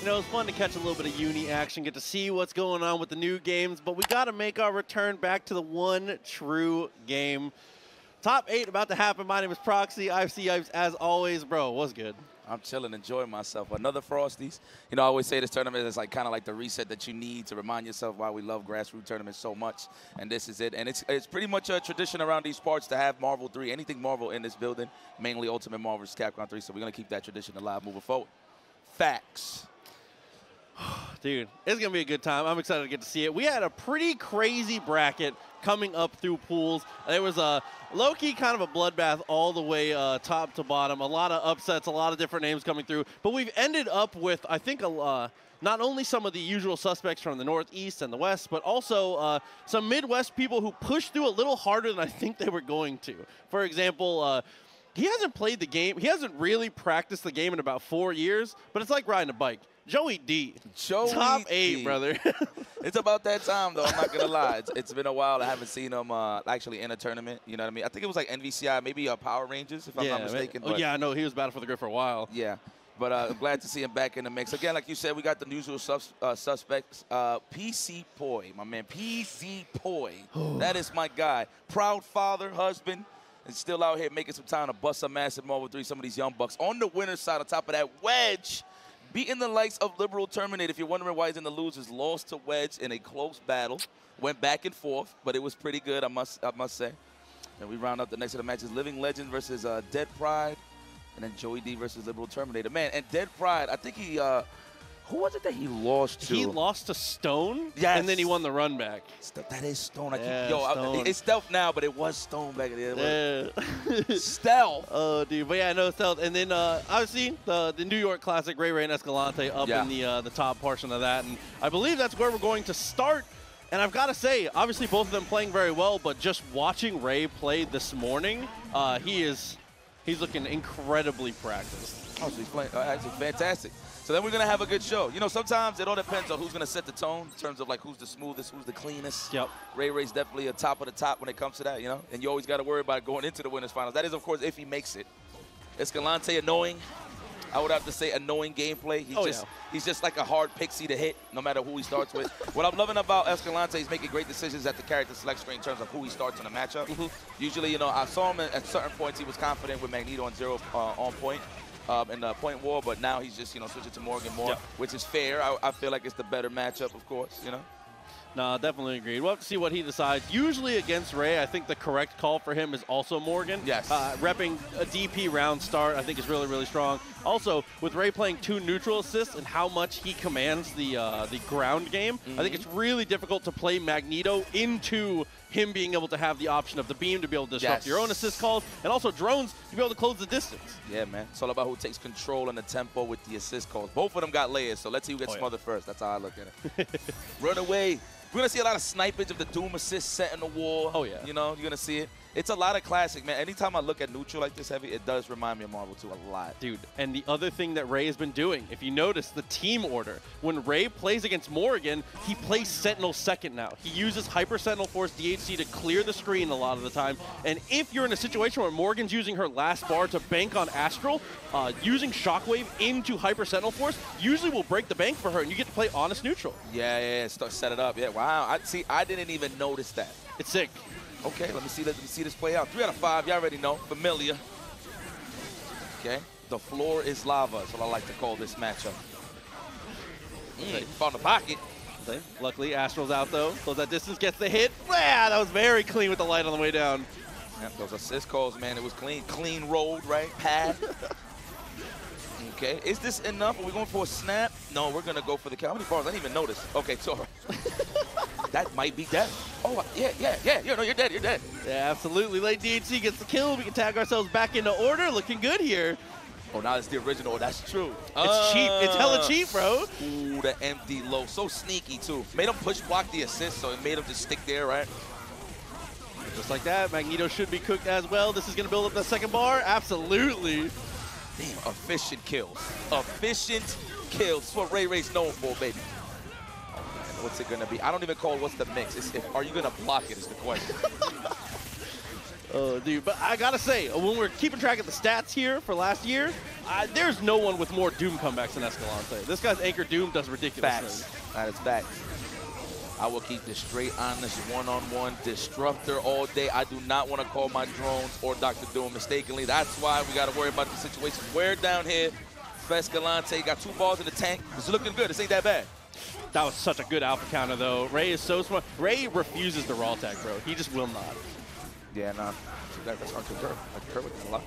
You know, it was fun to catch a little bit of uni action, get to see what's going on with the new games, but we got to make our return back to the one true game. Top 8 about to happen. My name is Proxy. I've seen Yipes as always. Bro, what's good? I'm chilling, enjoying myself. Another Frosties. You know, I always say this tournament is like kind of like the reset that you need to remind yourself why we love grassroots tournaments so much. And this is it. And it's pretty much a tradition around these parts to have Marvel 3, anything Marvel in this building, mainly Ultimate Marvel vs. Capcom 3. So we're going to keep that tradition alive moving forward. Facts. Dude, it's going to be a good time. I'm excited to get to see it. We had a pretty crazy bracket coming up through pools. There was a low-key kind of a bloodbath all the way top to bottom. A lot of upsets, a lot of different names coming through. But we've ended up with, I think, not only some of the usual suspects from the Northeast and the West, but also some Midwest people who pushed through a little harder than I think they were going to. For example, he hasn't played the game. He hasn't really practiced the game in about 4 years, but it's like riding a bike. Joey D. Top 8, brother. It's about that time, though. I'm not going to lie. It's been a while. I haven't seen him actually in a tournament. You know what I mean? I think it was like NVCI, maybe Power Rangers, if I'm not mistaken. Oh, yeah, I know. He was battling for the grid for a while. Yeah. But I'm glad to see him back in the mix. Again, like you said, we got the usual suspects. pzpoy, my man. pzpoy. That is my guy. Proud father, husband. And still out here making some time to bust some massive Marvel 3, some of these young bucks. On the winner's side, on top of that, Wedge. Beating the likes of Liberal Terminator. If you're wondering why he's in the losers, lost to Wedge in a close battle. Went back and forth, but it was pretty good, I must say. And we round up the next set of matches. Living Legend versus Dead Pride. And then Joey D versus Liberal Terminator. Man, and Dead Pride, I think he, who was it that he lost to? He lost to Stone, yes. And then he won the run back. That is Stone. Stone. It's Stealth now, but it was Stone back in the day. Yeah. Stealth. Oh, dude. But yeah, no Stealth. And then obviously the New York Classic, Ray Ray and Escalante up in the top portion of that. And I believe that's where we're going to start. And I've got to say, obviously both of them playing very well, but just watching Ray play this morning, he's looking incredibly practiced. Oh, so he's playing actually fantastic. So then we're going to have a good show. You know, sometimes it all depends on who's going to set the tone in terms of, like, who's the smoothest, who's the cleanest. Yep. Ray Ray's definitely a top of the top when it comes to that, you know? And you always got to worry about it going into the winners finals. That is, of course, if he makes it. Escalante, annoying. I would have to say annoying gameplay. He's just like a hard pixie to hit, no matter who he starts with. What I'm loving about Escalante is making great decisions at the character select screen in terms of who he starts in a matchup. Mm-hmm. Usually, you know, I saw him at certain points. He was confident with Magneto on zero on point. In the point war, but now he's just, you know, switching to Morgan more, which is fair. I feel like it's the better matchup, of course, you know? No, definitely agreed. We'll have to see what he decides. Usually against Ray, I think the correct call for him is also Morgan. Yes. Repping a DP round start, I think is really, really strong. Also, with Ray playing 2 neutral assists and how much he commands the ground game, I think it's really difficult to play Magneto into him being able to have the option of the beam to be able to disrupt your own assist calls, and also drones to be able to close the distance. Yeah, man. It's all about who takes control and the tempo with the assist calls. Both of them got layers, so let's see who gets smothered first. That's how I look at it. Run away. We're going to see a lot of snipage of the Doom assist set in the wall. Oh, yeah. You know, you're going to see it. It's a lot of classic, man. Anytime I look at neutral like this heavy, it does remind me of Marvel 2 a lot. Dude, and the other thing that Ray has been doing, if you notice the team order, when Ray plays against Morrigan, he plays Sentinel second now. He uses Hyper Sentinel Force DHC to clear the screen a lot of the time. And if you're in a situation where Morgan's using her last bar to bank on Astral, using Shockwave into Hyper Sentinel Force usually will break the bank for her, and you get to play honest neutral. Yeah, start set it up. Yeah, wow. See, I didn't even notice that. It's sick. Okay, let me see this play out. 3 out of 5, y'all already know, familiar. Okay, the floor is lava, is what I like to call this matchup. Found the pocket. Okay. Luckily, Astral's out though. So that distance gets the hit. Wow, that was very clean with the light on the way down. Yep, those assist calls, man, it was clean. Clean rolled, right? Path. Okay, is this enough? Are we going for a snap? No, we're gonna go for the count. How many bars? I didn't even notice. Okay, sorry. That might be death. Oh, yeah, no, you're dead, you're dead. Yeah, absolutely. Late DHC gets the kill. We can tag ourselves back into order. Looking good here. Oh, now it's the original. That's true. It's cheap. It's hella cheap, bro. Ooh, the empty low. So sneaky, too. Made him push block the assist, so it made him just stick there, right? Just like that. Magneto should be cooked as well. This is going to build up the second bar. Absolutely. Damn, efficient kills. Efficient kills. That's what Ray Ray's known for, baby. What's it gonna be? I don't even call what's the mix. It's if, are you gonna block it is the question. dude. But I gotta say, when we're keeping track of the stats here for last year, there's no one with more Doom comebacks than Escalante. This guy's Anchor Doom does ridiculous things. That is facts. I will keep this straight, honest, one-on-one disruptor all day. I do not want to call my drones or Dr. Doom mistakenly. That's why we got to worry about the situation. We're down here. Escalante got 2 balls in the tank. It's looking good. This ain't that bad. That was such a good alpha counter, though. Ray is so smart. Ray refuses the raw tag, bro. He just will not. Yeah, nah. That's hard to concur. I concur with him a lot.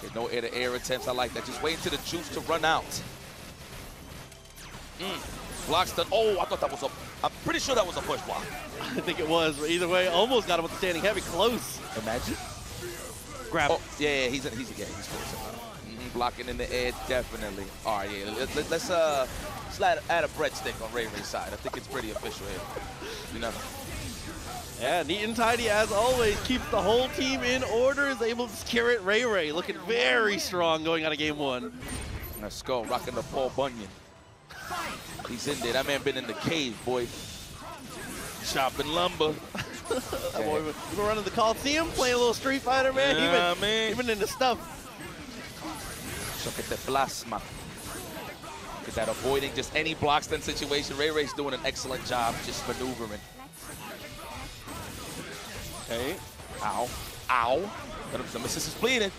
There's no air-to-air attempts. I like that. Just wait until the juice to run out. Blocks the. Oh, I thought that was a. I'm pretty sure that was a push block. I think it was. But either way, almost got him with the standing heavy. Close. Imagine. Grab. Oh, yeah, he's close. Blocking in the air, definitely. All right, yeah. Let's add a breadstick on Ray Ray's side. I think it's pretty official here. You know. Yeah, neat and tidy as always. Keeps the whole team in order. Is able to secure it. Ray Ray looking very strong going out of game one. Let's go. Rocking the Paul Bunyan. He's in there. That man been in the cave, boy. Chopping lumber. That boy been running the Coliseum, playing a little Street Fighter, man. Yeah, even in the stuff. Look at the plasma. Look at that, avoiding just any block stun situation. Ray Ray's doing an excellent job just maneuvering. Okay. Ow. Ow. Some assistance bleeding.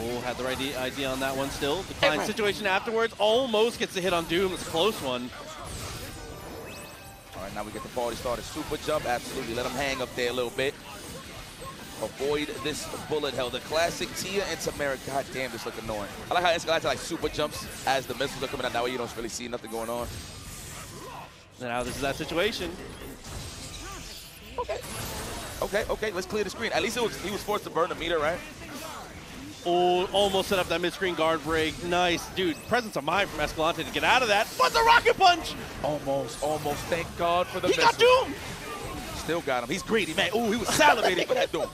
Oh, had the right idea on that one still. Decline situation afterwards. Almost gets a hit on Doom. It's a close one. All right, now we get the party started. Super jump, absolutely. Let him hang up there a little bit. Avoid this bullet hell. The classic Tia and Tamara. God damn, this look annoying. I like how Escalante like super jumps as the missiles are coming out. That way you don't really see nothing going on. Now this is that situation. Okay. Okay, okay, let's clear the screen. At least it was, he was forced to burn the meter, right? Oh, almost set up that mid-screen guard break. Nice, dude. Presence of mind from Escalante to get out of that. But the rocket punch! Almost. Thank God for the missile. He got Doom! Still got him. He's greedy, man. Ooh, he was salivating for that Doom.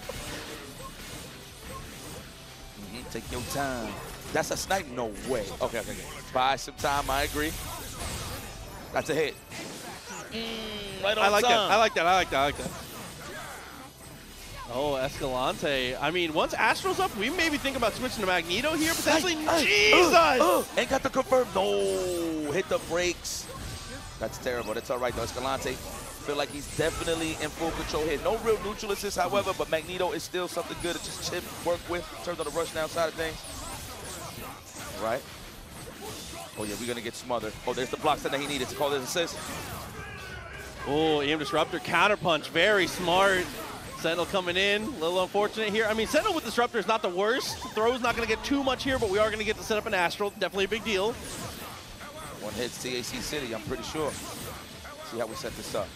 Take your time. That's a snipe? No way. Okay, okay, okay. Buy some time. I agree. That's a hit. Right on I like that. Oh, Escalante. I mean, once Astro's up, we maybe think about switching to Magneto here, potentially. Jesus! Ain't got the confirm. No, hit the brakes. That's terrible. That's all right, though. Escalante, feel like he's definitely in full control here. No real neutral assist, however, but Magneto is still something good to just chip, work with, in terms of the rush down side of things. All right. Oh, yeah, we're going to get smothered. Oh, there's the block that he needed to call his assist. Oh, EM Disruptor counterpunch. Very smart. Sentinel coming in, a little unfortunate here. I mean, Sentinel with Disruptor is not the worst. Throw's not going to get too much here, but we are going to get to set up an Astral. Definitely a big deal. One hits TAC City, I'm pretty sure. See how we set this up.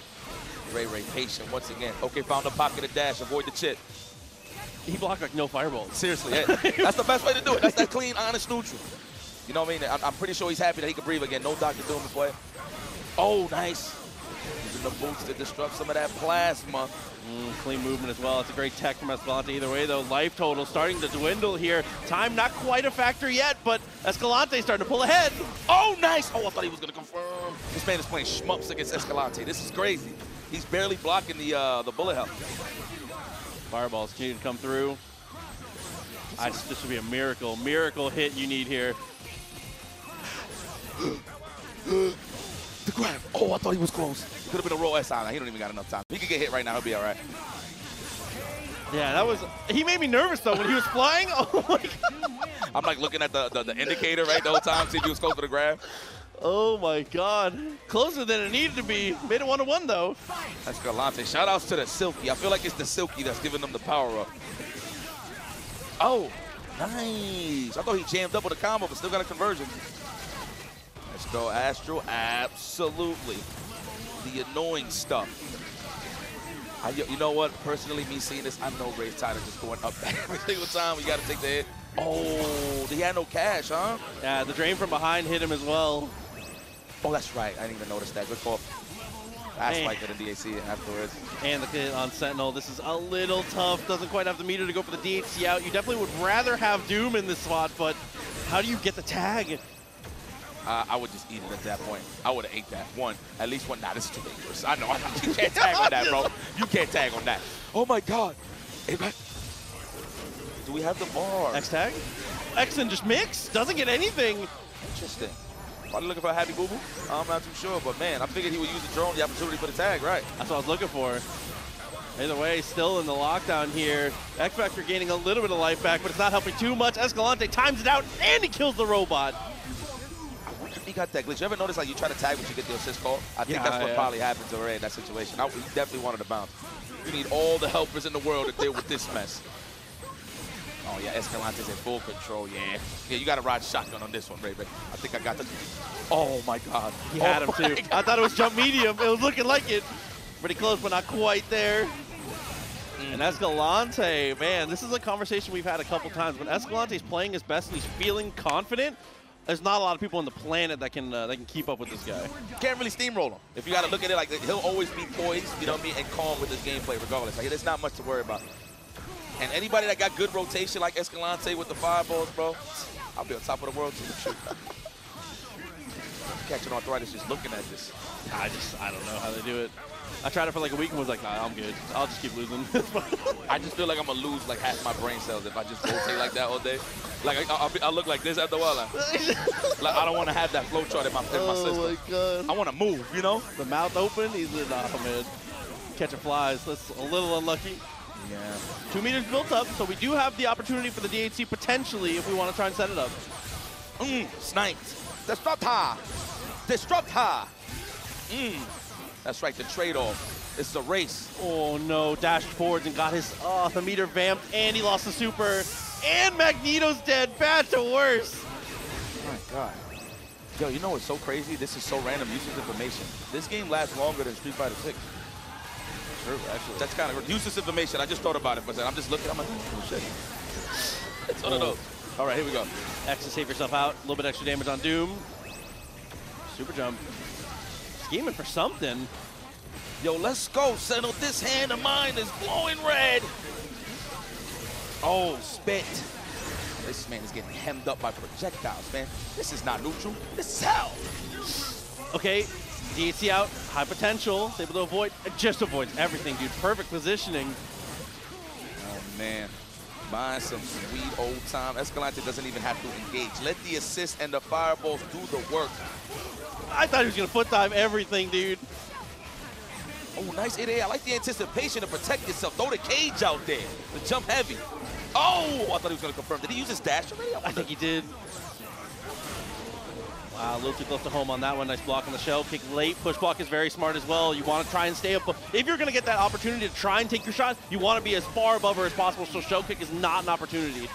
Ray Ray patient once again. Okay, found the pocket of dash, avoid the chip. He blocked like no fireball. Seriously, yeah. That's the best way to do it. That's that clean, honest neutral. You know what I mean? I'm pretty sure he's happy that he can breathe again. No Dr. Doom this way. Oh, nice. Using the boots to disrupt some of that plasma. Clean movement as well. It's a great tech from Escalante. Either way, though, life total starting to dwindle here. Time not quite a factor yet, but Escalante starting to pull ahead. Oh, nice. Oh, I thought he was going to confirm. This man is playing shmups against Escalante. This is crazy. He's barely blocking the bullet hell. Fireballs continue to come through. This should be a miracle. Miracle hit you need here. The grab. Oh, I thought he was close. Could have been a roll SI. He don't even got enough time. He could get hit right now. He'll be all right. Yeah, that was. He made me nervous though when he was flying. Oh my God. I'm like looking at the indicator right the whole time, see if he was close to the grab. Oh my God, closer than it needed to be. Made it 1-to-1 though. That's Escalante. Shout outs to the Silky. I feel like it's the Silky that's giving them the power up. Oh, nice. I thought he jammed up with a combo, but still got a conversion. Let's go, Astral. Absolutely. The annoying stuff. You know what? Personally, me seeing this, I know Ray's tired of just going up every single time. We got to take the hit. Oh, he had no cash, huh? Yeah, the drain from behind hit him as well. Oh, that's right. I didn't even notice that. Good call. That's like the DAC afterwards. And the hit on Sentinel. This is a little tough. Doesn't quite have the meter to go for the DHC out. You definitely would rather have Doom in this spot, but how do you get the tag? I would just eat it at that point. I would have ate that one. At least one. Nah, this is too dangerous. I know. You can't tag on that, bro. You can't tag on that. Oh, my God. Hey, do we have the bar? X tag? X and just mix? Doesn't get anything. Interesting. Probably looking for a happy boo-boo. I'm not too sure, but, man, I figured he would use the drone, the opportunity for the tag, right? That's what I was looking for. Either way, still in the lockdown here. X-Factor gaining a little bit of life back, but it's not helping too much. Escalante times it out, and he kills the robot. I wonder if he got that glitch. You ever notice, like, you try to tag, but you get the assist call? I think that's what probably happened to Ray in that situation. He definitely wanted to bounce. You need all the helpers in the world to deal with this mess. Oh, yeah, Escalante's in full control, yeah. Yeah, you got to ride shotgun on this one, Ray Ray. I think I got the... Oh, my God. He had him, too. God. I thought it was jump medium. It was looking like it. Pretty close, but not quite there. And Escalante, man, this is a conversation we've had a couple times. When Escalante's playing his best and he's feeling confident, there's not a lot of people on the planet that can keep up with this guy. Can't really steamroll him. If you got to look at it, like, he'll always be poised, you know what I mean, and calm with his gameplay regardless. Like, there's not much to worry about. And anybody that got good rotation like Escalante with the fireballs, bro, I'll be on top of the world too. Catching arthritis just looking at this. I don't know how they do it. I tried it for like a week and was like, nah, I'm good. I'll just keep losing. I just feel like I'm going to lose like half my brain cells if I just rotate like that all day. Like, I'll look like this after a while. Like I don't want to have that flow chart in my system. Oh, my God. I want to move, you know? The mouth open, he's like, nah, man. Catching flies. That's a little unlucky. Yeah. 2 meters built up, so we do have the opportunity for the DHC potentially if we want to try and set it up. Sniped. Disrupt her. Disrupt her. That's right, the trade-off. It's the race. Oh, no. Dashed forwards and got his the meter vamped, and he lost the super. And Magneto's dead. Bad to worse. Oh, my God. Yo, you know what's so crazy? This is so random. Useless information. This game lasts longer than Street Fighter 6. True, actually. That's kind of useless information. I just thought about it for a second. I'm just looking. I'm like, oh, shit. It's one of those. All right, here we go. X to save yourself out. A little bit extra damage on Doom. Super jump. Scheming for something. Yo, let's go, settle. This hand of mine is glowing red. Oh, spit. This man is getting hemmed up by projectiles, man. This is not neutral. This is hell. Okay, DHC out. High potential. It's able to avoid. It just avoids everything, dude. Perfect positioning. Oh, man. Buying some sweet old time. Escalante doesn't even have to engage. Let the assist and the fireballs do the work. I thought he was going to foot dive everything, dude. Oh, nice 8A. I like the anticipation to protect yourself. Throw the cage out there. The jump heavy. Oh, I thought he was going to confirm. Did he use his dash already? I think he did. Wow, a little too close to home on that one. Nice block on the shell. Kick late. Push block is very smart as well. You want to try and stay up. If you're going to get that opportunity to try and take your shot, you want to be as far above her as possible, so shell kick is not an opportunity.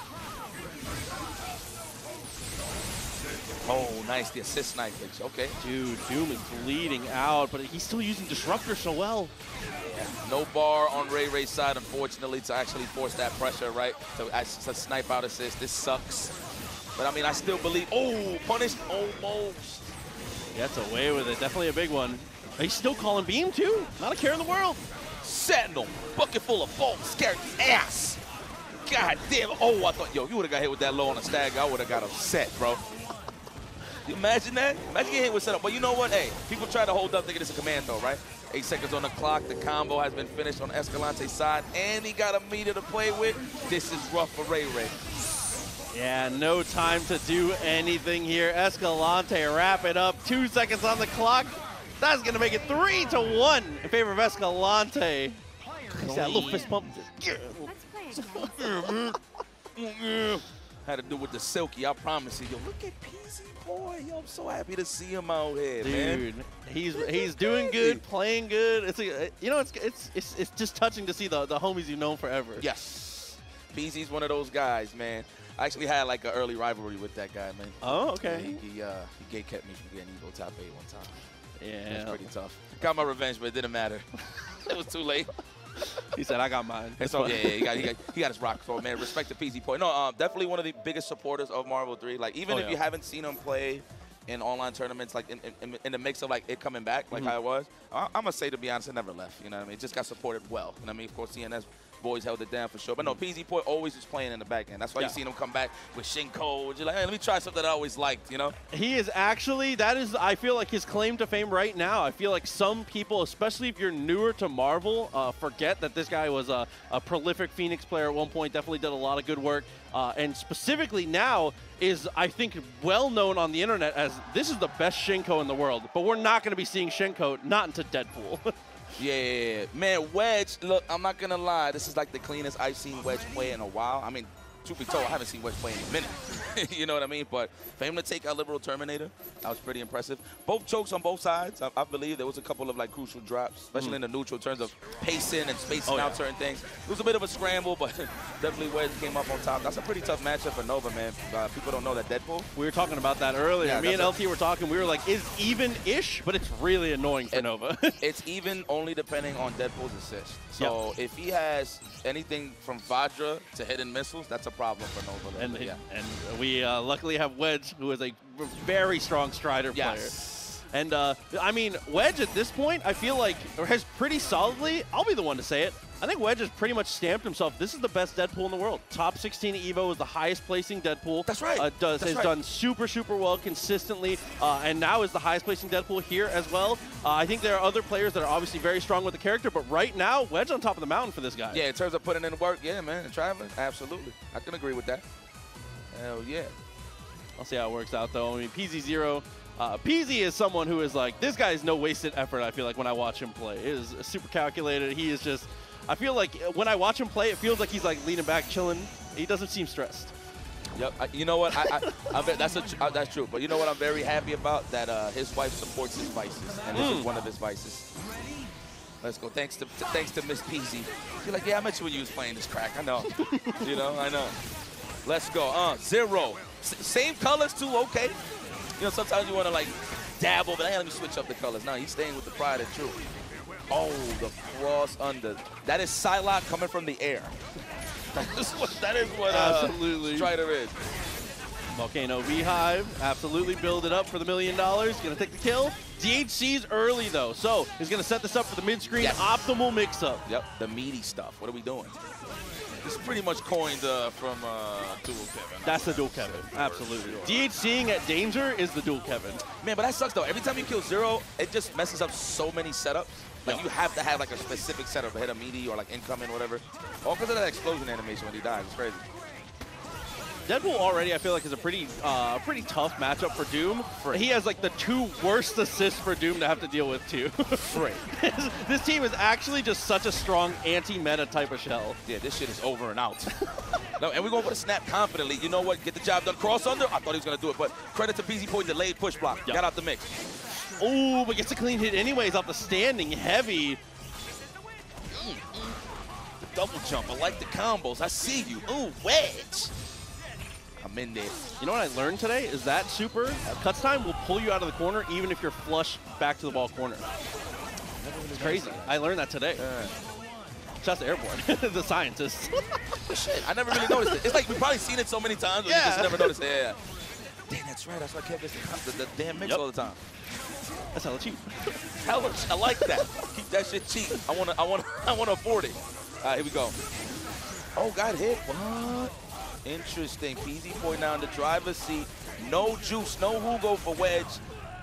Oh, nice. The assist knife pitch. Okay. Dude, Doom is bleeding out, but he's still using Disruptor so well. Yeah. No bar on Ray Ray's side, unfortunately, to actually force that pressure, right? To snipe out assist. This sucks. But, I mean, I still believe... Oh, punished almost. Gets away with it. Definitely a big one. He's still calling beam, too. Not a care in the world. Sentinel. Bucket full of bolts. Scared ass. God damn. Oh, I thought... Yo, you would have got hit with that low on a stag. I would have got upset, bro. Imagine that. Imagine getting hit with setup. But you know what? Hey, people try to hold up thinking it's a command, though, right? 8 seconds on the clock. The combo has been finished on Escalante's side. And he got a meter to play with. This is rough for Ray Ray. Yeah, no time to do anything here. Escalante wrap it up. 2 seconds on the clock. That's going to make it 3-1 in favor of Escalante. That little fist pump. Had to do with the silky, I promise you. Yo, look at pzpoy. Yo, I'm so happy to see him out here, dude, man. Dude, he's doing good, playing good. It's like, you know, it's just touching to see the homies you've known forever. Yes. pz's one of those guys, man. I actually had like an early rivalry with that guy, man. Oh, okay. He gate kept me from getting EVO top 8 one time. Yeah. It was pretty tough. Got my revenge, but it didn't matter. It was too late. He said, I got mine. And so, yeah, he got his rock for, man. Respect to pzpoy. No, definitely one of the biggest supporters of Marvel 3. Like, even if you haven't seen him play in online tournaments, like in the mix of like it coming back, like how it was, I'm going to say, to be honest, it never left. You know what I mean? It just got supported well. You know what I mean? Of course, CNS boys held it down for sure. But no, pzpoy always was playing in the back end. That's why you seen him come back with Shinko. And you're like, hey, let me try something that I always liked, you know? He is actually, that is, I feel like his claim to fame right now. I feel like some people, especially if you're newer to Marvel, forget that this guy was a prolific Phoenix player at one point, definitely did a lot of good work. And specifically now is, I think, well known on the internet as this is the best Shinko in the world. But we're not going to be seeing Shinko, not into Deadpool. Yeah, man, Wedge, look, I'm not going to lie. This is like the cleanest I've seen Wedge play in a while. I mean, truth be told, I haven't seen West play in a minute. You know what I mean? But for him to take out Liberal Terminator, that was pretty impressive. Both chokes on both sides. I believe there was a couple of like crucial drops, especially in the neutral in terms of pacing and spacing out certain things. It was a bit of a scramble, but definitely West came up on top. That's a pretty tough matchup for Nova, man. People don't know that Deadpool. We were talking about that earlier. Yeah, me and LT were talking. We were like, is even-ish, but it's really annoying for Nova. It's even only depending on Deadpool's assist. So if he has anything from Vajra to hidden missiles, that's a problem for Nova. And, and we luckily have Wedge, who is a very strong Strider player. And I mean, Wedge at this point, I feel like, has pretty solidly, I'll be the one to say it, I think Wedge has pretty much stamped himself. This is the best Deadpool in the world. Top 16 EVO is the highest placing Deadpool. That's right. Has done super, super well consistently, and now is the highest placing Deadpool here as well. I think there are other players that are obviously very strong with the character, but right now, Wedge on top of the mountain for this guy. Yeah, in terms of putting in work, yeah, man, and traveling, absolutely. I can agree with that. Hell yeah. I'll see how it works out, though. I mean, PZ0. PZ is someone who is like, this guy is no wasted effort, I feel like, when I watch him play. It is super calculated. He is just... I feel like when I watch him play, it feels like he's like leaning back, chilling. He doesn't seem stressed. Yep. You know what? That's true. But you know what? I'm very happy about that. His wife supports his vices, and this is one of his vices. Let's go. Thanks to Miss PZ. You're like, yeah, I met you when you was playing this crack. I know. You know, I know. Let's go. Zero. Same colors too. Okay. You know, sometimes you want to like dabble, but I gotta switch up the colors. Now he's staying with the pride and true. Oh, the cross under. That is Psylocke coming from the air. That is what Strider is. Volcano Beehive, absolutely build it up for the $1 million. Gonna take the kill. DHC's early though, so he's gonna set this up for the mid-screen optimal mix-up. Yep, the meaty stuff. What are we doing? This is pretty much coined from Dual Kevin. That's the Dual Kevin, absolutely. DHCing at danger is the Dual Kevin. Man, but that sucks though. Every time you kill Zero, it just messes up so many setups. Like, you have to have, like, a specific setup, hit a meaty or, like, incoming, whatever. All because of that explosion animation when he dies. It's crazy. Deadpool already, I feel like, is a pretty tough matchup for Doom. He has, like, the two worst assists for Doom to have to deal with, too. This team is actually just such a strong anti-meta type of shell. Yeah, this shit is over and out. No, and we're going for the snap confidently. You know what? Get the job done. Cross under. I thought he was going to do it, but credit to pzpoy, delayed push block. Got out the mix. Oh, but gets a clean hit anyways off the standing heavy. The double jump. I like the combos. I see you. Ooh, Wedge. I'm in there. You know what I learned today is that super cuts time will pull you out of the corner even if you're flush back to the ball corner. It's crazy. I learned that today. Shouts to Airborne, the scientist. Shit, I never really noticed it. It's like we've probably seen it so many times, but you just never noticed it. Yeah. Damn, that's right. That's why I kept the damn mix all the time. That's hella cheap. Hella, I like that. Keep that shit cheap. I wanna afford it. All right, here we go. Oh, got hit. What? Interesting. pzpoy now in the driver's seat. No juice, no Hugo for Wedge.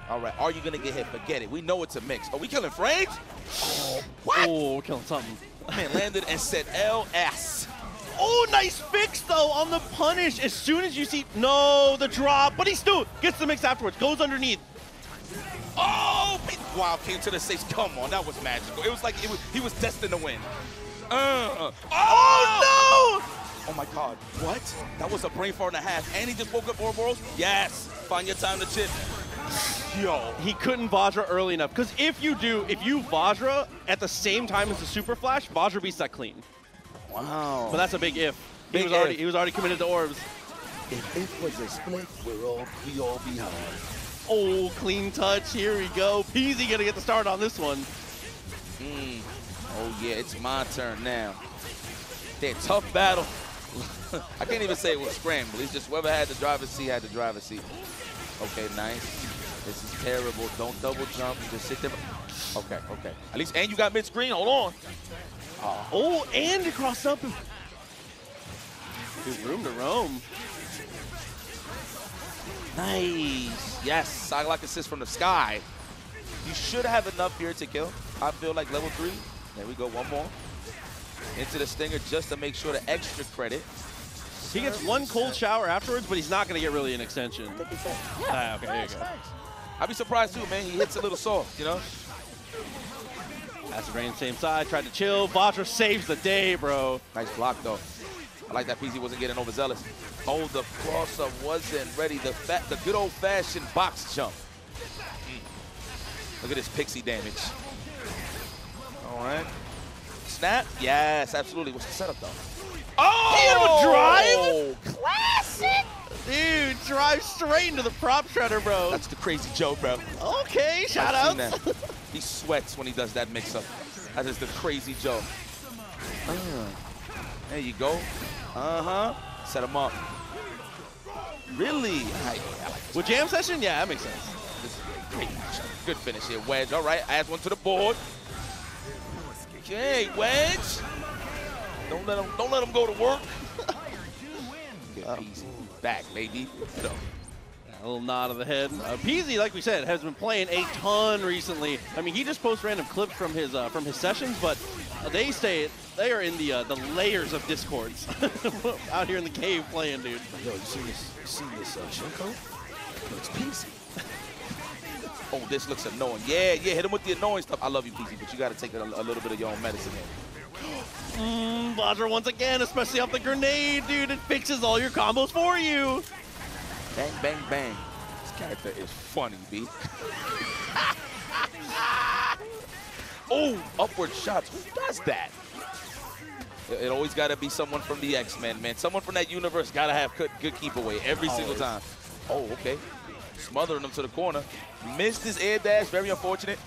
All right, are you gonna get hit? Forget it. We know it's a mix. Are we killing frames? What? Oh, we're killing something. Man landed and said LS. Oh, nice fix, though, on the punish. As soon as you see, no, the drop, but he still gets the mix afterwards, goes underneath. Oh, wow, came to the stage. Come on, that was magical. It was like he was destined to win. Oh, no! Oh, my God, what? That was a brain fart and a half, and he just woke up Ouroboros? Yes, find your time to chip. Yo, he couldn't Vajra early enough, because if you Vajra at the same time as the Super Flash, Vajra beats that clean. Wow. But that's a big if. He was already committed to orbs. If it was a split, we all behind. Oh, clean touch. Here we go. PZ gonna get the start on this one. Oh yeah, it's my turn now. That tough battle. I can't even say it was scramble. It's just whoever had the driver's seat had the driver's seat. Okay, nice. This is terrible. Don't double jump. Just sit there. Okay, okay. At least, and you got mid-screen. Hold on. call. Oh, and across up. Good room to roam. Nice. Yes, Psylocke assist from the sky. You should have enough here to kill. I feel like level 3. There we go, one more. Into the stinger just to make sure the extra credit. He gets one cold shower afterwards, but he's not going to get really an extension. Yeah, okay, there you go. I'd be surprised too, man. He hits a little soft, you know? That's Rain, same side, tried to chill. Vajra saves the day, bro. Nice block, though. I like that PZ wasn't getting overzealous. Oh, the crosser wasn't ready. The good old-fashioned box jump. Look at this pixie damage. All right. Snap? Yes, absolutely. What's the setup, though? Oh! He had a drive? Classic! Dude, drive straight into the prop shredder, bro. That's the crazy Joe, bro. Okay, shout out. He sweats when he does that mix-up. That is the crazy Joe. There you go. Uh-huh. Set him up. Really? I like this. With jam session? Yeah, that makes sense. This is great. Good finish here, Wedge. All right, adds one to the board. Okay, Wedge. Don't let him go to work. Get PZ back, baby. So. A little nod of the head. PZ, like we said, has been playing a ton recently. I mean, he just posts random clips from his sessions, but they are in the layers of discords out here in the cave playing, dude. Yo, you seen this Shinko? It's PZ. Oh, this looks annoying. Yeah, hit him with the annoying stuff. I love you, PZ, but you got to take a little bit of your own medicine here. Vajra once again, especially off the grenade, dude. It fixes all your combos for you. Bang, bang, bang. This character is funny, B. Oh, upward shots. Who does that? It always got to be someone from the X-Men, man. Someone from that universe got to have good keep away every single time. Oh, okay. Smothering him to the corner. Missed his air dash. Very unfortunate.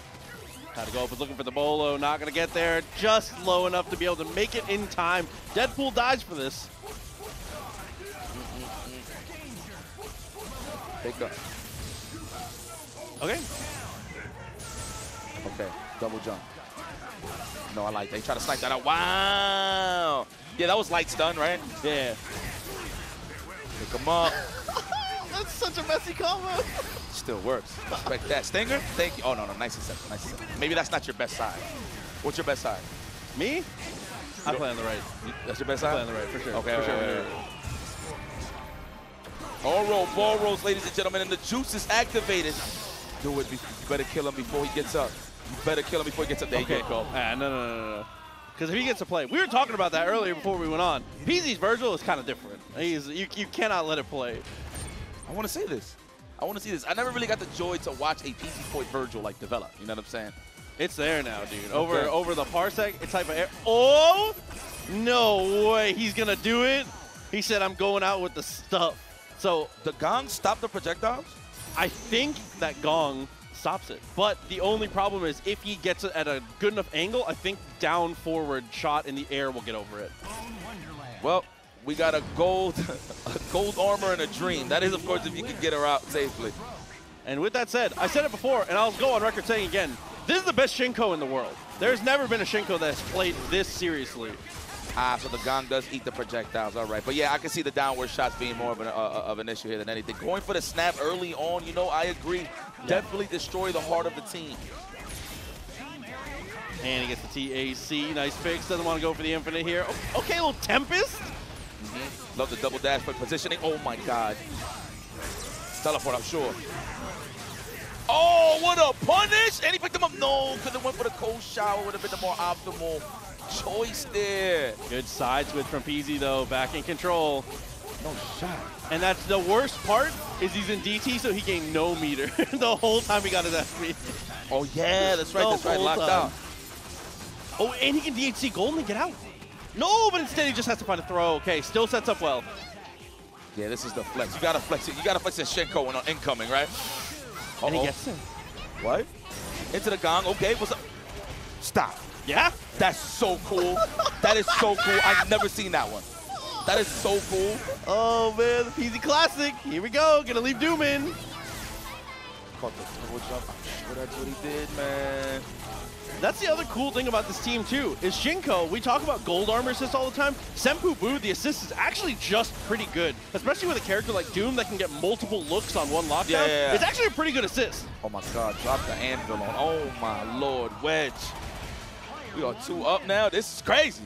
Had to go up, was looking for the bolo, not gonna get there. Just low enough to be able to make it in time. Deadpool dies for this. Pick up. Okay. Okay, double jump. No, I like that. They try to snipe that out. Wow. Yeah, that was light stun, right? Yeah. Pick him up. That's such a messy combo. Still works. Respect that. Stinger? Thank you. Oh, no. Nice accept. Nice accept. Maybe that's not your best side. What's your best side? Me? I play on the right. That's your best side? I play on the right, for sure. Okay, for sure. All roll, ball rolls, ladies and gentlemen, and the juice is activated. Do it. You better kill him before he gets up. You better kill him before he gets up. There you go. No. Because if he gets to play, we were talking about that earlier before we went on. PZ's Virgil is kind of different. You cannot let it play. I want to see this. I never really got the joy to watch a pzpoy Virgil like develop. You know what I'm saying? It's there now, dude. Over the parsec type of air. Oh, no way. He's going to do it. He said, I'm going out with the stuff. So the gong stopped the projectiles? I think that gong stops it. But the only problem is if he gets it at a good enough angle, I think down forward shot in the air will get over it. Well. We got a gold armor and a dream. That is, of course, if you can get her out safely. And with that said, I said it before, and I'll go on record saying again, this is the best Shinko in the world. There's never been a Shinko that's played this seriously. So the gong does eat the projectiles. All right. But, yeah, I can see the downward shots being more of an issue here than anything. Going for the snap early on, you know, I agree. Yeah. Definitely destroy the heart of the team. And he gets the TAC. Nice fix. Doesn't want to go for the infinite here. Okay, little Tempest. Mm-hmm. Love the double dash, but positioning. Oh, my God. Teleport, I'm sure. Oh, what a punish! And he picked him up. No, because it went for the cold shower. Would have been the more optimal choice there. Good side switch from PZ, though. Back in control. No shot. And that's the worst part is he's in DT, so he gained no meter the whole time he got his FP. Oh, yeah, that's right. That's right. Locked out. Oh, and he can DHC golden and get out. No, but instead he just has to find a throw. Okay, still sets up well. Yeah, this is the flex. You gotta flex it. You gotta flex that Shinko when on incoming, right? And he gets it. What? Into the gong. Okay, what's up? Stop. Yeah? That's so cool. That is so cool. I've never seen that one. That is so cool. Oh, man, the PZ Classic. Here we go. Gonna leave Doom in. Caught the double jump. Well, that's what he did, man. That's the other cool thing about this team, too, is Shinko. We talk about gold armor assists all the time. Senpu Bu, the assist, is actually just pretty good, especially with a character like Doom that can get multiple looks on one lockdown. Yeah. It's actually a pretty good assist. Oh, my God. Drop the anvil on. Oh, my Lord. Wedge. We are 2 up now. This is crazy.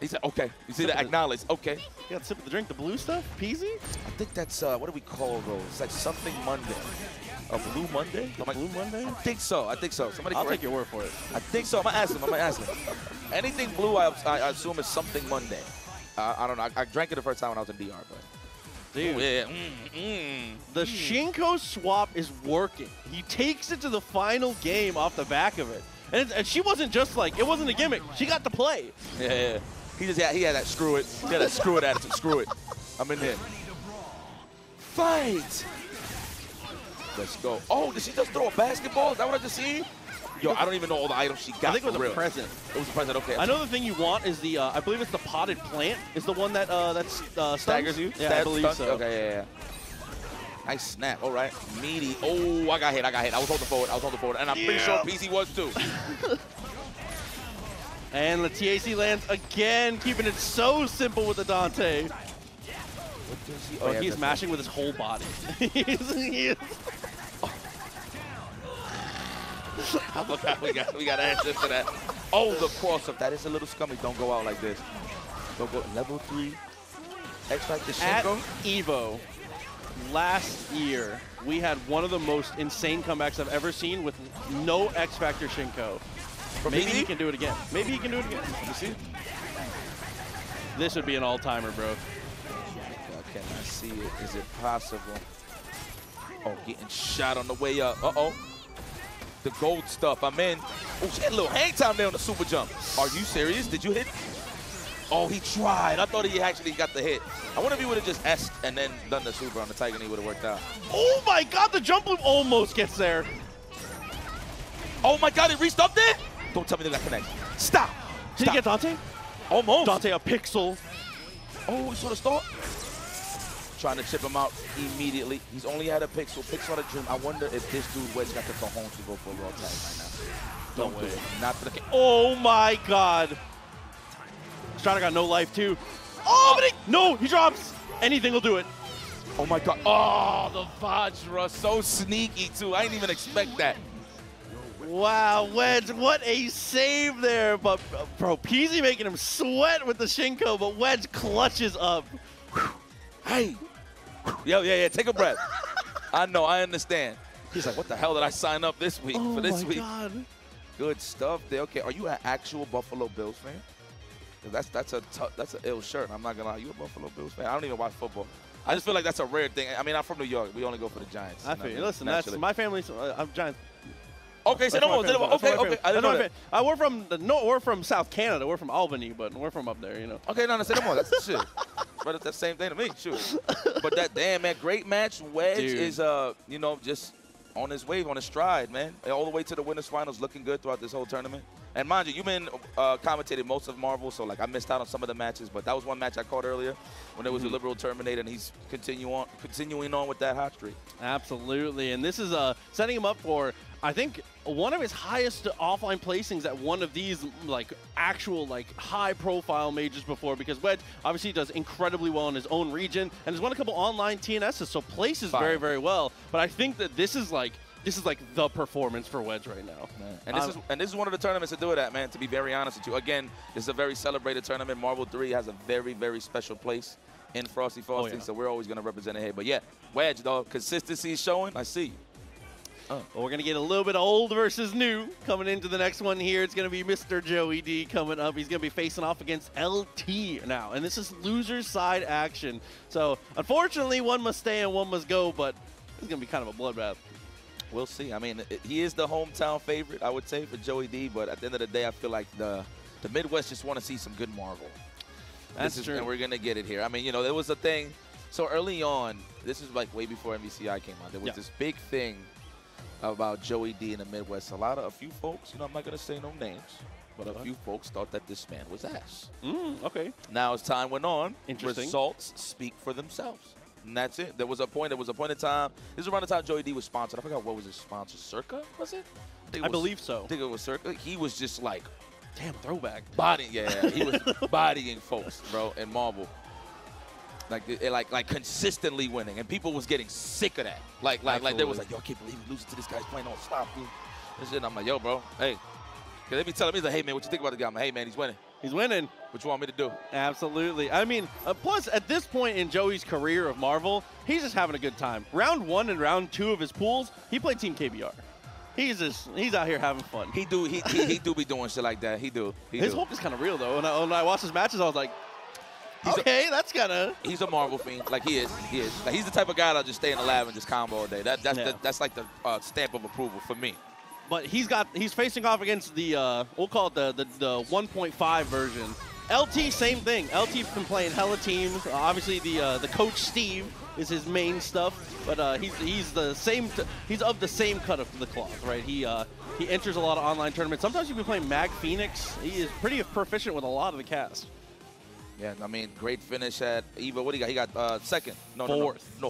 He said, okay. You see that? Acknowledge. Okay. You got a sip of the drink, the blue stuff? Peasy? I think that's, what do we call those? It's like something Monday. A Blue Monday? A Blue Monday? I think so. I think so. Somebody. I'll take your word for it. I think so. I'm going to ask him. Anything blue, I assume, is something Monday. I don't know. I drank it the first time when I was in DR, but. Dude. Ooh, yeah. The Shinko swap is working. He takes it to the final game off the back of it. And she wasn't just like, it wasn't a gimmick. She got to play. Yeah, yeah. He had that screw it. He had that screw it attitude. Screw it. I'm in here. Fight. Let's go. Oh, did she just throw a basketball? Is that what I just seen? Yo, I don't even know all the items she got. I think it was a present. It was a present, okay. I know the thing you want is the, I believe it's the potted plant. Is the one that staggers you? Yeah, I believe so. Okay, yeah, yeah. Nice snap. All right. Meaty. Oh, I got hit. I was holding forward. And I'm pretty sure PZ was too. And the TAC lands again, keeping it so simple with the Dante. What does he, oh, he's mashing with his whole body. he is. Oh. we got answers to that. Oh, the cross-up. That is a little scummy. Don't go out like this. Don't go level 3. X-Factor Shinko. At EVO last year, we had one of the most insane comebacks I've ever seen with no X-Factor Shinko. Maybe he can do it again. You see? This would be an all-timer, bro. Can I see it? Is it possible? Oh, getting shot on the way up. Uh-oh. The gold stuff. I'm in. Oh, she had a little hang time there on the super jump. Are you serious? Did you hit? Oh, he tried. I thought he actually got the hit. I wonder if he would have just S'd and then done the super on the Tiger and he would have worked out. Oh, my God. The jump loop almost gets there. Oh, my God. It reached up there? Don't tell me that connects. Stop. Did he get Dante? Almost. Dante a pixel. Oh, he sort of stopped. Trying to chip him out immediately. He's only had a pixel. Pixel on a dream. I wonder if this dude Wedge got the cojones to go for a raw tag right now. Don't do it. Not for the. Oh my God. Strata got no life too. Oh, but he drops. Anything will do it. Oh my God. Oh, the Vajra, so sneaky too. I didn't even expect that. Wow, Wedge, what a save there. But bro, PZ making him sweat with the Shinko, but Wedge clutches up. Whew. Hey. Yeah, take a breath. I know, I understand. He's like, what the hell did I sign up this week for this week? Oh, my God. Good stuff there. Okay, are you an actual Buffalo Bills fan? That's an ill shirt. I'm not going to lie. You a Buffalo Bills fan? I don't even watch football. I just feel like that's a rare thing. I mean, I'm from New York. We only go for the Giants. I feel you. Listen, that's my family. I'm Giants. Okay, so no, okay. We're from South Canada. We're from Albany, but we're from up there, you know. Okay, no, say no more. That's the shit. But it's the same thing to me, shoot. But that damn man, great match. Wedge is you know, just on his wave, on his stride, man. All the way to the winners finals, looking good throughout this whole tournament. And mind you, you've been commentating most of Marvel, so like I missed out on some of the matches, but that was one match I caught earlier when it was the Liberal Terminator, and he's continuing on with that hot streak. Absolutely, and this is setting him up for I think one of his highest offline placings at one of these like actual like high-profile majors before, because Wedge obviously does incredibly well in his own region and has won a couple online TNSs, so places very, very well. But I think that this is like the performance for Wedge right now. Man. And this is one of the tournaments to do it at, man, to be very honest with you. Again, this is a very celebrated tournament. Marvel 3 has a very, very special place in Frosty Faustings, so we're always going to represent it here. But yeah, Wedge, though, consistency is showing. I see you. Well, we're going to get a little bit of old versus new coming into the next one here. It's going to be Mr. Joey D coming up. He's going to be facing off against LT now. And this is loser side action. So, unfortunately, one must stay and one must go, but it's going to be kind of a bloodbath. We'll see. I mean, he is the hometown favorite, I would say, for Joey D. But at the end of the day, I feel like the Midwest just want to see some good Marvel. That's true. And we're going to get it here. I mean, you know, there was a thing. So, early on, this is like way before MVCI came out. There was this big thing about Joey D in the Midwest. A few folks, you know, I'm not going to say no names, but a few folks thought that this man was ass. Okay. Now, as time went on, results speak for themselves. And that's it. There was a point in time. This is around the time Joey D was sponsored. I forgot what was his sponsor. Circa, was it? I believe so. I think it was Circa. He was just like, damn, throwback. He was bodying folks, bro, in Marvel. Like consistently winning. And people was getting sick of that. Like they was like, yo, I can't believe we losing to this guy. He's playing on stop, dude. And I'm like, yo, bro, hey. Cause they be telling me, he's like, hey, man, what you think about the guy? I'm like, hey, man, he's winning. He's winning. What you want me to do? Absolutely. I mean, plus, at this point in Joey's career of Marvel, he's just having a good time. Round one and round two of his pools, he played Team KBR. He's out here having fun. He do be doing shit like that. His hope is kind of real, though. When I watched his matches, I was like, okay, that's kind of... He's a Marvel fiend. Like, he is. Like, he's the type of guy that'll just stay in the lab and just combo all day. That's like the stamp of approval for me. But he's facing off against the, we'll call it the 1.5 version. LT, same thing. LT's been playing hella teams. Obviously, the coach Steve is his main stuff, but he's of the same cut of the cloth, right? He enters a lot of online tournaments. Sometimes you've been playing Mag Phoenix. He is pretty proficient with a lot of the cast. Yeah, I mean, great finish at EVO. What do you got? He got second. No,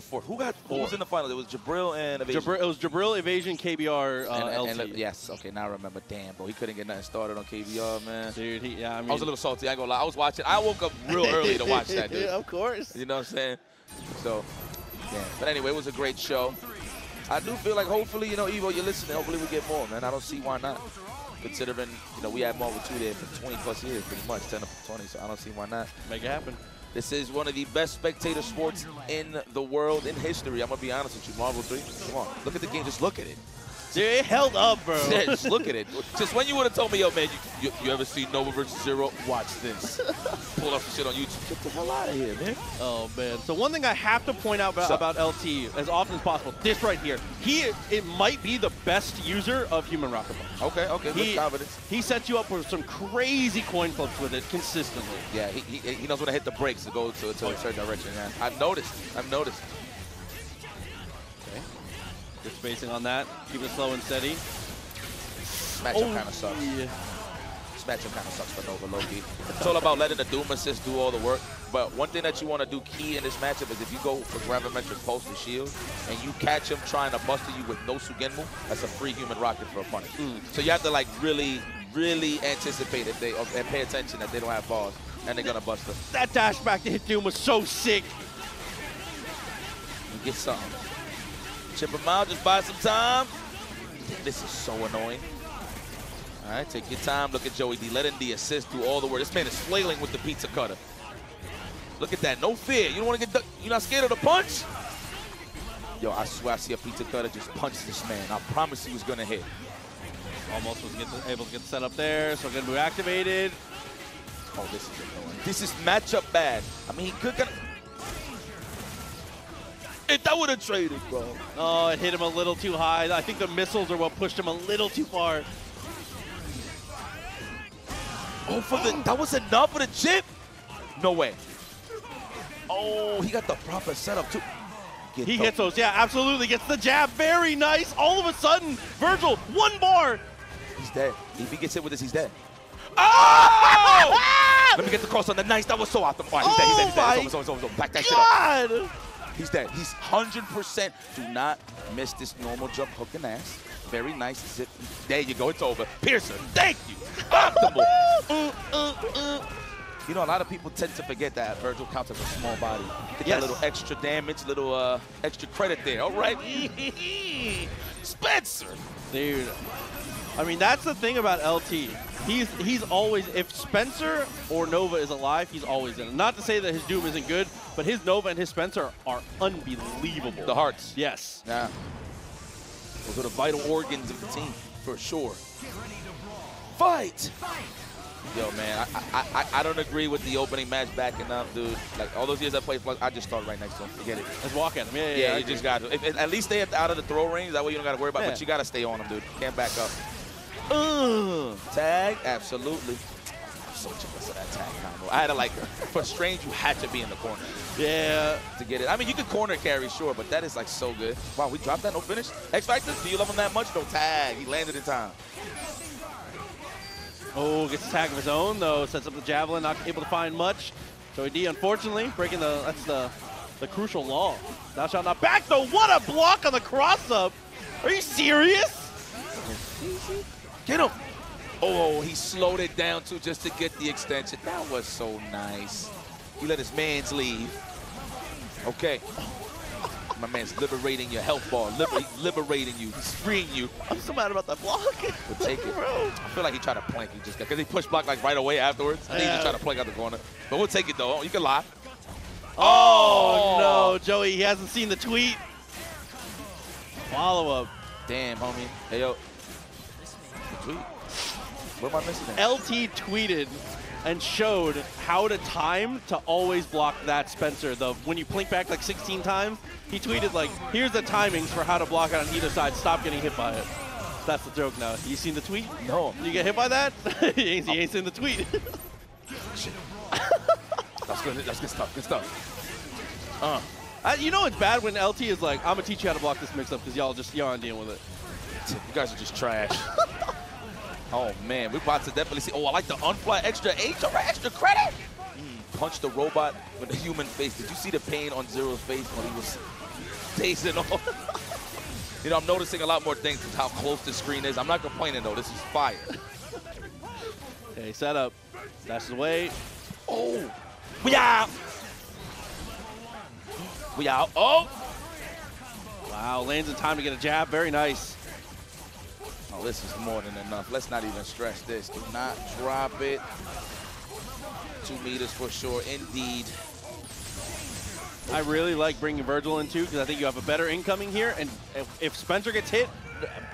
fourth. Who was in the final? It was Jabril and Evasion. It was Jabril, Evasion, KBR, and LT. Yes, okay, now I remember. Damn, bro, he couldn't get nothing started on KBR, man. Dude, I mean. I was a little salty, I ain't gonna lie. I was watching. I woke up real early to watch that, dude. Of course. You know what I'm saying? So, yeah. But anyway, it was a great show. I do feel like hopefully, you know, EVO, you're listening. Hopefully we get more, man. I don't see why not. Considering, you know, we had Marvel 2 there for 20 plus years, pretty much, 10 up to 20, so I don't see why not. Make it happen. This is one of the best spectator sports in the world, in history. I'm going to be honest with you, Marvel 3, come on, look at the game, just look at it. Dude, it held up, bro. Yeah, just look at it. Just when you would have told me, yo, man, you ever seen Nova vs. Zero? Watch this. Pull up some shit on YouTube. Get the hell out of here, man. Oh, man. So one thing I have to point out about LT as often as possible, this right here, it might be the best user of Human Rocket Punch. Okay, with confidence. He sets you up with some crazy coin flips with it consistently. Yeah, he knows when to hit the brakes to go to a certain direction. Yeah. I've noticed. Good spacing on that. Keep it slow and steady. Smash-up kind of sucks. Yeah. Smash-up kind of sucks for Nova, low-key. It's all about letting the Doom assist do all the work. But one thing that you want to do key in this matchup is if you go for gravimetric pulse and shield and you catch him trying to buster you with no Sugenmu, that's a free human rocket for a punish. So you have to, like, really anticipate if they and pay attention that they don't have balls and they're going to bust them. That dash back to hit Doom was so sick. You get something. Chip him out, just buy some time. This is so annoying. All right, take your time. Look at Joey D. Letting the assist do all the work. This man is flailing with the pizza cutter. Look at that. No fear. You don't want to get ducked. You're not scared of the punch? Yo, I swear I see a pizza cutter just punch this man. I promise he was going to hit. Almost was able to get set up there. So good move activated. Oh, this is annoying. This is matchup bad. I mean, he could get... That would have traded, bro. Oh, it hit him a little too high. I think the missiles are what pushed him a little too far. Oh, that was enough for the chip? No way. Oh, he got the proper setup, too. He hits those, yeah, absolutely. Gets the jab, very nice. All of a sudden, Virgil, one bar. He's dead. If he gets hit with this, he's dead. Oh! Let me get the cross on the nice. That was so optimal. He's dead. Back that shit up. He's dead. He's 100%. Do not miss this normal jump, hook and ass. Very nice zip. There you go. It's over. Piercer, thank you. Optimal. You know, a lot of people tend to forget that Virgil counts as a small body. Get that little extra damage, little extra credit there. All right. Spencer. Dude. I mean, that's the thing about LT. He's always, if Spencer or Nova is alive, he's always in it. Not to say that his Doom isn't good, but his Nova and his Spencer are unbelievable. The hearts. Yes. Yeah. Those are the vital organs of the team, for sure. Fight! Yo, man, I don't agree with the opening match backing up, dude. Like, all those years I played, I just started right next to him. Forget it. Let's walk at him. Yeah, you just got to. At least stay out of the throw range. That way you don't got to worry about it. But you got to stay on him, dude. Can't back up. Tag, absolutely. I'm so jealous of that tag combo. I had to like her. For Strange, you had to be in the corner. Yeah. To get it. I mean, you could corner carry, sure, but that is like so good. Wow, we dropped that, no finish. X-Factor, do you love him that much? No tag. He landed in time. Oh, gets a tag of his own though. Sets up the javelin, not able to find much. Joey D, unfortunately, breaking the the crucial law. Thou shalt not back though. What a block on the cross up. Are you serious? Get him. Oh, he slowed it down too just to get the extension. That was so nice. He let his mans leave. Okay. My man's liberating your health bar, liberating you, he's freeing you. I'm so mad about that block. But take it. Bro. I feel like he tried to plank you just because he pushed block like right away afterwards. I think he just tried to plank out the corner. But we'll take it though. You can lie. Oh no, Joey, he hasn't seen the tweet. Follow up. Damn, homie. Hey, yo. The tweet. What am I missing? LT tweeted and showed how to time to always block that Spencer. The when you plink back like 16 times, he tweeted like, here's the timings for how to block it on either side. Stop getting hit by it. That's the joke now. You seen the tweet? No. You get hit by that? you ain't seen the tweet. Shit. That's good stuff. You know it's bad when LT is like, I'm gonna teach you how to block this mix up because y'all aren't dealing with it. You guys are just trash. Oh man, we're about to definitely see. Oh, I like the unfly extra H or extra credit. Punch the robot with the human face. Did you see the pain on Zero's face when he was dazing off? You know, I'm noticing a lot more things with how close the screen is. I'm not complaining though, this is fire. Okay, set up. That's the way. Oh, we out. We out. Oh. Wow, lands in time to get a jab. Very nice. Oh, this is more than enough. Let's not even stress this. Do not drop it. 2 meters for sure, indeed. I really like bringing Virgil in too because I think you have a better incoming here. And if Spencer gets hit,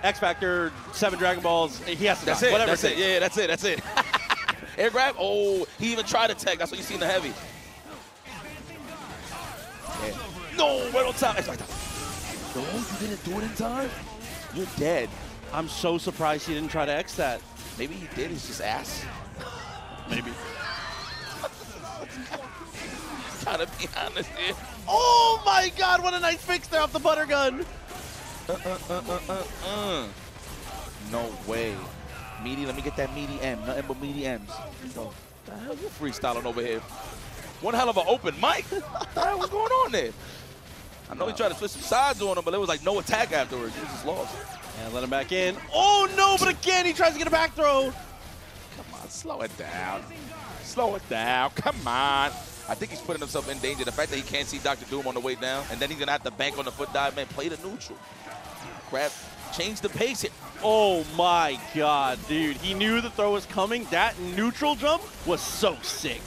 X Factor, 7 Dragon Balls, he has to. That's it. Yeah, that's it. Air grab. Oh, he even tried to tag. That's what you see in the heavy. Yeah. No, right on top. No, you didn't do it in time. You're dead. I'm so surprised he didn't try to X that. Maybe he did, he's just ass. Maybe. Gotta be honest here. Oh my God, what a nice fix there off the butter gun. No way. Meaty, let me get that meaty M, nothing but meaty M's. What the hell you freestyling over here? One hell of an open mic. What the hell was going on there? I know he tried to switch some sides on him, but there was like no attack afterwards, he was just lost. And let him back in. Oh no, but again, he tries to get a back throw. Come on, slow it down. Slow it down, come on. I think he's putting himself in danger. The fact that he can't see Dr. Doom on the way down, and then he's gonna have to bank on the foot dive, man, play the neutral. Crap, change the pace here. Oh my God, dude. He knew the throw was coming. That neutral jump was so sick.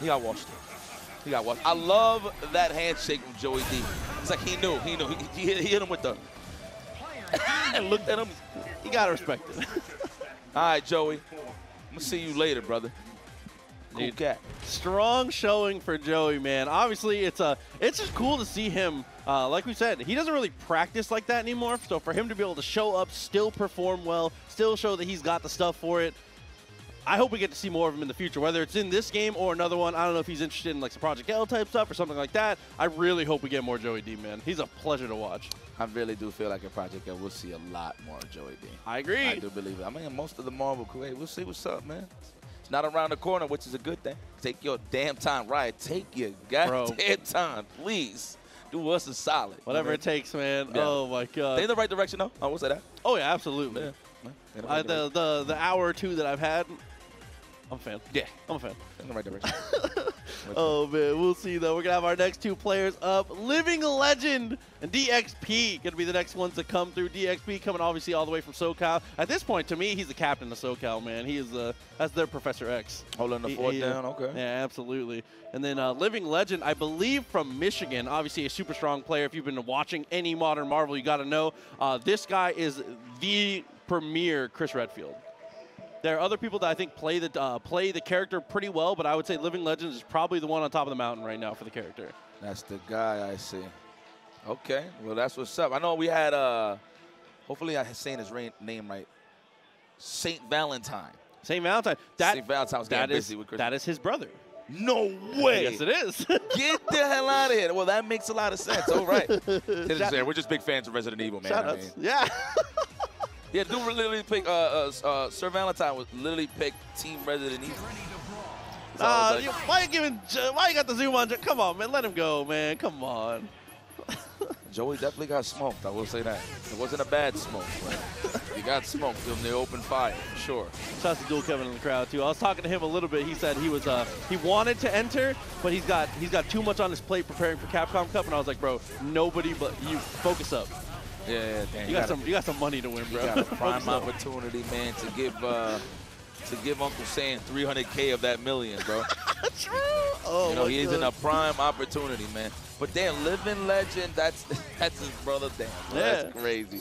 He got washed. He got washed. I love that handshake from Joey D. It's like he knew. He hit him with the, and looked at him. You gotta respect it. All right, Joey. I'm gonna see you later, brother. Cool cat. Strong showing for Joey, man. Obviously, it's just cool to see him. Like we said, he doesn't really practice like that anymore. So for him to be able to show up, still perform well, still show that he's got the stuff for it. I hope we get to see more of him in the future, whether it's in this game or another one. I don't know if he's interested in like some Project L type stuff or something like that. I really hope we get more Joey D, man. He's a pleasure to watch. I really do feel like in Project L, we'll see a lot more Joey D. I agree. I do believe it. I mean, most of the Marvel crew, we'll see what's up, man. It's not around the corner, which is a good thing. Take your damn time, Riot. Take your goddamn time, please. Do us a solid. Whatever it takes, man. Yeah. Oh, my God. They're in the right direction, though. I will say that. Oh, yeah, absolutely. Yeah. The hour or two that I've had, I'm a fan. Yeah, I'm a fan. In the right direction. Oh, man, we'll see, though. We're going to have our next two players up. Living Legend and DXP going to be the next ones to come through. DXP coming, obviously, all the way from SoCal. At this point, to me, he's the captain of SoCal, man. He is that's their Professor X. Holding the fort down, okay. Yeah, absolutely. And then Living Legend, I believe, from Michigan. Obviously, a super strong player. If you've been watching any Modern Marvel, you got to know. This guy is the premier Chris Redfield. There are other people that I think play the character pretty well, but I would say Living Legends is probably the one on top of the mountain right now for the character. That's the guy I see. Okay, well that's what's up. I know we had, hopefully I'm saying his name right, St. Valentine. St. Valentine. St. Valentine was getting busy with Chris. That is his brother. No way. Yes, it is. Get the hell out of here. Well, that makes a lot of sense. All right. We're just big fans of Resident Evil, man. I mean. Yeah. Yeah, dude literally picked, Sir Valentine was literally picked Team Resident Evil. Like, why you got the zoom on? Come on, man. Let him go, man. Come on. Joey definitely got smoked. I will say that. It wasn't a bad smoke, but he got smoked in the open fire, sure. Shouts to Dual Kevin in the crowd too. I was talking to him a little bit. He said he was he wanted to enter, but he's got too much on his plate preparing for Capcom Cup. And I was like, bro, nobody but you. Focus up. Yeah, damn, you got some money to win, bro. You got a prime opportunity, man, to give Uncle Sam 300K of that million, bro. True. Oh, you know, he's in a prime opportunity, man. But damn, Living Legend, that's his brother, damn. Bro. Yeah. That's crazy.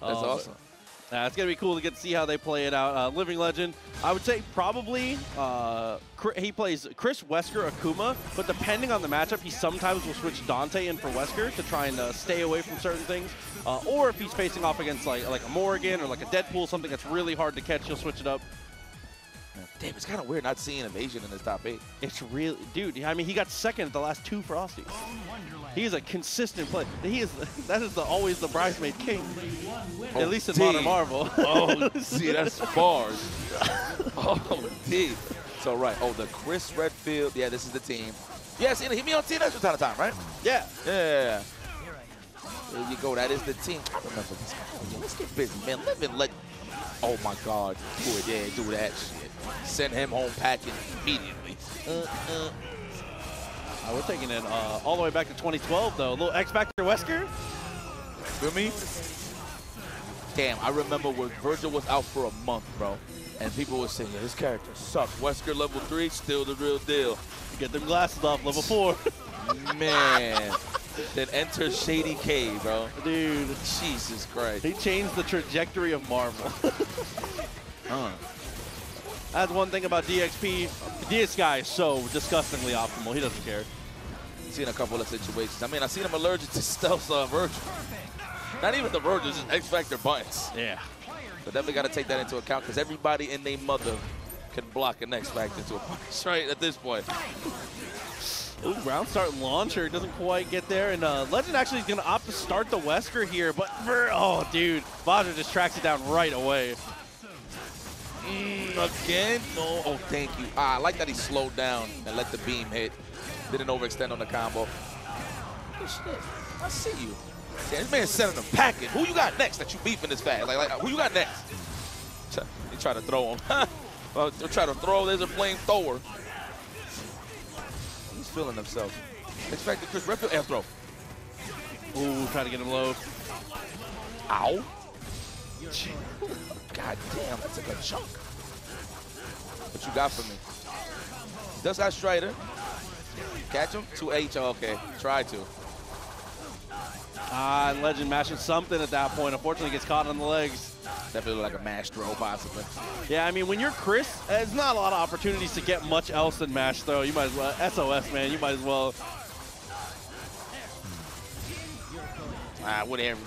That's awesome. It's going to be cool to get to see how they play it out. Living Legend, I would say probably he plays Chris, Wesker, Akuma, but depending on the matchup, he sometimes will switch Dante in for Wesker to try and stay away from certain things. Or if he's facing off against like a Morrigan or like a Deadpool, something that's really hard to catch, he'll switch it up. Damn, it's kind of weird not seeing Evasion in his top 8. It's really, dude, I mean, he got second at the last 2 Frosties. He's a consistent player. He is, that is always the bridesmaid king. Oh, at least in Modern Marvel. Oh, see, that's bars. Oh, D. So, right. Oh, the Chris Redfield. Yeah, this is the team. Yeah, see, he be on TNS from time to time, right? Yeah. Yeah. There you go. That is the team. I remember this guy. Let's get busy, man. Living legend. Oh, my God. Boy, yeah, do that shit. Send him home packing immediately. We're taking it all the way back to 2012, though. A little X-Factor Wesker. Feel me? Damn, I remember when Virgil was out for a month, bro. And people were saying, yeah, this character sucks. Wesker level 3, still the real deal. You get them glasses off, level 4. Man. Then enter Shady K, bro. Dude. Jesus Christ. He changed the trajectory of Marvel. Huh. That's one thing about DXP. This guy is so disgustingly optimal. He doesn't care. I've seen a couple of situations. I mean, I've seen him allergic to stealth Virgil. Not even the Virgil, just X-Factor bites. Yeah. But definitely got to take that into account because everybody and their mother can block an X-Factor to a punch right at this point. Ooh, round start launcher doesn't quite get there, and Legend actually is going to opt to start the Wesker here, but oh, dude, Vajra just tracks it down right away. Again? No. Oh, thank you. Ah, I like that he slowed down and let the beam hit. Didn't overextend on the combo. Good shit. I see you. Yeah, this man's sending him packing. Who you got next that you beefing this fast? Like, who you got next? They try to throw him. Well, they try to throw. There's a flamethrower. He's feeling himself. Expected Chris Redfield air throw. Ooh, trying to get him low. Ow. God damn, that's a good chunk. What you got for me? Does that Strider. Catch him? 2H, oh, okay. Try to. Ah, Legend mashing something at that point. Unfortunately, gets caught on the legs. Definitely like a mash throw, possibly. Yeah, I mean, when you're Chris, there's not a lot of opportunities to get much else than mash throw. You might as well, SOS, man, you might as well. Ah, whatever.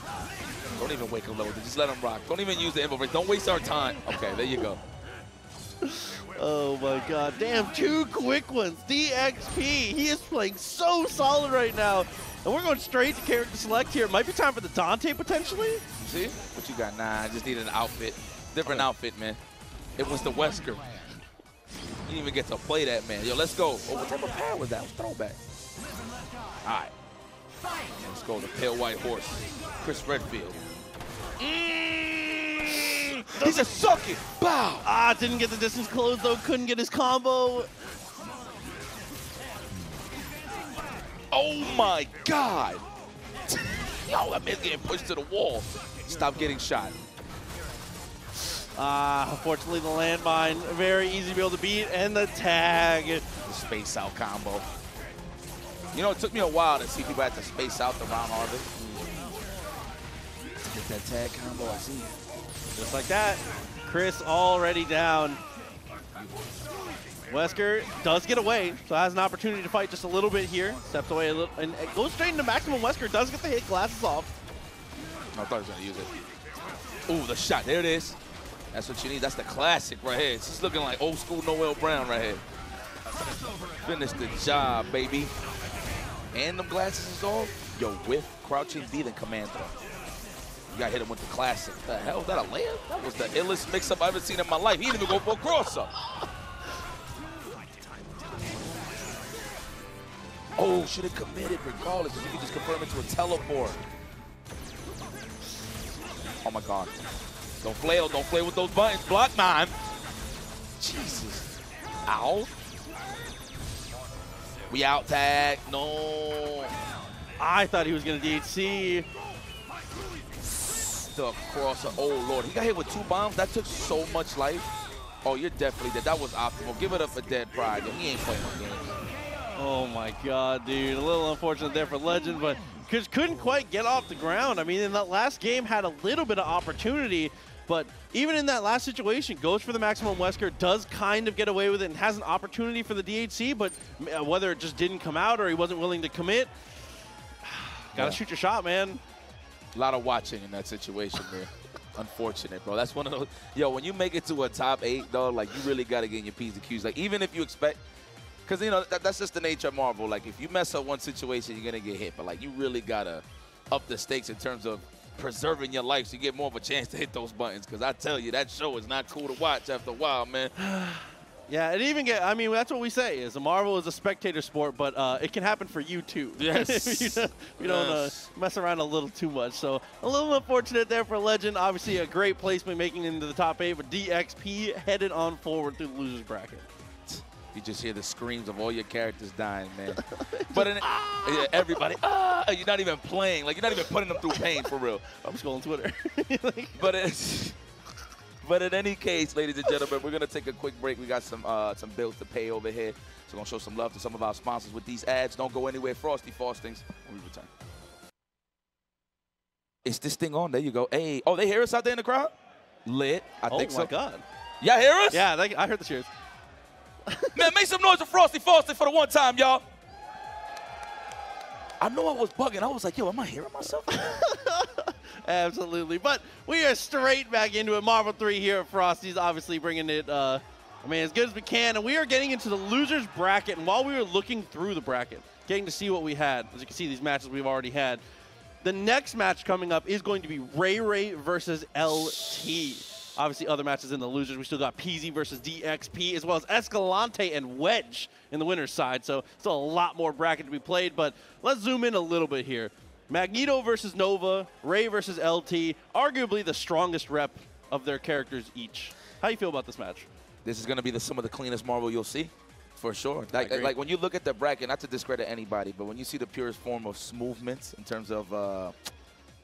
Don't even wake him low. Just let him rock. Don't even use the info break. Don't waste our time. Okay, there you go. Oh, my God. Damn, 2 quick ones. DXP, he is playing so solid right now. And we're going straight to character select here. Might be time for the Dante, potentially. You see? What you got? Nah, I just needed an outfit. Different outfit, man. It was the Wesker. You didn't even get to play that, man. Yo, let's go. Oh, what type of pad was that? It was throwback. All right. Let's go. The pale white horse. Chris Redfield. He's a suck it. Bow. Ah, didn't get the distance closed, though. Couldn't get his combo. Oh, my God. Yo, that man's getting pushed to the wall. Stop getting shot. Unfortunately, the landmine, very easy to be able to beat, and the tag. The space out combo. You know, it took me a while to see people had to space out the round harvest. Get that tag combo, I see. Just like that, Chris already down. Wesker does get away, so has an opportunity to fight just a little bit here. Steps away a little, and goes straight into maximum. Wesker does get the hit, glasses off. I thought he was gonna use it. Ooh, the shot, there it is. That's what you need, that's the classic right here. It's just looking like old school Noel Brown right here. Finish the job, baby. And them glasses is off. Yo, whiff, crouching, beat, and command throw. You got to hit him with the classic. The hell, was that a layup? That was the illest mix-up I've ever seen in my life. He didn't even go for a cross-up. Oh, should have committed regardless. You can just confirm it to a teleport. Oh my God. Don't flail. Don't play with those buttons. Block mine. Jesus. Ow. We out tag. No. I thought he was going to DHC. The crosser. Oh, Lord. He got hit with 2 bombs. That took so much life. Oh, you're definitely dead. That was optimal. Give it up for Dead Pride. He ain't playing my games. Oh, my God, dude. A little unfortunate there for Legend, but couldn't quite get off the ground. I mean, in that last game, had a little bit of opportunity, but even in that last situation, goes for the maximum Wesker, does kind of get away with it, and has an opportunity for the DHC, but whether it just didn't come out or he wasn't willing to commit, gotta shoot your shot, man. A lot of watching in that situation there. Unfortunate, bro. That's one of those. Yo, when you make it to a top 8, though, like, you really gotta get in your P's and Q's. Like, even if you expect, because, you know, that's just the nature of Marvel. Like, if you mess up one situation, you're going to get hit. But, like, you really got to up the stakes in terms of preserving your life so you get more of a chance to hit those buttons. Because I tell you, that show is not cool to watch after a while, man. Yeah, it even get, I mean, that's what we say is Marvel is a spectator sport, but it can happen for you, too. Yes. if you don't mess around a little too much. So a little unfortunate there for Legend. Obviously, a great placement making into the top 8, but DXP headed on forward through the loser's bracket. You just hear the screams of all your characters dying, man. But in, yeah, everybody, you're not even playing. Like, you're not even putting them through pain, for real. I'm scrolling Twitter. But in any case, ladies and gentlemen, we're going to take a quick break. We got some bills to pay over here. So we're going to show some love to some of our sponsors with these ads. Don't go anywhere. Frosty Faustings. When we return. Is this thing on? There you go. Hey. Oh, they hear us out there in the crowd? Lit. I think so. Oh, my God. Y'all hear us? Yeah, I heard the cheers. Man, make some noise for Frosty Faustings for the one time, y'all. I know I was bugging. I was like, yo, am I hearing myself? Absolutely. But we are straight back into it. Marvel 3 here at Frosty's, obviously bringing it, I mean, as good as we can. And we are getting into the loser's bracket. And while we were looking through the bracket, getting to see what we had, as you can see, these matches we've already had. The next match coming up is going to be Ray Ray versus LT. Obviously, other matches in the losers. We still got PZ versus DXP, as well as Escalante and Wedge in the winner's side. So still a lot more bracket to be played, but let's zoom in a little bit here. Magneto versus Nova, Ray versus LT, arguably the strongest rep of their characters each. How do you feel about this match? This is going to be some of the cleanest Marvel you'll see, for sure. Like when you look at the bracket, not to discredit anybody, but when you see the purest form of movements in terms of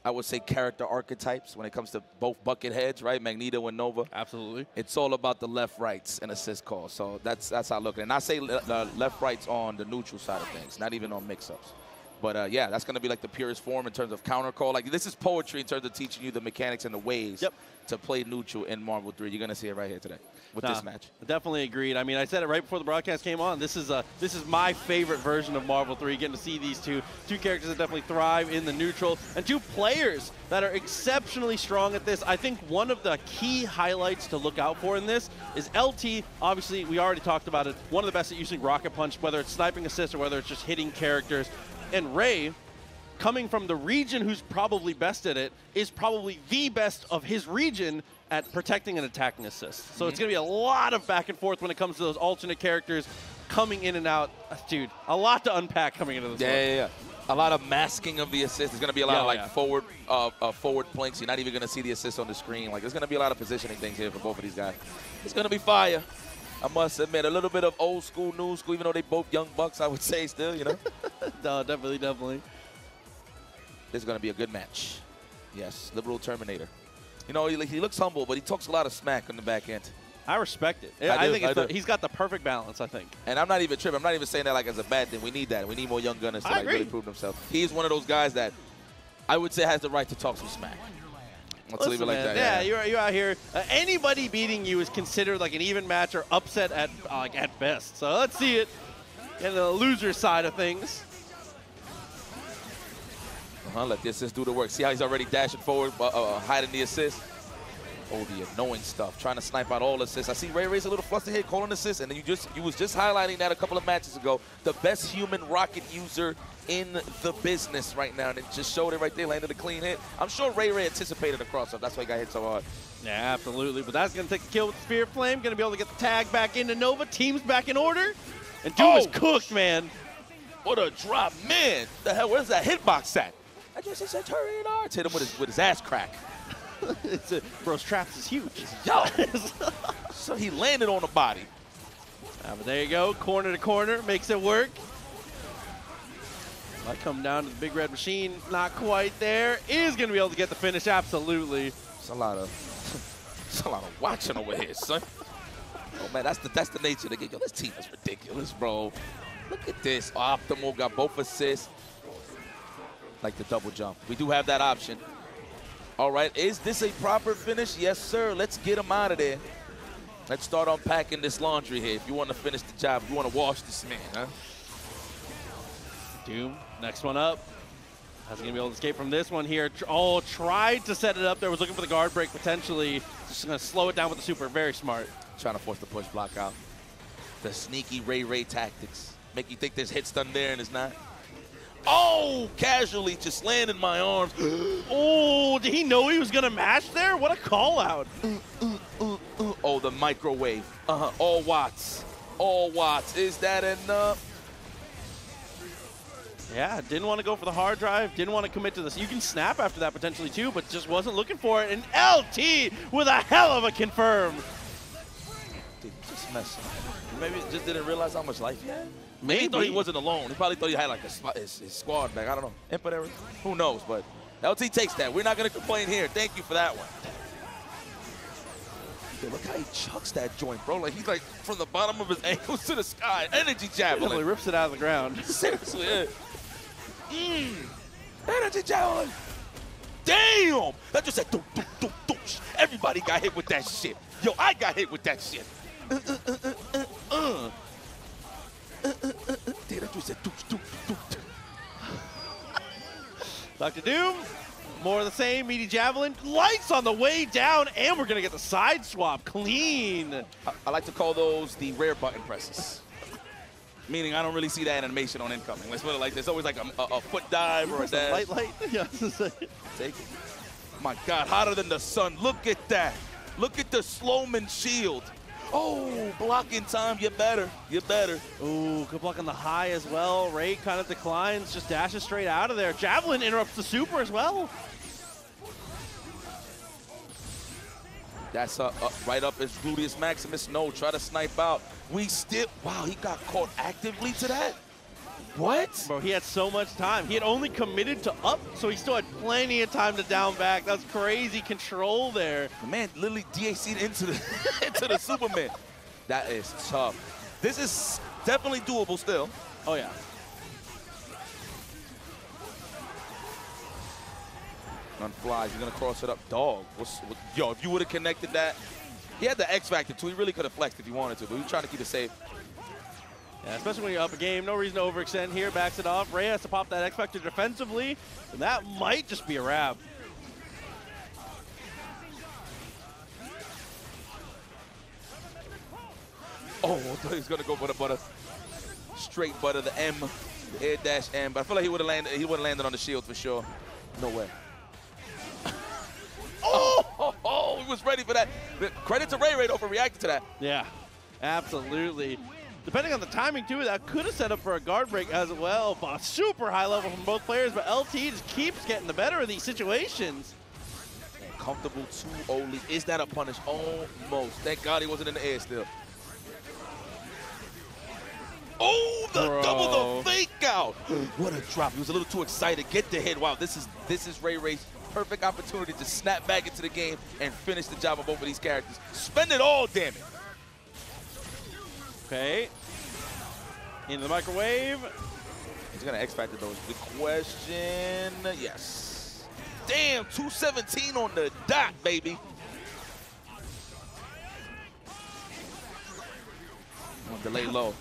I would say character archetypes when it comes to both bucket heads, right? Magneto and Nova. Absolutely. It's all about the left rights and assist calls. So that's how I look at it. And I say left rights on the neutral side of things, not even on mix-ups. But yeah, that's going to be like the purest form in terms of counter call. Like, this is poetry in terms of teaching you the mechanics and the ways to play neutral in Marvel 3. You're going to see it right here today with this match. Definitely agreed. I mean, I said it right before the broadcast came on. This is my favorite version of Marvel 3, getting to see these two characters that definitely thrive in the neutral, and two players that are exceptionally strong at this. I think one of the key highlights to look out for in this is LT. Obviously, we already talked about it. One of the best at using Rocket Punch, whether it's sniping assist or whether it's just hitting characters. And Ray, coming from the region who's probably best at it, is probably the best of his region at protecting and attacking assist. So it's going to be a lot of back and forth when it comes to those alternate characters coming in and out. Dude, a lot to unpack coming into this one. A lot of masking of the assist. There's going to be a lot of forward blinks. You're not even going to see the assist on the screen. Like, there's going to be a lot of positioning things here for both of these guys. It's going to be fire. I must admit, a little bit of old school, new school, even though they both young bucks, I would say still, you know? No, definitely, definitely. This is going to be a good match. Yes, Liberal Terminator. You know, he looks humble, but he talks a lot of smack on the back end. I respect it. I think he's got the perfect balance, I think. And I'm not even tripping. I'm not even saying that like as a bad thing. We need that. We need more young gunners to like, really prove themselves. He's one of those guys that I would say has the right to talk some smack. Let's leave it like that. Yeah, you're out here. Anybody beating you is considered like an even match or upset at best. So let's see it in the loser side of things. Let the assist do the work. See how he's already dashing forward, hiding the assist. Oh, the annoying stuff. Trying to snipe out all assists. I see Ray Ray's a little flustered here, calling assists, and then you was just highlighting that a couple of matches ago. The best human rocket user in the business right now, and it just showed it right there, landed a clean hit. I'm sure Ray Ray anticipated a cross-up. That's why he got hit so hard. Yeah, absolutely. But that's going to take the kill with the Spear Flame. Going to be able to get the tag back into Nova. Team's back in order. And Doom is cooked, man. What a drop, man. The hell, where's that hitbox at? I guess it's a Turian Arts. Hit him with his ass crack. Bro's traps is huge. Yo. So he landed on the body. But there you go, corner to corner, makes it work. Might come down to the big red machine, not quite there. Is gonna be able to get the finish, absolutely. It's a lot of watching over here, son. Oh man, that's the nature of the game. Yo, this team is ridiculous, bro. Look at this. Optimal got both assists. Like the double jump. We do have that option. All right, is this a proper finish? Yes, sir. Let's get him out of there. Let's start unpacking this laundry here. If you want to finish the job, if you want to wash this man, huh? Doom, next one up. How's he going to be able to escape from this one here? Oh, tried to set it up there. Was looking for the guard break, potentially. Just going to slow it down with the super. Very smart. Trying to force the push block out. The sneaky Ray Ray tactics. Make you think there's hit stun there and it's not. Oh, casually just landed my arms. Oh, did he know he was going to mash there? What a call out. Oh, the microwave. All watts. All watts. Is that enough? Yeah, didn't want to go for the hard drive. Didn't want to commit to this. You can snap after that potentially too, but just wasn't looking for it. And LT with a hell of a confirm. Dude, just messed up. Maybe just didn't realize how much life he had. Maybe he thought he wasn't alone. He probably thought he had like his squad back. I don't know. Input everything. Who knows? But LT takes that. We're not going to complain here. Thank you for that one. Dude, look how he chucks that joint, bro. Like, he's like from the bottom of his ankles to the sky. Energy javelin. He rips it out of the ground. Seriously, yeah. Energy javelin. Damn. That just said, doo, doo, doo, doo. Everybody got hit with that shit. Yo, I got hit with that shit. Dude, that just said, doo, doo, doo, doo. Dr. Doom. More of the same, meaty javelin. Lights on the way down, and we're gonna get the side swap clean. I like to call those the rare button presses. Meaning I don't really see that animation on incoming. Let's put it like this. Always like a foot dive or a dash. Light. Yeah. Take it. My God, hotter than the sun. Look at that. Look at the Sloman shield. Oh, blocking time, you're better. You're better. Ooh, good block on the high as well. Ray kind of declines, just dashes straight out of there. Javelin interrupts the super as well. That's right up is Gluteus Maximus. No, try to snipe out. We still, wow, he got caught actively to that? What? Bro, he had so much time. He had only committed to up, so he still had plenty of time to down back. That's crazy control there. Man, literally DAC'd into the Superman. That is tough. This is definitely doable still. Oh, yeah. None flies. He's going to cross it up. Dog. Yo, if you would have connected that. He had the X Factor, too. He really could have flexed if he wanted to, but he was trying to keep it safe. Yeah, especially when you're up a game, no reason to overextend here, backs it off. Ray has to pop that X Factor defensively, and that might just be a wrap. Oh, I thought he was gonna go for the butter. Straight butter, the M, the air dash M, but I feel like he would have landed on the shield for sure. No way. Oh, he was ready for that. Credit to Ray Ray though for reacting to that. Yeah, absolutely. Depending on the timing, too, that could have set up for a guard break as well. But super high level from both players, but LT just keeps getting the better of these situations. And comfortable to Oli. Is that a punish? Almost. Thank God he wasn't in the air still. Oh, the double the fake out. What a drop. He was a little too excited. Get the hit. Wow, this is Ray Ray's perfect opportunity to snap back into the game and finish the job of both of these characters. Spend it all, damn it. Okay, into the microwave. He's gonna X Factor those. The question, yes. Damn, 217 on the dot, baby. On delay low.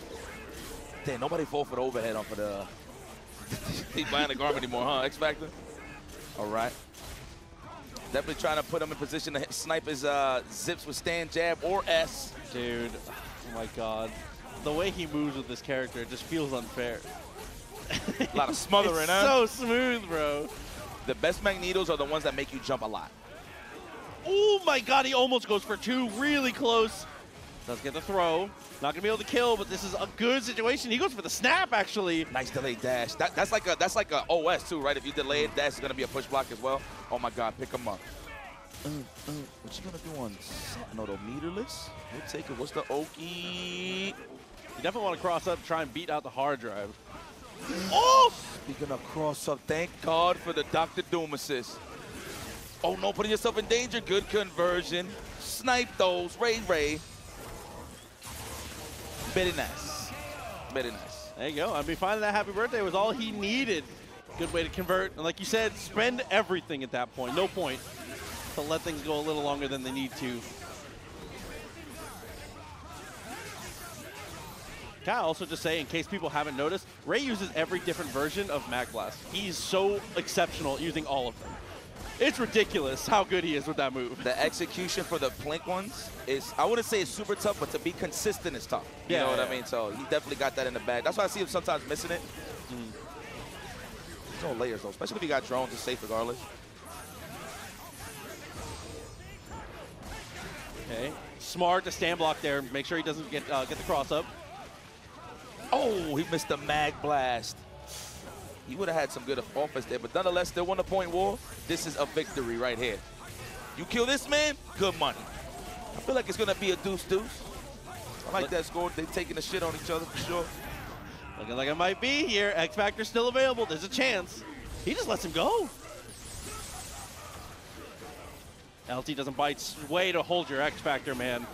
Damn, nobody fought for the overhead on for the. Keep buying the garment anymore, huh? X Factor. All right. Definitely trying to put him in position to snipe his zips with stand, jab, or S. Dude. Oh my God. The way he moves with this character just feels unfair. A lot of smothering, it's huh? So smooth, bro. The best Magnetos are the ones that make you jump a lot. Oh my God, he almost goes for two. Really close. Does get the throw. Not gonna be able to kill, but this is a good situation. He goes for the snap, actually. Nice delayed dash. That's like a OS too, right? If you delay it, that's gonna be a push block as well. Oh my God, pick him up. What you gonna do on Sentinel though? Meterless? We'll take it. What's the Oki? You definitely want to cross up, try and beat out the hard drive. Oh! Speaking of cross up, thank God for the Dr. Doom assist. Oh no, putting yourself in danger. Good conversion. Snipe those. Ray Ray. Very nice. Very nice. There you go. I mean, finding that happy birthday was all he needed. Good way to convert. And like you said, spend everything at that point. No point to let things go a little longer than they need to. Can I also just say, in case people haven't noticed, Ray uses every different version of Mag Blast. He's so exceptional using all of them. It's ridiculous how good he is with that move. The execution for the Plink ones is, I wouldn't say it's super tough, but to be consistent is tough. You know what I mean? So he definitely got that in the bag. That's why I see him sometimes missing it. There's no layers, though. Especially if you got drones, it's safe regardless. Okay. Smart to stand block there. Make sure he doesn't get the cross up. Oh, he missed the Mag Blast. He would have had some good offense there, but nonetheless, they won the point war. This is a victory right here. You kill this man, good money. I feel like it's going to be a deuce-deuce. I like that score. They're taking the shit on each other for sure. Looking like it might be here. X-Factor's still available. There's a chance. He just lets him go. LT doesn't bite. Way to hold your X-Factor, man.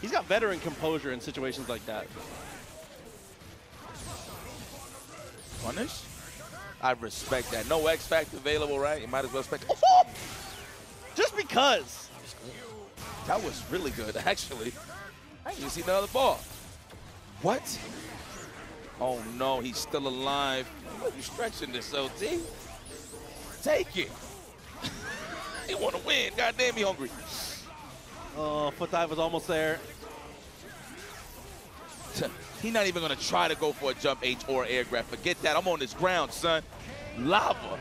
He's got veteran composure in situations like that. Punish? I respect that. No X Factor available, right? You might as well expect. Oh, just because. That was really good, actually. I didn't even see the other ball. What? Oh no, he's still alive. Oh, you stretching this, LT? Take it. He want to win. Goddamn, he hungry. Oh, foot dive was almost there. He's not even going to try to go for a jump H or air grab. Forget that. I'm on this ground, son. Lava.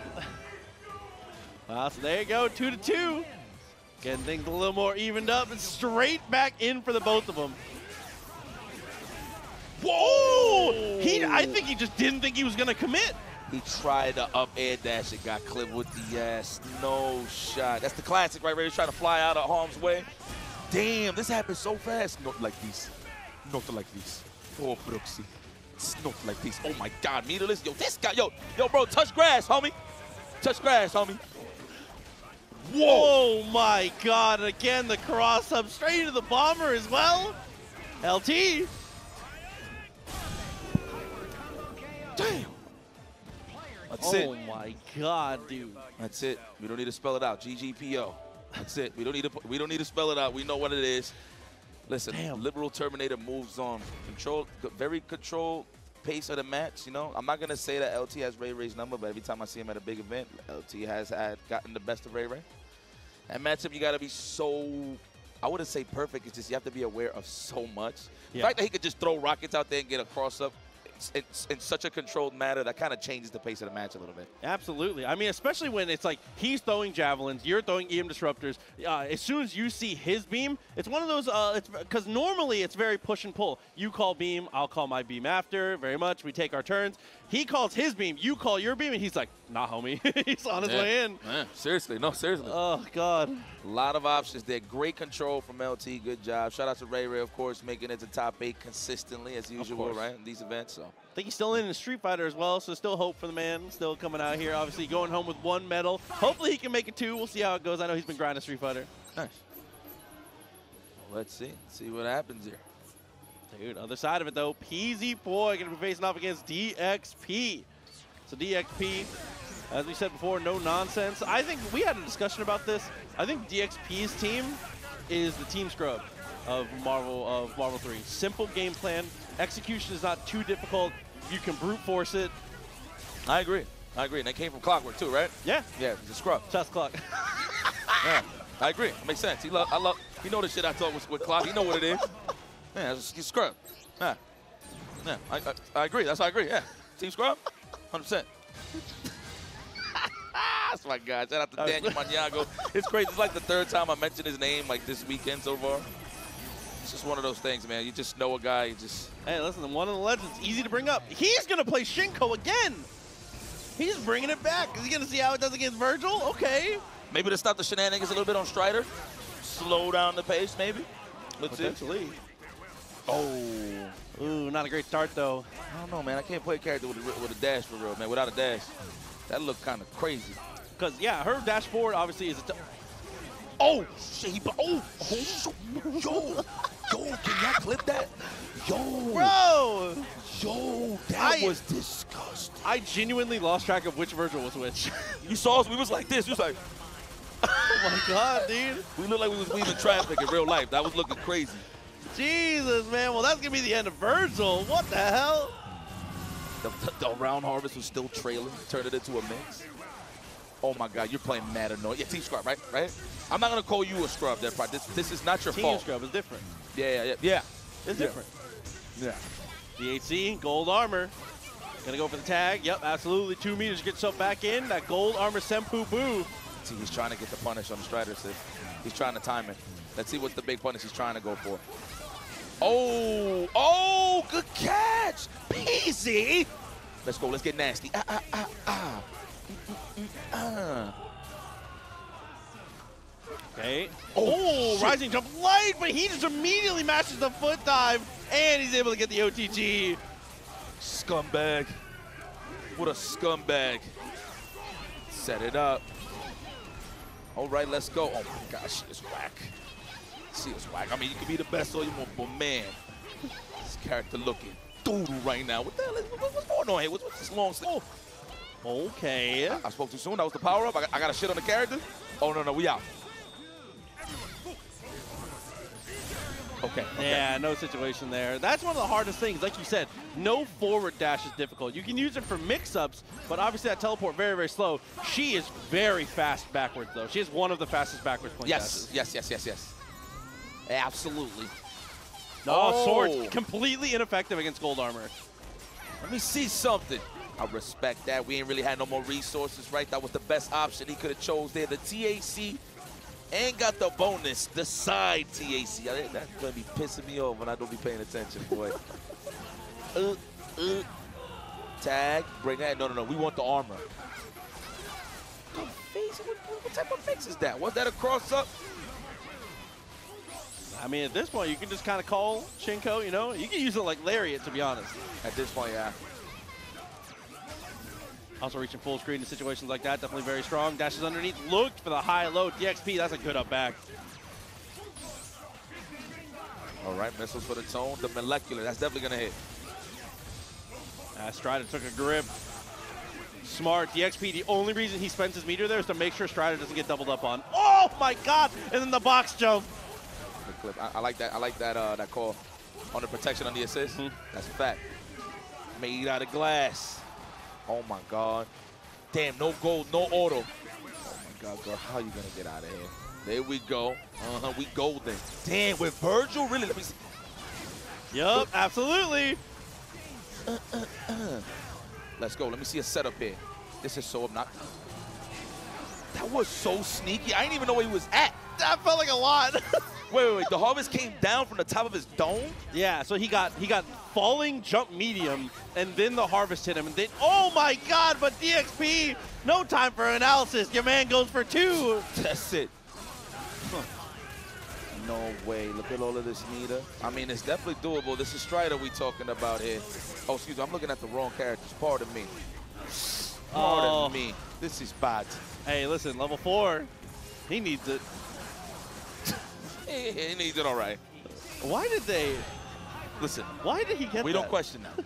Wow, so there you go. 2-2. Getting things a little more evened up. And straight back in for the both of them. Whoa! I think he just didn't think he was going to commit. He tried to up air dash. It got clipped with the ass. No shot. That's the classic, right? He's trying to fly out of harm's way. Damn, this happened so fast. Not like these. Not like these. Poor Proxy. It's not like this. Oh my God, meterless. Yo, this guy, yo, bro, touch grass, homie. Touch grass, homie. Whoa. Oh my God, again, the cross up straight into the bomber as well. LT. Damn. That's it. Oh my God, dude. That's it. We don't need to spell it out. GGPO. That's it. We don't need to spell it out. We know what it is. Listen, damn. Liberal Terminator moves on. Very controlled pace of the match, you know? I'm not going to say that LT has Ray Ray's number, but every time I see him at a big event, LT has gotten the best of Ray Ray. That matchup, you got to be so, I wouldn't say perfect, it's just you have to be aware of so much. Yeah. The fact that he could just throw rockets out there and get a cross-up in such a controlled manner, that kind of changes the pace of the match a little bit. Absolutely. I mean, especially when it's like he's throwing javelins, you're throwing EM disruptors. As soon as you see his beam, it's one of those, because normally it's very push and pull. You call beam, I'll call my beam after, very much. We take our turns. He calls his beam, you call your beam, and he's like, nah, homie. He's on his way in. Man, seriously. No, seriously. Oh, God. A lot of options there. Great control from LT. Good job. Shout out to Ray Ray, of course, making it to top 8 consistently as usual, right, in these events. So. I think he's still in the Street Fighter as well, so still hope for the man. Still coming out here, obviously going home with 1 medal. Hopefully he can make it 2. We'll see how it goes. I know he's been grinding Street Fighter. Nice. Well, let's see. Let's see what happens here. Dude, other side of it, though. pzpoy going to be facing off against DXP. So DXP, as we said before, no nonsense. I think we had a discussion about this. I think DXP's team is the team scrub of Marvel 3. Simple game plan. Execution is not too difficult. You can brute force it. I agree. I agree. And they came from Clockwork too, right? Yeah. Yeah, the scrub. Just Clock. Yeah, I agree. It makes sense. He know the shit I talk with Clock. He know what it is. Yeah, he's scrub. Yeah. Yeah, I agree. That's how I agree. Yeah. Team scrub? 100%. That's my guy. Shout out to Daniel Maniago. It's crazy. It's like the third time I mentioned his name like this weekend so far. It's just one of those things, man. You just know a guy. You just. Hey, listen, one of the legends. Easy to bring up. He's going to play Shinko again. He's bringing it back. Is he going to see how it does against Virgil? Okay. Maybe to stop the shenanigans a little bit on Strider. Slow down the pace, maybe. Let's see. Oh. Ooh, not a great start, though. I don't know, man. I can't play a character with a dash for real, man. Without a dash. That looked kind of crazy. Because, yeah, her dash forward obviously is a... Oh, shit. He... Oh. Oh. Yo. Yo, can y'all clip that? Yo. Bro. Yo, that was disgusting. I genuinely lost track of which Virgil was which. You saw us. We was like this. We was like... Oh, my God, dude. We looked like we was weaving traffic in real life. That was looking crazy. Jesus, man. Well, that's going to be the end of Virgil. What the hell? The round harvest was still trailing. Turned it into a mix. Oh, my God. You're playing mad annoying. Yeah, team scrub, right? Right? I'm not going to call you a scrub. That part. This is not your fault. Team scrub is different. Yeah, yeah, yeah. Yeah. It's different. Yeah. DHC, gold armor. Going to go for the tag. Yep, absolutely. 2 meters. Get yourself back in. That gold armor Senpu Boo. See, he's trying to get the punish on Strider, sis. He's trying to time it. Let's see what's the big punish he's trying to go for. Oh, oh, good catch. Peasy. Let's go. Let's get nasty. Okay. Oh, shit. Rising jump light, but he just immediately matches the foot dive, and he's able to get the OTG. Scumbag. What a scumbag. Set it up. All right, let's go. Oh, my gosh, it's whack. She is whack. I mean, you can be the best all you want, but man, this character looking doodle right now. What the hell is, what's going on here? What's this long sleeve? Oh. Okay. I spoke too soon. That was the power up. I got a shit on the character. Oh, no, no, we out. Okay, okay. Yeah, no situation there. That's one of the hardest things. Like you said, no forward dash is difficult. You can use it for mix-ups, but obviously that teleport very, very slow. She is very fast backwards, though. She is one of the fastest backwards point dashes. Yes, yes, yes, yes, yes. Absolutely. No, oh, swords completely ineffective against gold armor. Let me see something. I respect that. We ain't really had no more resources, right? That was the best option he could have chose there. The TAC and got the bonus. The side TAC. That's gonna be pissing me off when I don't be paying attention, boy. Tag. Bring that. No, no, no. We want the armor. The face? What type of fix is that? Was that a cross up? I mean, at this point, you can just kind of call Shinko, you know? You can use it like Lariat, to be honest. At this point, yeah. Also reaching full screen in situations like that, definitely very strong. Dashes underneath, looked for the high-low. DXP, that's a good up back. All right, missiles for the tone. The molecular, that's definitely going to hit. Strider took a grip. Smart. DXP, the only reason he spends his meter there is to make sure Strider doesn't get doubled up on. Oh, my God! And then the box jump. The clip. I like that. I like that. That call on the protection on the assist. Mm-hmm. That's a fact. Made out of glass. Oh my God. Damn. No gold. No auto. Oh my God, girl. How you gonna get out of here? There we go. We golden. Damn. With Virgil, really? Let me see. Yup. Absolutely. Let's go. Let me see a setup here. This is so obnoxious. That was so sneaky. I didn't even know where he was at. That felt like a lot. Wait, wait, wait, the harvest came down from the top of his dome? Yeah, so he got falling jump medium, and then the harvest hit him, and then, oh my God, but DXP, no time for analysis. Your man goes for two. That's it. Huh. No way, look at all of this meter. I mean, it's definitely doable. This is Strider we talking about here. Oh, excuse me, I'm looking at the wrong characters. Pardon me. Pardon me. This is bad. Hey, listen, level 4, he needs it. He needs it all right. Why did they? Listen. Why did he get that? We don't question that.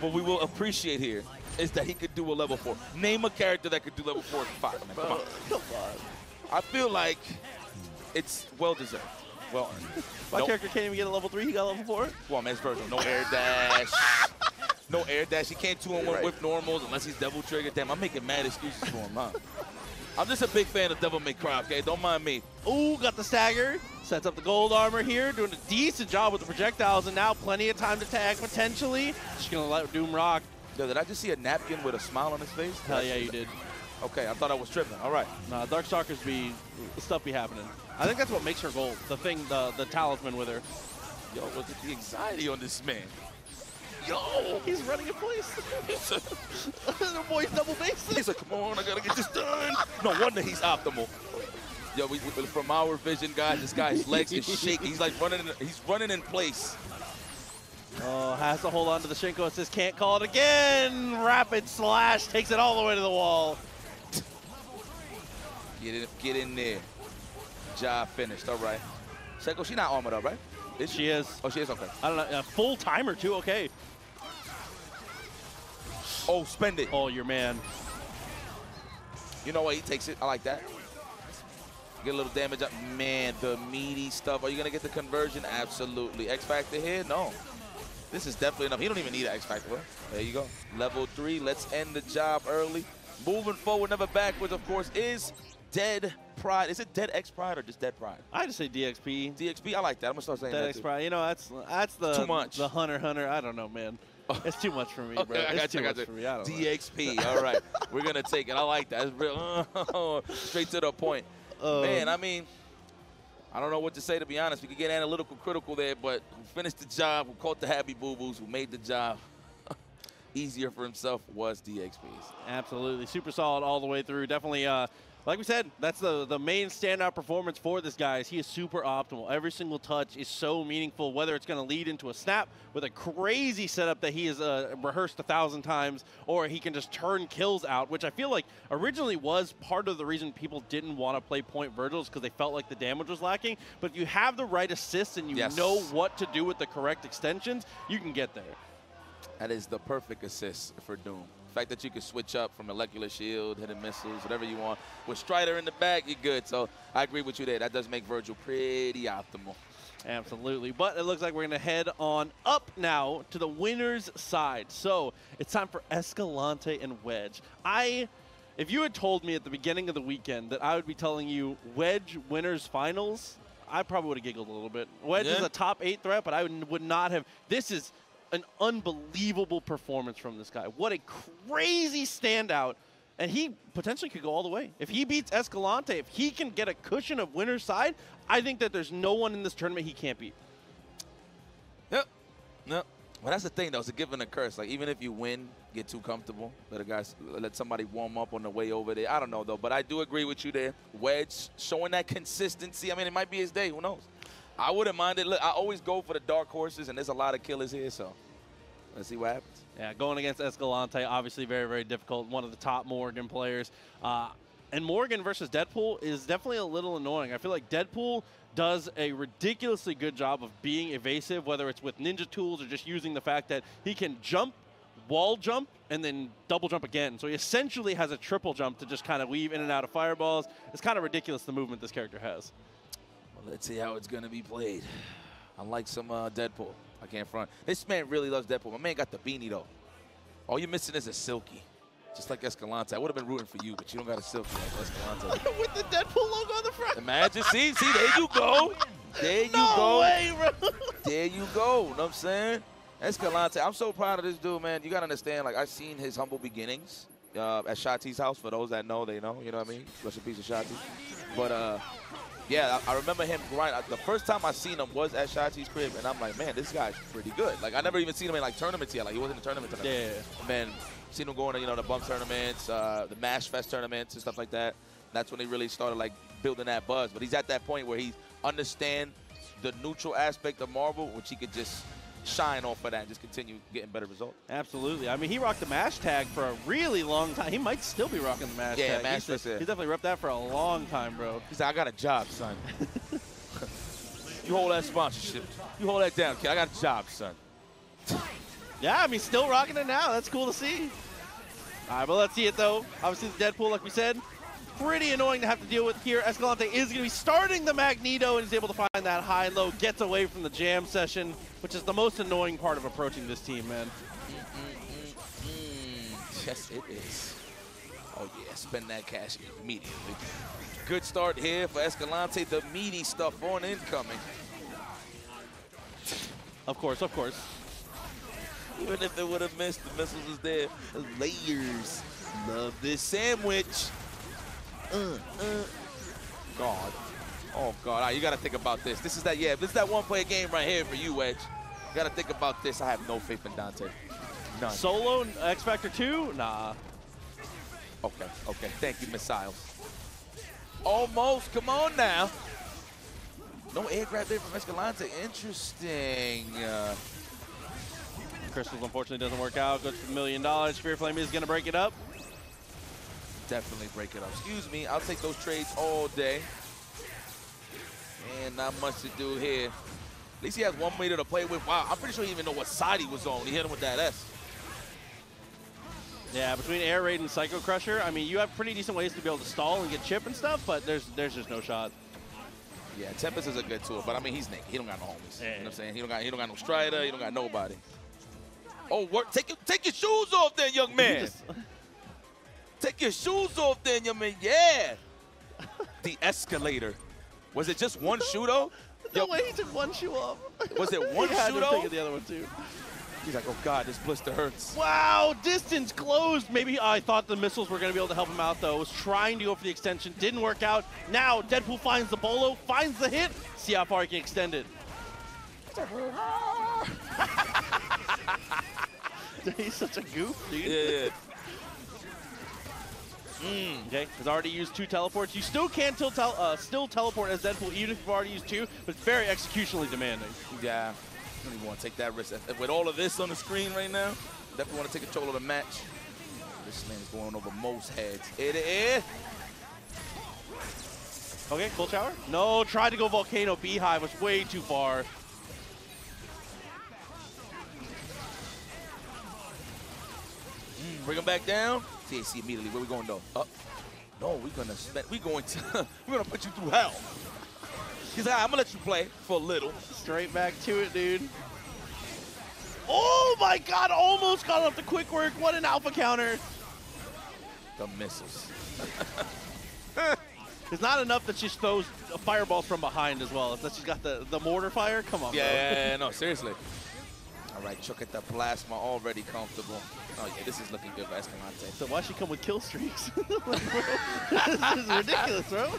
What we will appreciate here is that he could do a level 4. Name a character that could do level 4 and 5. Man, come on. Come on. I feel like it's well deserved. Well earned. My character can't even get a level 3. He got a level 4. Well, man, it's Virgil. No air dash. No air dash. He can't 2-on-1 with normals unless he's double triggered. Damn, I'm making mad excuses for him, huh? I'm just a big fan of Devil May Cry, okay? Don't mind me. Ooh, got the stagger. Sets up the gold armor here, doing a decent job with the projectiles, and now plenty of time to tag, potentially. Just gonna let Doom rock. Yo, did I just see a napkin with a smile on his face? Hell yeah, you did. Okay, I thought I was tripping. All right. Nah, Darkstalkers be stuff be happening. I think that's what makes her gold. The thing, the talisman with her. Yo, look at the anxiety on this man. Yo, he's running in place. The boy's double basing. He's like, come on, I gotta get this done. No wonder he's optimal. Yo, from our vision, guys, this guy's legs is shaking. He's like running. He's running in place. Oh, has to hold on to the Shinko assist. Can't call it again. Rapid slash takes it all the way to the wall. Get in there. Job finished. All right. Shinko, she's not armored up, right? Is she is. Oh, she is, okay. I don't know. A full timer too. Okay. Oh, spend it. Oh, your man. You know what? He takes it. I like that. Get a little damage up. Man, the meaty stuff. Are you gonna get the conversion? Absolutely. X Factor here? No. This is definitely enough. He don't even need an X Factor. Right? There you go. Level 3. Let's end the job early. Moving forward, never backwards, of course, is Dead Pride. Is it Dead X Pride or just Dead Pride? I just say DXP. DXP, I like that. I'm gonna start saying Dead that. Dead X Pride. You know, that's the too much. The Hunter. I don't know, man. It's too much for me, bro. Okay, it's too much for me. I don't DXP. All right, we're gonna take it. I like that. It's real. Straight to the point. Man, I mean, I don't know what to say, to be honest. We could get analytical, critical there, but who finished the job, who caught the happy boo-boos, who made the job easier for himself was DXP's. Absolutely. Super solid all the way through. Definitely, like we said, that's the main standout performance for this guy. He is super optimal. Every single touch is so meaningful, whether it's going to lead into a snap with a crazy setup that he has rehearsed 1,000 times, or he can just turn kills out, which I feel like originally was part of the reason people didn't want to play Point Virgils, because they felt like the damage was lacking. But if you have the right assists and you know what to do with the correct extensions, you can get there. That is the perfect assist for Doom. The fact that you can switch up from molecular shield, hidden missiles, whatever you want. With Strider in the back, you're good. So I agree with you there. That does make Virgil pretty optimal. Absolutely. But it looks like we're going to head on up now to the winner's side. So it's time for Escalante and Wedge. If you had told me at the beginning of the weekend that I would be telling you Wedge winners finals, I probably would have giggled a little bit. Wedge is a top 8 threat, but I would not have. This is an unbelievable performance from this guy. What a crazy standout. And he potentially could go all the way. If he beats Escalante, if he can get a cushion of winner's side, I think that there's no one in this tournament he can't beat. Yep. No. Well, that's the thing, though. It's a gift and a curse. Like, even if you win, get too comfortable. Let somebody warm up on the way over there. I don't know, though. But I do agree with you there. Wedge showing that consistency. I mean, it might be his day. Who knows? I wouldn't mind it. Look, I always go for the dark horses, and there's a lot of killers here, so let's see what happens. Yeah, going against Escalante, obviously very, very difficult. One of the top Morgan players. And Morgan versus Deadpool is definitely a little annoying. I feel like Deadpool does a ridiculously good job of being evasive, whether it's with ninja tools or just using the fact that he can jump, wall jump, and then double jump again. So he essentially has a triple jump to just kind of weave in and out of fireballs. It's kind of ridiculous, the movement this character has. Let's see how it's going to be played. Unlike some Deadpool. I can't front. This man really loves Deadpool. My man got the beanie, though. All you're missing is a silky. Just like Escalante. I would have been rooting for you, but you don't got a silky like Escalante. With the Deadpool logo on the front. Imagine. See, there you go. There you go. No way, bro. There you go. You know what I'm saying? Escalante, I'm so proud of this dude, man. You got to understand, like, I've seen his humble beginnings at Shati's house. For those that know, they know. You know what I mean? Rest in peace of Shati. But, yeah, I remember him grind. The first time I seen him was at Shati's crib, and I'm like, man, this guy's pretty good. Like, I never even seen him in, like, tournaments yet. Like, he wasn't in tournaments. Yeah. Man, seen him going to, you know, the Bump tournaments, the Mash Fest tournaments and stuff like that. That's when he really started, like, building that buzz. But he's at that point where he understands the neutral aspect of Marvel, which he could just shine off of that and just continue getting better results. Absolutely. I mean, he rocked the Mash tag for a really long time. He might still be rocking the Mash tag. Yeah, Mash Fest. He definitely repped that for a long time, bro. He's like, I got a job, son. You hold that sponsorship. You hold that down, kid. I got a job, son. Yeah, I mean, still rocking it now. That's cool to see. All right, but let's see it, though. Obviously, the Deadpool, like we said, pretty annoying to have to deal with here. Escalante is going to be starting the Magneto and is able to find that high-low, gets away from the jam session, which is the most annoying part of approaching this team, man. Yes, it is. Oh, yeah, spend that cash immediately. Good start here for Escalante. The meaty stuff on incoming. Of course, of course. Even if it would have missed, the missiles was there. Layers. Love this sandwich. God. Oh, God. Right, you got to think about this. This is that, yeah, this is that one-player game right here for you, Wedge. You got to think about this. I have no faith in Dante. None. Solo, X Factor 2? Nah. Okay, okay. Thank you, Missiles. Almost. Come on now. No air grab there from Escalante. Interesting. Crystals, unfortunately, doesn't work out. Goes for $1 million. Spear Flame is going to break it up. Definitely break it up. Excuse me. I'll take those trades all day. And not much to do here. At least he has 1 meter to play with. Wow, I'm pretty sure he didn't even know what side he was on. He hit him with that S. Yeah, between Air Raid and Psycho Crusher, I mean, you have pretty decent ways to be able to stall and get chip and stuff, but there's just no shot. Yeah, Tempest is a good tool, but I mean, he's naked. He don't got no homies. Yeah. You know what I'm saying? He don't got no Strider. He don't got nobody. Oh, work! Take your shoes off, then, young man. Take your shoes off, then, young man. Yeah. The escalator. Was it just one shoe though? No way, he took one shoe off. Was it one shoe though? He the other one too. He's like, oh God, this blister hurts. Wow, distance closed. Maybe I thought the missiles were gonna be able to help him out though. Was trying to go for the extension, didn't work out. Now Deadpool finds the bolo, finds the hit. See how far he can extend it. He's such a goof, dude. Yeah. Okay, he's already used 2 teleports. You still can still teleport as Deadpool, even if you've already used 2, but it's very executionally demanding. Yeah, I don't even want to take that risk. With all of this on the screen right now, definitely want to take control of the match. This man is going over most heads. It is. Okay, cool shower. No, tried to go Volcano Beehive, was way too far. Bring him back down. TAC immediately. Where we going though? Up? No, we're gonna spend. We're gonna put you through hell. He's like, I'm gonna let you play for a little. Straight back to it, dude. Oh my God! Almost got off the quick work. What an alpha counter. The missiles. It's not enough that she throws a fireball from behind as well. It's that she's got the mortar fire. Come on. Yeah, no, seriously. All right, Chuck at the plasma, already comfortable. Oh yeah, this is looking good for Escalante. So why she come with kill streaks? Like, this is ridiculous, bro.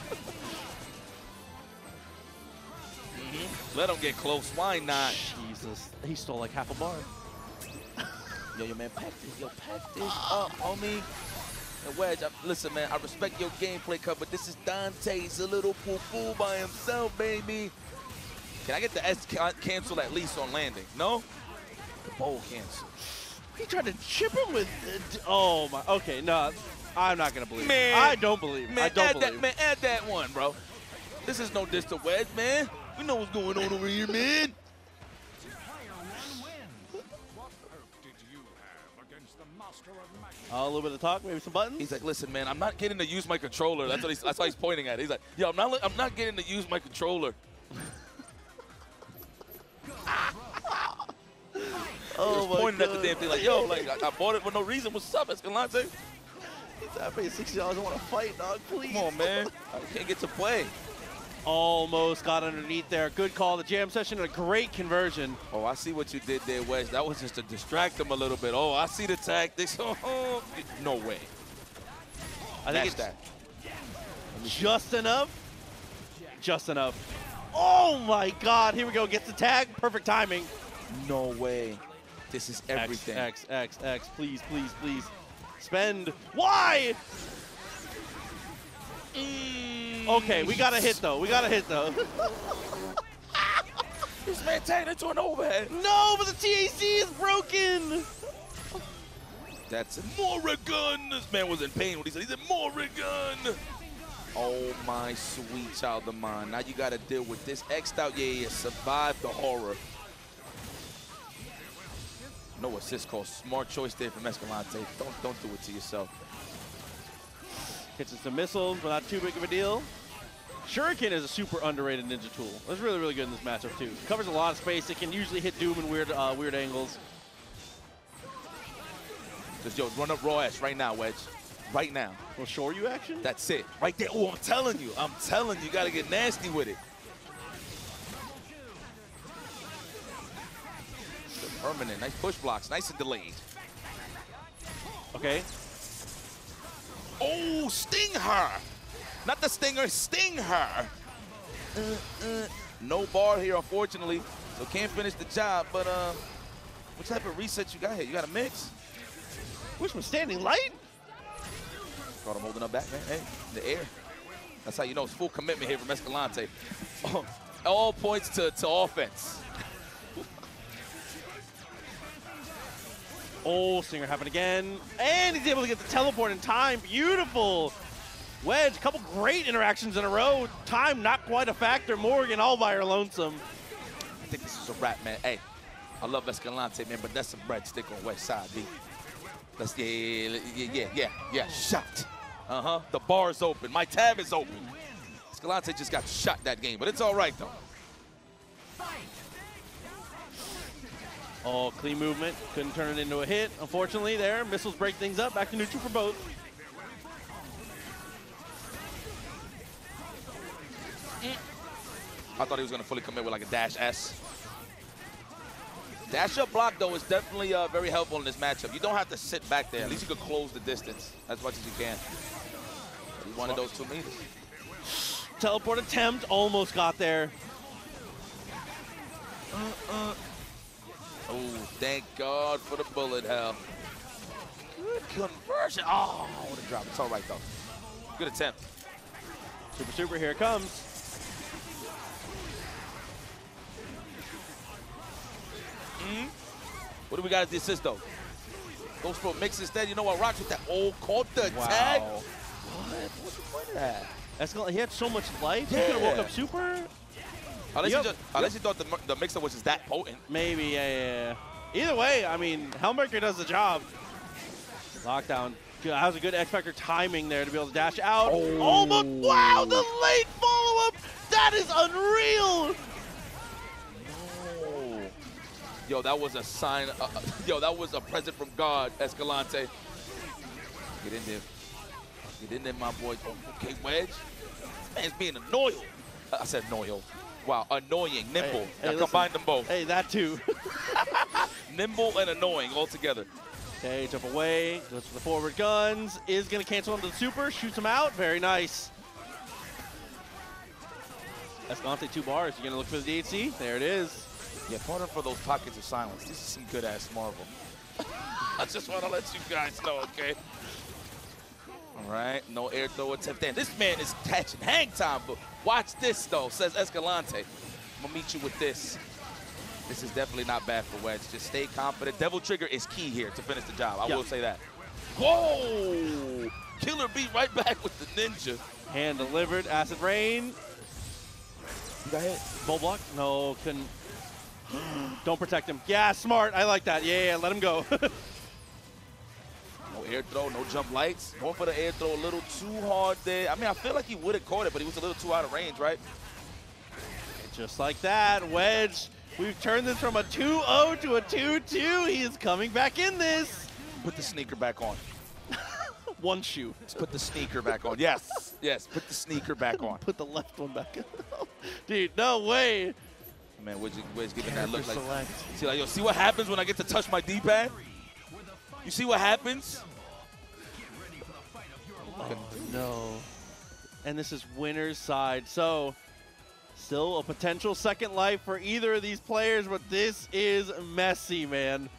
Let him get close. Why not? Jesus, he stole like half a bar. Yo, your man, pack this. Yo, pack this up, homie. And Wedge, listen, man, I respect your gameplay cut, but this is Dante's a little fool by himself, baby. Can I get the S canceled at least on landing? No. The bowl cancel. He tried to chip him with. Oh my. Okay, no, I'm not gonna believe. Man, it. I don't believe. Man, I don't believe. That, man, add that one, bro. This is no diss to Wedge, man. We know what's going on over here, man. A little bit of talk, maybe some buttons. He's like, listen, man, I'm not getting to use my controller. That's what he's. That's why he's pointing at it. He's like, yo, I'm not getting to use my controller. Oh, was pointing at the damn thing like, yo, like, I bought it for no reason. What's up, Escalante? I paid $60. I want to fight, dog. Please. Come on, man. I can't get to play. Almost got underneath there. Good call. The jam session, a great conversion. Oh, I see what you did there, Wedge. That was just to distract him a little bit. Oh, I see the tactics. Oh, no way. I think it's that. Just enough. Just enough. Oh, my God. Here we go. Gets the tag. Perfect timing. No way. This is everything. X, please, please, please. Spend. Why? Okay, we got to hit, though. We got to hit, though. This man tagged into an overhead. No, but the TAC is broken. That's it. Morrigan. This man was in pain when he said, Morrigan. Oh, my sweet child of mine. Now you got to deal with this. X'd out. Yeah. Survive the horror. No assist call. Smart choice there from Escalante. Don't do it to yourself. Hits some missiles, but not too big of a deal. Shuriken is a super underrated ninja tool. It's really, really good in this matchup too. Covers a lot of space. It can usually hit Doom in weird angles. Just yo, run up raw ass right now, Wedge. Right now. Well, shore you action? That's it. Right there. Oh, I'm telling you, you gotta get nasty with it. Permanent. Nice push blocks. Nice and delayed. Okay. Oh, sting her! Not the stinger, sting her! No bar here, unfortunately, so can't finish the job, but what type of reset you got here? You got a mix? Which one's standing light? Caught him holding up back, man. Hey, in the air. That's how you know it's full commitment here from Escalante. All points to offense. Oh, stinger happened again. And he's able to get the teleport in time. Beautiful. Wedge, a couple great interactions in a row. Time not quite a factor. Morgan all by her lonesome. I think this is a wrap, man. Hey, I love Escalante, man, but that's some breadstick on West Side, B. That's, yeah. Shot. Uh-huh. The bar's open. My tab is open. Escalante just got shot that game, but it's all right, though. Oh, clean movement. Couldn't turn it into a hit. Unfortunately, there. Missiles break things up. Back to neutral for both. I thought he was going to fully commit with like a dash S. Dash up block, though, is definitely very helpful in this matchup. You don't have to sit back there. At least you can close the distance as much as you can. He's one of those 2 meters. Teleport attempt. Almost got there. Oh, thank God for the bullet hell. Good conversion. Oh, what a drop. It's all right, though. Good attempt. Super, super, here it comes. Mm-hmm. What do we got as the assist, though? Goes for a mix instead. You know what? Rocks with that old quarter tag. What? What's the point of that? Escalante, he had so much life. Yeah. He could have woke up super. Unless, you thought the mixer was just that potent. Maybe, yeah. Either way, I mean, Hellmaker does the job. Lockdown. That was a good X-Factor timing there to be able to dash out. Oh, but wow, the late follow-up. That is unreal. No. Yo, that was a sign. Yo, that was a present from God, Escalante. Get in there. Get in there, my boy. Oh, okay, Wedge. This man's being annoying. I said annoying. Wow, annoying, nimble. Hey, I combined them both. Hey, that too. Nimble and annoying all together. Okay, jump away, goes for the forward guns, is going to cancel him to the super, shoots him out. Very nice. Escalante 2 bars. You're going to look for the DHC? There it is. Yeah, pardon for those pockets of silence. This is some good-ass Marvel. I just want to let you guys know, okay? All right, no air throw attempt. Damn, this man is catching hang time, but watch this, though, says Escalante. I'm going to meet you with this. This is definitely not bad for Wedge. Just stay confident. Devil Trigger is key here to finish the job. I will say that. Whoa! Killer B right back with the ninja. Hand delivered. Acid Rain. You got hit. Bull block? No, couldn't. Don't protect him. Yeah, smart. I like that. Yeah, let him go. No air throw, no jump lights. Going for the air throw, a little too hard there. I mean, I feel like he would have caught it, but he was a little too out of range, right? And just like that, Wedge. We've turned this from a 2-0 to a 2-2. He is coming back in this. Put the sneaker back on. One shoe. Just put the sneaker back on. Yes. Yes, put the sneaker back on. Put the left one back on. Dude, no way. Man, Wedge giving that look like, yo, see what happens when I get to touch my D-pad? You see what happens? Oh, no. And this is winner's side, so still a potential second life for either of these players, but this is messy, man.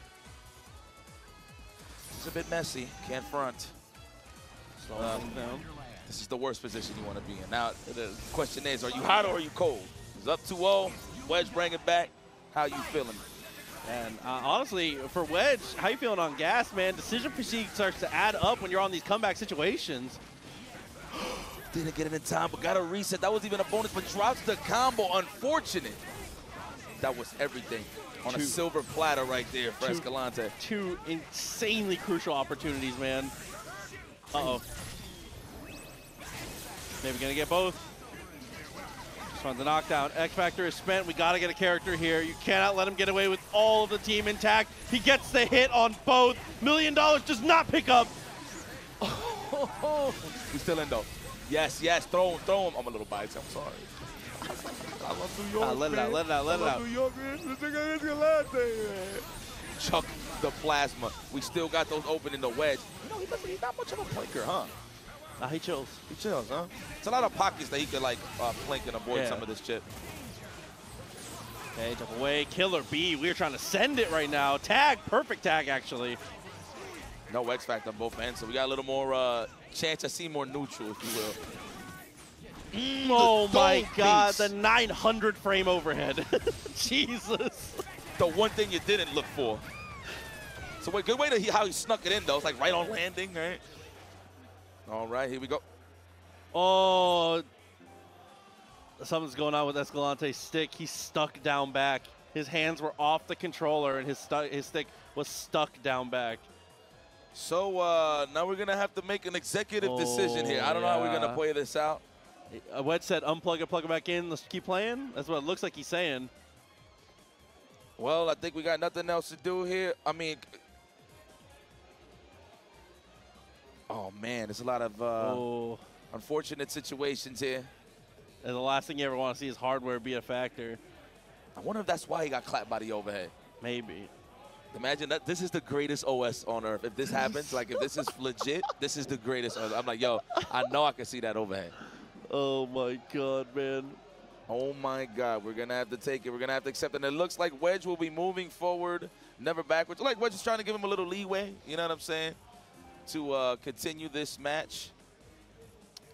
This is a bit messy. Can't front. This is the worst position you want to be in. Now, the question is, are you hot or are you cold? It's up 2-0. Wedge bring it back. How you feeling? And honestly, for Wedge, how you feeling on gas, man? Decision fatigue starts to add up when you're on these comeback situations. Didn't get it in time, but got a reset. That was even a bonus, but drops the combo. Unfortunate. That was everything on a silver platter right there for Escalante. Two insanely crucial opportunities, man. Uh-oh. Maybe gonna get both. Just on the knockdown. X-Factor is spent. We gotta get a character here. You cannot let him get away with all of the team intact. He gets the hit on both. $1 million does not pick up. Oh, we still in, though. Yes, yes, throw him. I'm a little biased, I'm sorry. I love New York, let it out. New York, man. Chuck the plasma. We still got those open in the Wedge. You know, he's not much of a blinker, huh? Nah, he chills. He chills, huh? It's a lot of pockets that he could, like, blink and avoid some of this chip. Okay, jump away. Killer B, we're trying to send it right now. Tag, perfect tag, actually. No X Factor on both ends, so we got a little more chance to see more neutral, if you will. Oh my God, the 900 frame overhead. Jesus. The one thing you didn't look for. So wait, good way to how he snuck it in though. It's like right on landing, right? All right, here we go. Oh, something's going on with Escalante's stick. He's stuck down back. His hands were off the controller and his stick was stuck down back. So now we're gonna have to make an executive decision here. I don't know how we're gonna play this out. Wedge said, unplug it, plug it back in. Let's keep playing. That's what it looks like he's saying. Well, I think we got nothing else to do here. I mean, oh, man, there's a lot of unfortunate situations here. And the last thing you ever want to see is hardware be a factor. I wonder if that's why he got clapped by the overhead. Maybe. Imagine that. This is the greatest OS on earth. If this happens, like if this is legit, this is the greatest. I'm like, yo, I know I can see that overhead. Oh, my God, man. Oh, my God. We're going to have to take it. We're going to have to accept it. And it looks like Wedge will be moving forward, never backwards. Like Wedge is trying to give him a little leeway, you know what I'm saying, to continue this match.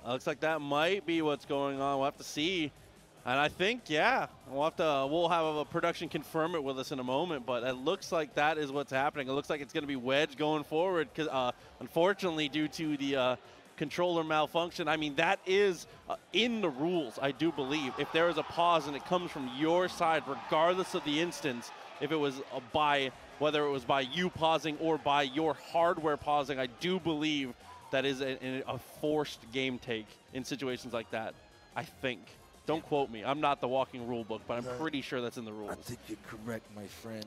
Looks like that might be what's going on. We'll have to see. And I think, yeah, we'll have a production confirm it with us in a moment. But it looks like that is what's happening. It looks like it's going to be Wedge going forward because, unfortunately, due to the controller malfunction. I mean, that is in the rules, I do believe. If there is a pause and it comes from your side, regardless of the instance, if it was by, whether it was by you pausing or by your hardware pausing, I do believe that is a forced game take in situations like that, I think. Don't quote me. I'm not the walking rule book, but I'm pretty sure that's in the rules. I think you're correct, my friend.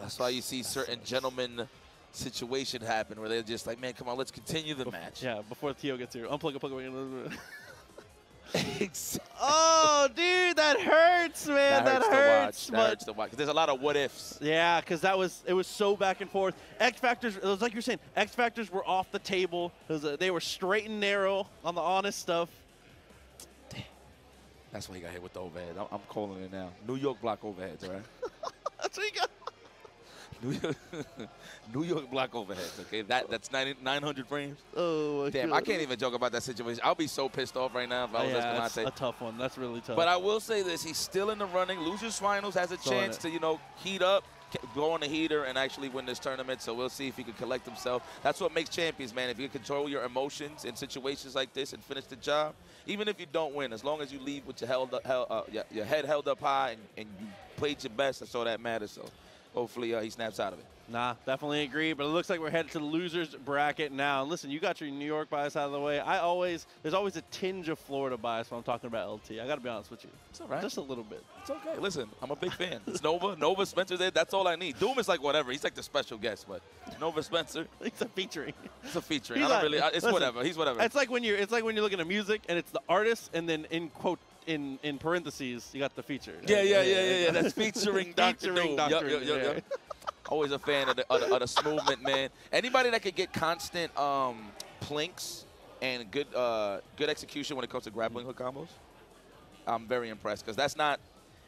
That's why you see certain gentlemen situation happen where they're just like, man, come on, let's continue the match. Yeah, before Theo gets here. Unplug it, plug it. Exactly. Oh, dude, that hurts, man. That hurts. That hurts to watch. There's a lot of what ifs. Yeah, because it was so back and forth. X Factors, it was like you're saying, X Factors were off the table. They were straight and narrow on the honest stuff. Damn. That's why he got hit with the overhead. I'm calling it now. New York block overheads, all right? That's what he got. New York block overheads, okay? That's 900 frames. Oh, my damn, God. I can't even joke about that situation. I'll be so pissed off right now if I was Escalante. That's a tough one. That's really tough. But I will say this. He's still in the running. Losers Finals has a chance to, you know, heat up, go on the heater, and actually win this tournament. So we'll see if he can collect himself. That's what makes champions, man. If you control your emotions in situations like this and finish the job, even if you don't win, as long as you leave with your head held up high and you played your best, that's all that matters. So hopefully he snaps out of it. Nah, definitely agree. But it looks like we're headed to the losers bracket now. Listen, you got your New York bias out of the way. There's always a tinge of Florida bias when I'm talking about LT. I got to be honest with you. It's all right. Just a little bit. It's okay. Listen, I'm a big fan. It's Nova. Nova Spencer's there. That's all I need. Doom is like whatever. He's like the special guest, but Nova Spencer. It's a featuring. It's a featuring. I don't really. It's whatever. He's whatever. It's like when you're. It's like when you're looking at music and it's the artist, and then in quote. In parentheses, you got the feature. Yeah. That's featuring Dr. Doom. Yep. Always a fan of the movement, man. Anybody that could get constant plinks and good execution when it comes to grappling hook combos, I'm very impressed. Because that's not,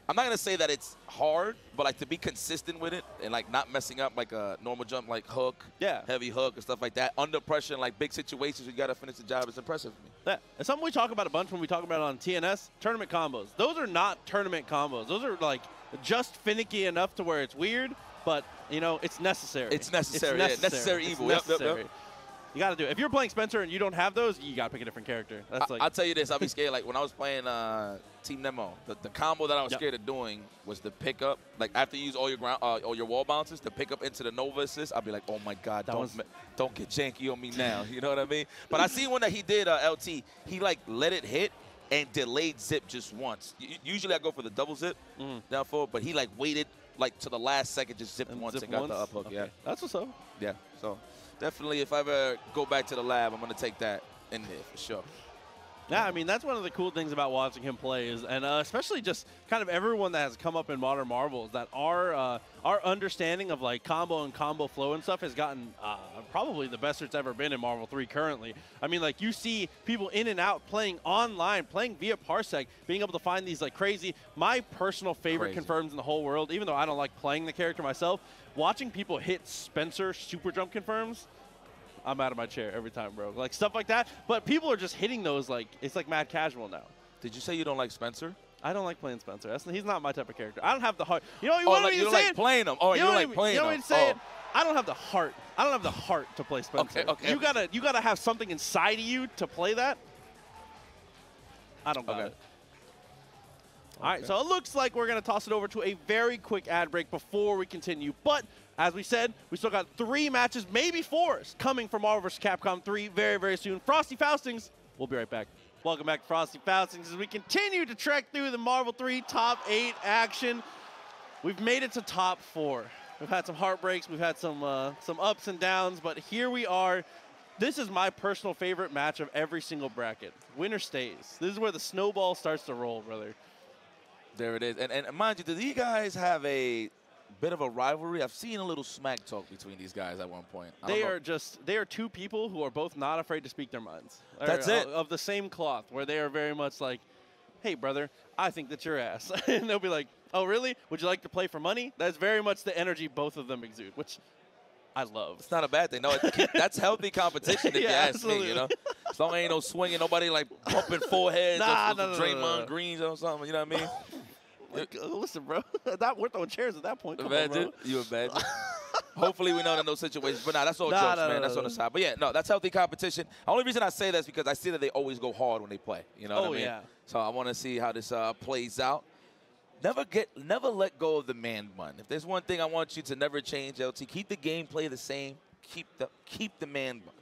I'm not going to say that it's hard, but like to be consistent with it and like not messing up like a normal jump like hook, heavy hook and stuff like that. Under pressure in like big situations, you got to finish the job. It's impressive to me. That. And something we talk about a bunch when we talk about it on TNS, tournament combos. Those are not tournament combos. Those are like just finicky enough to where it's weird, but you know, it's necessary. It's necessary. Necessary evil. Yep. You got to do it. If you're playing Spencer and you don't have those, you got to pick a different character. That's like I'll tell you this. I'll be scared. Like when I was playing Team Nemo, the combo that I was scared of doing was the pickup. Like after you use all your ground, all your wall bounces, the pickup into the Nova assist. I'll be like, oh my God, don't get janky on me now. You know what I mean? But I see one that he did, LT. He like let it hit and delayed zip just once. Usually I go for the double zip down forward, but he like waited like to the last second, just zipped once and got the up hook. Okay. Yeah, that's what's up. Yeah, so definitely if I ever go back to the lab, I'm gonna take that in there for sure. Yeah, I mean, that's one of the cool things about watching him play is, and especially just kind of everyone that has come up in Modern Marvel, is that our understanding of like combo and combo flow and stuff has gotten probably the best it's ever been in Marvel 3 currently. I mean, like, you see people in and out playing online, playing via Parsec, being able to find these like crazy, my personal favorite confirms in the whole world, even though I don't like playing the character myself, watching people hit Spencer super jump confirms. I'm out of my chair every time, bro. Like, stuff like that. But people are just hitting those, like, it's like mad casual now. Did you say you don't like Spencer? I don't like playing Spencer. That's, he's not my type of character. I don't have the heart. You know, you don't even say it. You don't like playing him. Oh, you don't like playing him. You don't even say it. I don't have the heart. I don't have the heart to play Spencer. Okay, okay. You gotta have something inside of you to play that. I don't got it. All right, so it looks like we're going to toss it over to a very quick ad break before we continue. But as we said, we still got 3 matches, maybe 4, coming from Marvel vs. Capcom 3 very, very soon. Frosty Faustings, we'll be right back. Welcome back to Frosty Faustings as we continue to trek through the Marvel 3 Top 8 action. We've made it to Top 4. We've had some heartbreaks. We've had some ups and downs, but here we are. This is my personal favorite match of every single bracket. Winner stays. This is where the snowball starts to roll, brother. There it is. And mind you, do these guys have a bit of a rivalry? I've seen a little smack talk between these guys at one point. They are two people who are both not afraid to speak their minds. That's it. Of the same cloth, where they are very much like, hey, brother, I think that's your ass. And they'll be like, oh, really? Would you like to play for money? That's very much the energy both of them exude, which I love. It's not a bad thing. No, that's healthy competition, if yeah, you ask me, you know? As long as ain't no swinging, nobody like pumping foreheads Draymond Greens or something, you know what I mean? Listen, bro, that we're throwing chairs at that point. Imagine. You imagine. Hopefully we know in those situations. But that's all jokes, man. That's on the side. But yeah, no, that's healthy competition. The only reason I say that is because I see that they always go hard when they play. You know what I mean? Yeah. So I want to see how this plays out. Never let go of the man bun. If there's one thing I want you to never change, LT, keep the gameplay the same. Keep the man bun.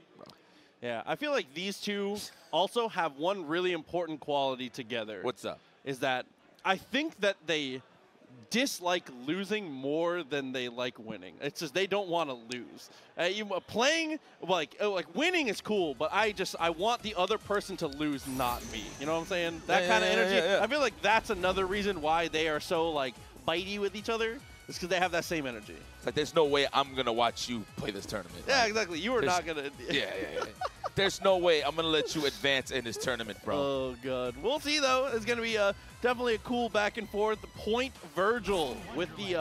Yeah, I feel like these two also have one really important quality together. What's up? Is that I think that they dislike losing more than they like winning. It's just they don't want to lose. Playing, like winning is cool, but I want the other person to lose, not me. You know what I'm saying? That kind of energy. I feel like that's another reason why they are so, like, bitey with each other. It's because they have that same energy. It's like, there's no way I'm going to watch you play this tournament. Yeah, like, exactly. You are not going to. Yeah. There's no way I'm going to let you advance in this tournament, bro. Oh, God. We'll see, though. It's going to be definitely a cool back and forth. Point Virgil with the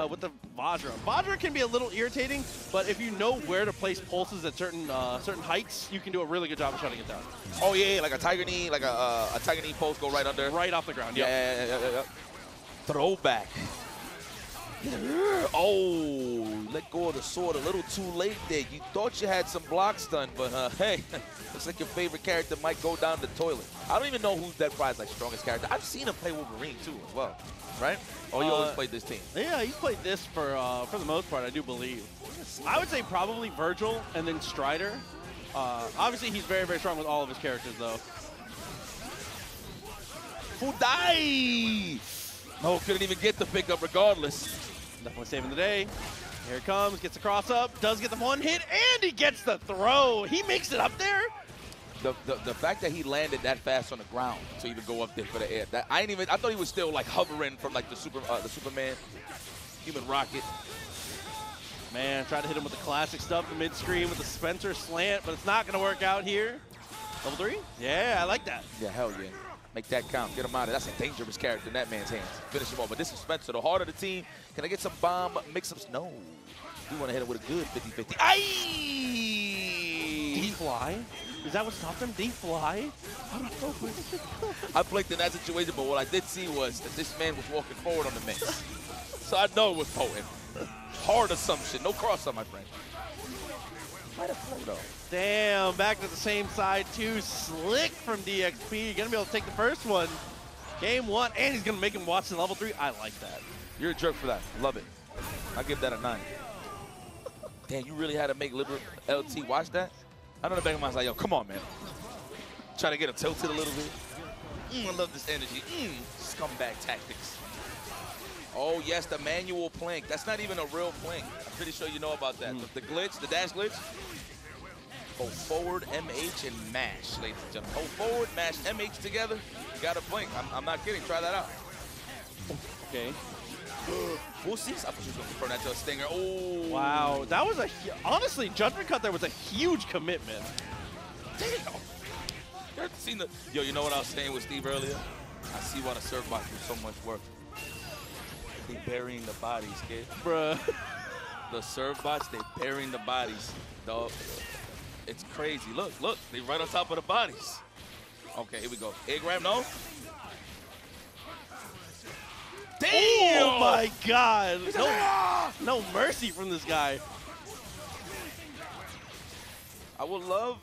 Vajra. Vajra can be a little irritating, but if you know where to place pulses at certain heights, you can do a really good job of shutting it down. Oh, yeah, like a Tiger Knee, like a Tiger Knee pulse go right under. Right off the ground, yep. Yeah. Throwback. Oh, let go of the sword a little too late there. You thought you had some blocks done, but hey, looks like your favorite character might go down the toilet. I don't even know who's Dead Pride's like strongest character. I've seen him play Wolverine too as well, right? Oh, you always played this team. Yeah, he's played this for the most part, I do believe. I would say probably Virgil and then Strider. Obviously, he's very, very strong with all of his characters though. Fudai! No, couldn't even get the pickup regardless. Definitely saving the day. Here it comes, gets the cross up, does get the one hit, and he gets the throw. He makes it up there. The fact that he landed that fast on the ground to even go up there for the air, that I thought he was still like hovering from like the Superman, human rocket. Man, tried to hit him with the classic stuff, the mid screen with the Spencer slant, but it's not gonna work out here. Level 3? Yeah, I like that. Yeah, hell yeah. Make that count. Get him out of it. That's a dangerous character in that man's hands. Finish him off. But this is Spencer, the heart of the team. Can I get some bomb mix-ups? No. We want to hit him with a good 50-50. Aye! Did he fly? Is that what stopped him? Did he fly? I don't know. I blinked in that situation, but what I did see was that this man was walking forward on the mix. So I know it was potent. Hard assumption. No cross on my friend. Might have flown though. Damn, back to the same side too. Slick from DXP. Gonna be able to take the first one. Game one, and he's gonna make him watch the level 3. I like that. You're a jerk for that. Love it. I give that a 9. Damn, you really had to make Liberal LT watch that? I know the back of my mind, like, yo, come on, man. Try to get him tilted a little bit. I love this energy. Scumbag tactics. Oh, yes, the manual plank. That's not even a real plank. I'm pretty sure you know about that. The glitch, the dash glitch. Hold forward, MH, and mash, ladies and gentlemen. Hold forward, mash, MH together. You gotta blink. I'm not kidding. Try that out. Okay. Boosies? I thought she was going to throw that to a stinger. Oh. Wow. That was a... Honestly, Judgment Cut there was a huge commitment. Damn. You ever seen the... Yo, you know what I was saying with Steve earlier? I see why the serve box was so much work. They burying the bodies, kid. Bruh. The serve bots, they burying the bodies, dog. It's crazy. Look, look. They right on top of the bodies. Okay, here we go. Egg grab, no? Damn! Oh my God! No mercy from this guy. I would love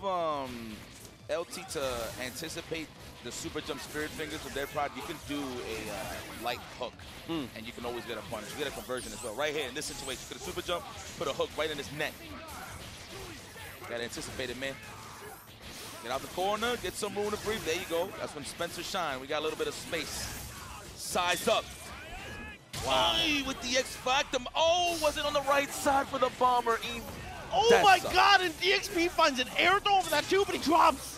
LT to anticipate the super jump spirit fingers with their prod. You can do a light hook, and you can always get a punish. You get a conversion as well. Right here in this situation, you could super jump, put a hook right in his neck. Gotta anticipate it, man. Get out the corner, get some room to breathe. There you go. That's when Spencer shine. We got a little bit of space. Size up. Wow. Oy, with the X Factor. Oh, was it on the right side for the bomber? Oh, that's my up. God, and DXP finds an air throw for that too, but he drops.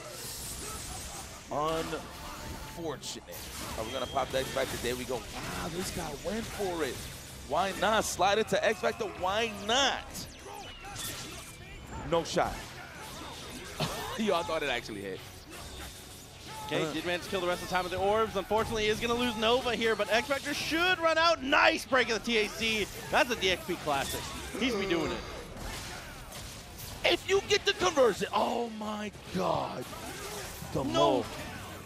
Unfortunate. Are we gonna pop the X Factor? There we go. Wow, this guy went for it. Why not? Slide it to X Factor. Why not? No shot. Yo, I thought it actually hit. Okay, did manage to kill the rest of the time with the orbs. Unfortunately, he is going to lose Nova here, but X Factor should run out. Nice break of the TAC. That's a DXP classic. He's be doing it. If you get the conversion, oh my God. The no.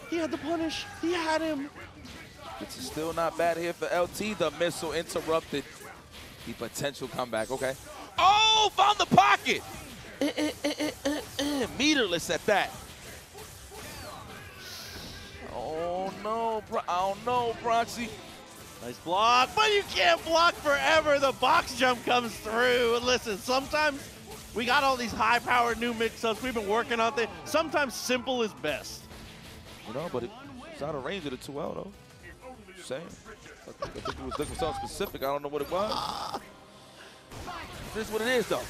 He had the punish. He had him. It's still not bad here for LT. The missile interrupted the potential comeback. Okay. Oh, found the pocket. Meterless at that. Oh no, oh no, Proxy. Nice block, but you can't block forever. The box jump comes through. Listen, sometimes we got all these high-powered new mix-ups. We've been working on things. Sometimes simple is best. You know, but it's out of range of the 2L, though. Same. I think it was looking for something specific. I don't know what it was. This is what it is, though.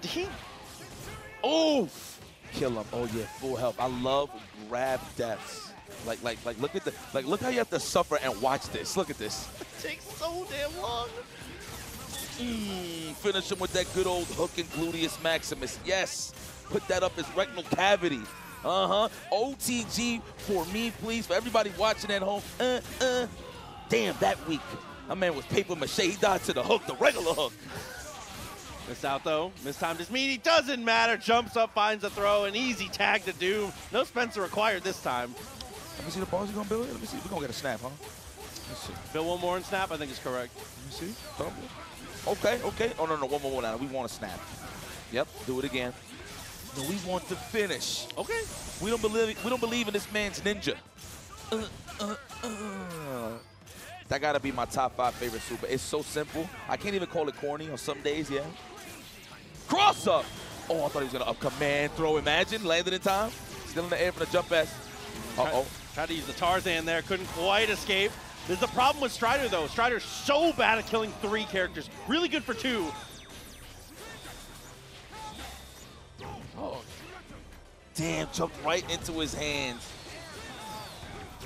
Did he? Oh! Kill him. Oh yeah, full help. I love grab deaths. Like, look at the, like, look how you have to suffer and watch this. Look at this. It takes so damn long. Finish him with that good old hook and gluteus maximus. Yes. Put that up his rectal cavity. Uh-huh. OTG for me, please. For everybody watching at home. Damn, that weak. My man was paper mache. He died to the hook, the regular hook. Missed out, though. Mistimed his meaty. Doesn't matter. Jumps up, finds a throw. An easy tag to Doom. No Spencer required this time. Let me see the balls you're going to build here. Let me see. We're going to get a snap, huh? Let's see. Build one more and snap, I think is correct. Let me see. Double. Okay, okay. Oh, no, no. One more now. We want to snap. Yep. Do it again. No, we want to finish. Okay. We don't believe in this man's ninja. That got to be my top 5 favorite super. It's so simple. I can't even call it corny on some days, yeah. Cross up. Oh, I thought he was going to up command throw. Imagine. Landed in time. Still in the air for the jump pass. Uh-oh. Tried to use the Tarzan there, couldn't quite escape. There's the problem with Strider, though. Strider's so bad at killing 3 characters. Really good for 2. Oh. Damn, jumped right into his hands.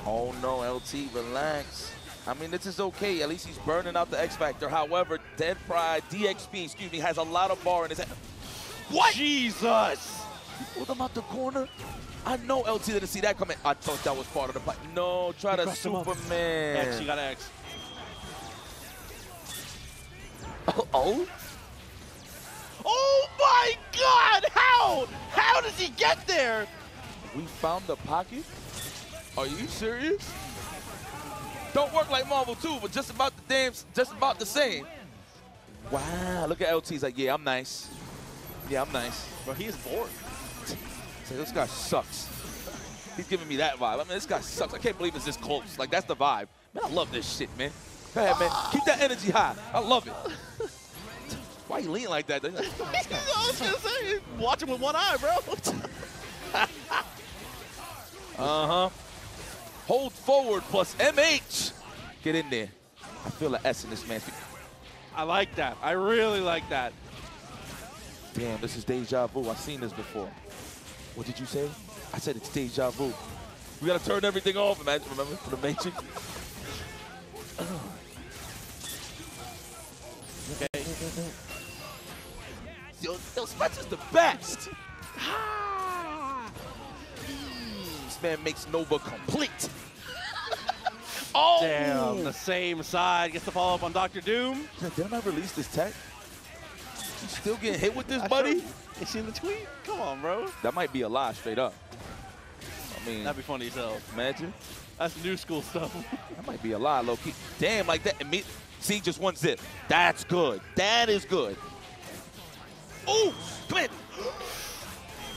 Oh, no, LT, relax. I mean, this is okay. At least he's burning out the X Factor. However, Dead Pride, DXP, excuse me, has a lot of bar in his head. What? Jesus! You pulled him out the corner? I know LT didn't see that coming. I thought that was part of the play. No, try to Superman. X, you got an X. Oh? Oh my God! How? How does he get there? We found the pocket? Are you serious? Don't work like Marvel 2, but just about the damn, just about the same. Wow, look at LT. He's like, yeah, I'm nice. Yeah, I'm nice. Bro, he is bored. This guy sucks. He's giving me that vibe. I mean, this guy sucks. I can't believe it's this close. Like, that's the vibe. Man, I love this shit, man. Go ahead, man. Keep that energy high. I love it. Why you lean like that? Like, oh, I was going to say, watch him with one eye, bro. Uh-huh. Hold forward plus MH. Get in there. I feel an S in this man. I like that. I really like that. Damn, this is deja vu. I've seen this before. What did you say? I said it's deja vu. We gotta turn everything off, imagine, remember, for the Matrix? Okay. Yo, Spencer's the best! This man makes Nova complete. Oh! Damn, the same side gets the follow-up on Dr. Doom. Did I not release this tech? You still getting hit with this, buddy? You seen the tweet? Come on, bro. That might be a lie straight up. I mean, that'd be funny as hell. Imagine. That's new school stuff. That might be a lie, low-key. Damn, like that. See, just one zip. That's good. That is good. Ooh, come in.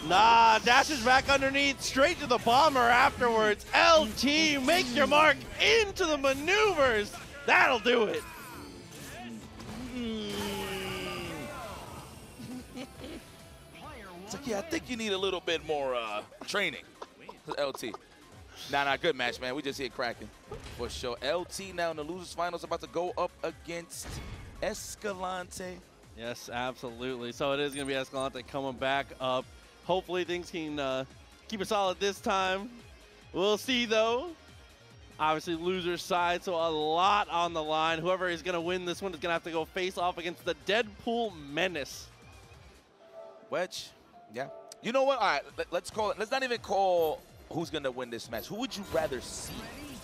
Nah, dashes back underneath, straight to the bomber afterwards. LT, make your mark into the maneuvers. That'll do it. It's like, yeah, I think you need a little bit more training. LT. Nah, good match, man. We just hit Kraken for sure. LT now in the losers finals, about to go up against Escalante. Yes, absolutely. So it is going to be Escalante coming back up. Hopefully things can keep it solid this time. We'll see, though. Obviously, loser's side, so a lot on the line. Whoever is going to win this one is going to have to go face off against the Deadpool Menace. Wedge, yeah. You know what? All right, let's call it. Let's not even call who's going to win this match. Who would you rather see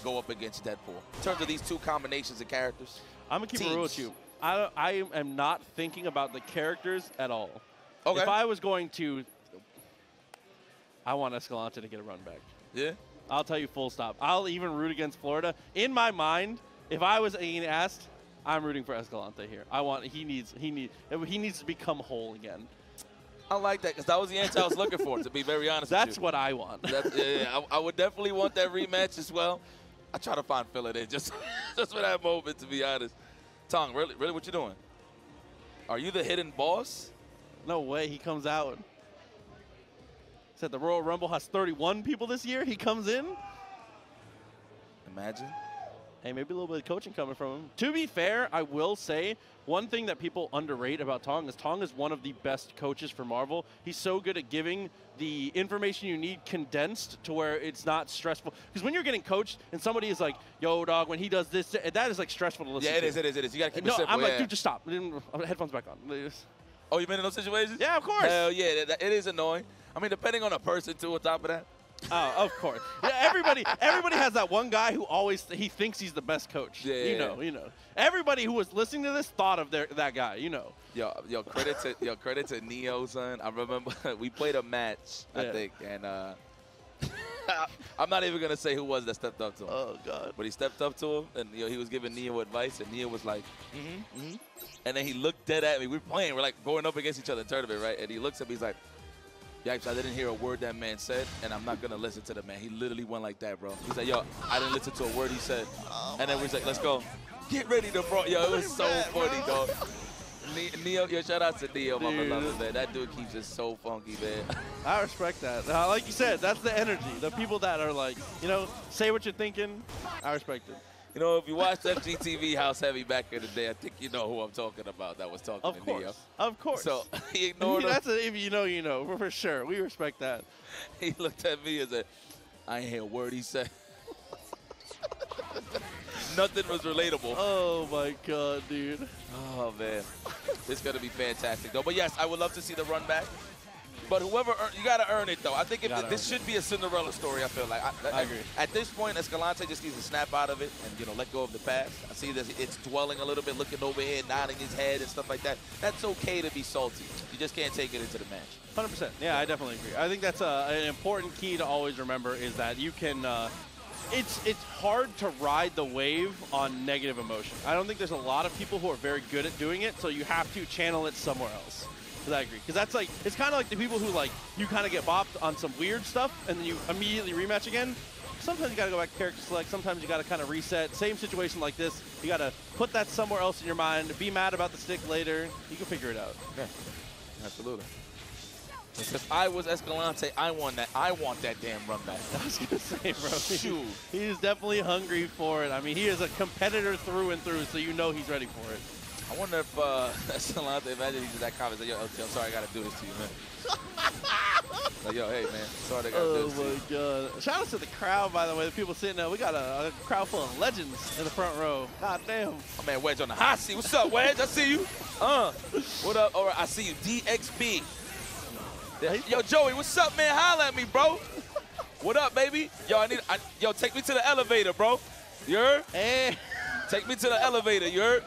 go up against Deadpool in terms of these two combinations of characters? I'm going to keep it real with you. I am not thinking about the characters at all. Okay. If I was going to... I want Escalante to get a run back. Yeah? I'll tell you full stop. I'll even root against Florida. In my mind, if I was being asked, I'm rooting for Escalante here. I want, he needs to become whole again. I like that, because that was the answer I was looking for, to be very honest with you. That's what I want. I would definitely want that rematch as well. I try to find filler there just for that moment, to be honest. Tong, really, what you doing? Are you the hidden boss? No way, he comes out. Said the Royal Rumble has 31 people this year. He comes in. Imagine. Hey, maybe a little bit of coaching coming from him. To be fair, I will say one thing that people underrate about Tong is one of the best coaches for Marvel. He's so good at giving the information you need condensed to where it's not stressful. Because when you're getting coached and somebody is like, yo, dog, when he does this, that is like stressful to listen to. Yeah, it is. You got to keep it simple. I'm like, dude, just stop. Headphones back on. Oh, you've been in those situations? Yeah, of course. Hell yeah, it is annoying. I mean, depending on a person, too, on top of that. Oh, of course. Yeah, everybody has that one guy who always he thinks he's the best coach. Yeah, you know. Everybody who was listening to this thought of that guy, you know. Yo, credit to Neo, son. I remember we played a match, I think, and I'm not even gonna say who was that stepped up to him. Oh God! But he stepped up to him, and you know, he was giving Neo advice, and Neo was like, and then he looked dead at me. We're playing, we're like going up against each other in tournament, right? And he looks at me, he's like, yikes, I didn't hear a word that man said, and I'm not going to listen to the man. He literally went like that, bro. He's like, yo, I didn't listen to a word he said. Oh, and then we was like, let's go. Get ready to brawl. Yo, it was so funny, dog. Neo, yo, shout out to Neo, dude. My beloved, man. That dude keeps it so funky, man. I respect that. Like you said, that's the energy. The people that are like, you know, say what you're thinking. I respect it. You know, if you watched FGTV House Heavy back in the day, I think you know who I'm talking about that was talking to Neo. Of course. So he ignored him. That's a, if you know, for sure. We respect that. He looked at me and said, I ain't hear a word he said. Nothing was relatable. Oh, my God, dude. Oh, man. It's going to be fantastic, though. But, yes, I would love to see the run back. But whoever, you got to earn it, though. I think if this should be a Cinderella story, I feel like. I agree. At this point, Escalante just needs to snap out of it and, you know, let go of the past. I see that it's dwelling a little bit, looking over here, nodding his head and stuff like that. That's okay to be salty. You just can't take it into the match. 100%. Yeah, I definitely agree. I think that's an important key to always remember is that you can it's hard to ride the wave on negative emotion. I don't think there's a lot of people who are very good at doing it, so you have to channel it somewhere else. I agree, because that's like, it's kind of like the people who like, you kind of get bopped on some weird stuff and then you immediately rematch again. Sometimes you got to go back to character select, sometimes you got to kind of reset. Same situation like this, you got to put that somewhere else in your mind, be mad about the stick later, you can figure it out. Yeah, absolutely. If I was Escalante, I want that damn run back. I was gonna say, bro. Shoot. He is definitely hungry for it. I mean, he is a competitor through and through, so you know he's ready for it. I wonder if Escalante, imagine he did that comment, like, yo, LT, I'm sorry I gotta do this to you, man. Like, yo, hey, man. Sorry they got this. Oh, my God. Shout out to the crowd, by the way. The people sitting there. We got a crowd full of legends in the front row. God damn. My man Wedge on the hot seat. What's up, Wedge? I see you. What up? All right, I see you. DXP. Yo, Joey, what's up, man? Holla at me, bro. What up, baby? Yo, yo, take me to the elevator, bro. You heard? Hey. Take me to the elevator, you heard?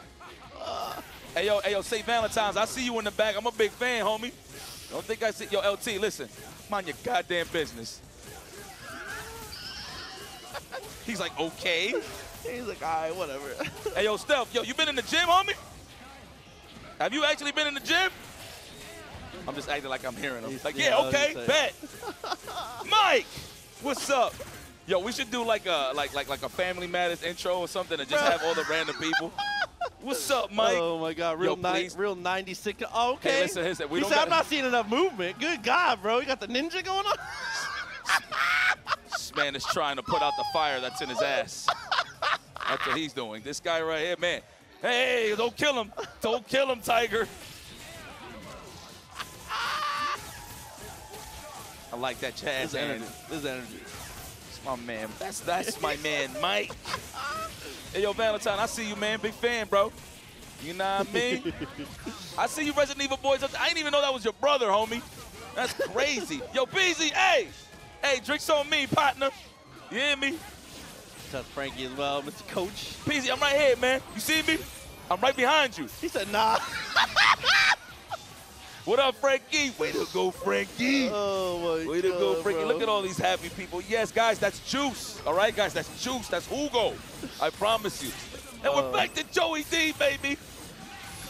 Hey, yo, St. Valentine's, I see you in the back. I'm a big fan, homie. Don't think I see, yo, LT, listen. Mind your goddamn business. He's like, okay. He's like, all right, whatever. Hey, yo, Steph, yo, you been in the gym, homie? Have you actually been in the gym? I'm just acting like I'm hearing him. Like, yeah, okay, bet. Mike, what's up? Yo, we should do like a Family Matters intro or something and just have all the random people. What's up, Mike? Oh my God, real nice, real 96. Oh, okay. Hey, listen, we don't said, I'm not seeing enough movement. Good God, bro, you got the ninja going on. This man is trying to put out the fire that's in his ass. That's what he's doing. This guy right here, man. Hey, don't kill him. Don't kill him, Tiger. I like that Chaz energy. This energy. It's my man. That's my man, Mike. Hey, yo, Valentine, I see you, man. Big fan, bro. You know what I mean? I see you Resident Evil boys up there. I didn't even know that was your brother, homie. That's crazy. Yo, BZ, hey. Hey, drinks on me, partner. You hear me? That's Frankie as well, Mr. Coach. BZ, I'm right here, man. You see me? I'm right behind you. He said, nah. What up, Frankie? Way to go, Frankie. Oh, my God. Way to go, Frankie. Bro. Look at all these happy people. Yes, guys, that's juice. All right, guys, that's juice. That's Hugo. I promise you. And we're back to Joey D, baby.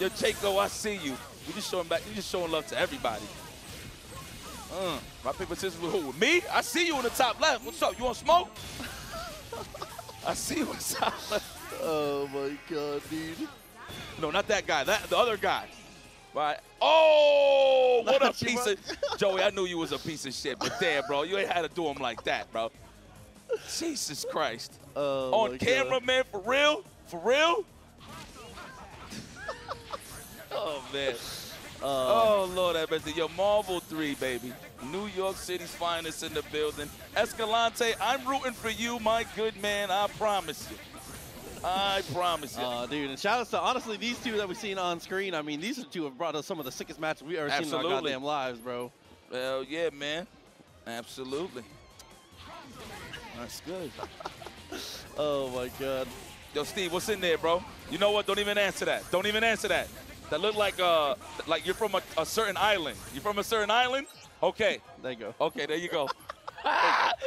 Yo, Chaco, I see you. You're just showing back. You're just showing love to everybody. My paper scissors with who? With me? I see you in the top left. What's up? You want smoke? I see you in the top left. Oh, my God, dude. No, not that guy. The other guy. Right. Oh, what a piece of... Joey, I knew you was a piece of shit, but damn, bro, you ain't had to do him like that, bro. Jesus Christ. Oh, on camera, God. Man, for real? For real? Oh, man. Oh, Lord, that best. Your Marvel 3, baby. New York City's finest in the building. Escalante, I'm rooting for you, my good man. I promise you. I promise you. Dude, and shout out to, honestly, these two that we've seen on screen. I mean, these two have brought us some of the sickest matches we've ever seen in our goddamn lives, bro. Hell yeah, man. Absolutely. That's good. Oh, my God. Yo, Steve, what's in there, bro? You know what? Don't even answer that. Don't even answer that. That looked like you're from a certain island. You from a certain island? Okay. There you go. Okay, there you go.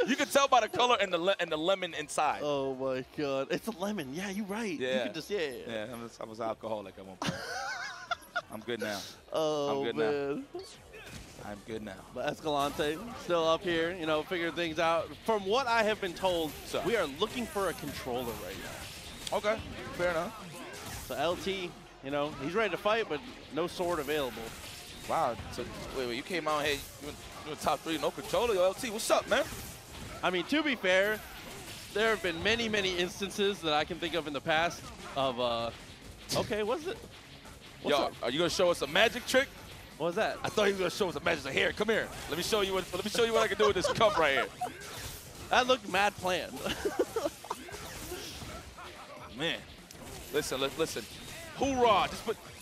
You can tell by the color and the lemon inside. Oh my God, it's a lemon. Yeah, you're right. Yeah, you can just yeah. I was alcoholic at one point. I'm good now. Oh man, I'm good now. But Escalante still up here, you know, figuring things out. From what I have been told, so, we are looking for a controller right now. Okay, fair enough. So LT, you know, he's ready to fight, but no sword available. Wow. So wait, you came out here. You're top three, no controller. Yo, LT, what's up, man? I mean, to be fair, there have been many, many instances that I can think of in the past of, okay, what's it? What's Yo, up? Are you gonna show us a magic trick? What was that? I thought he was gonna show us a magic trick. Here, come here. Let me show you what I can do with this cup right here. That looked mad planned. Man, listen. Hoorah!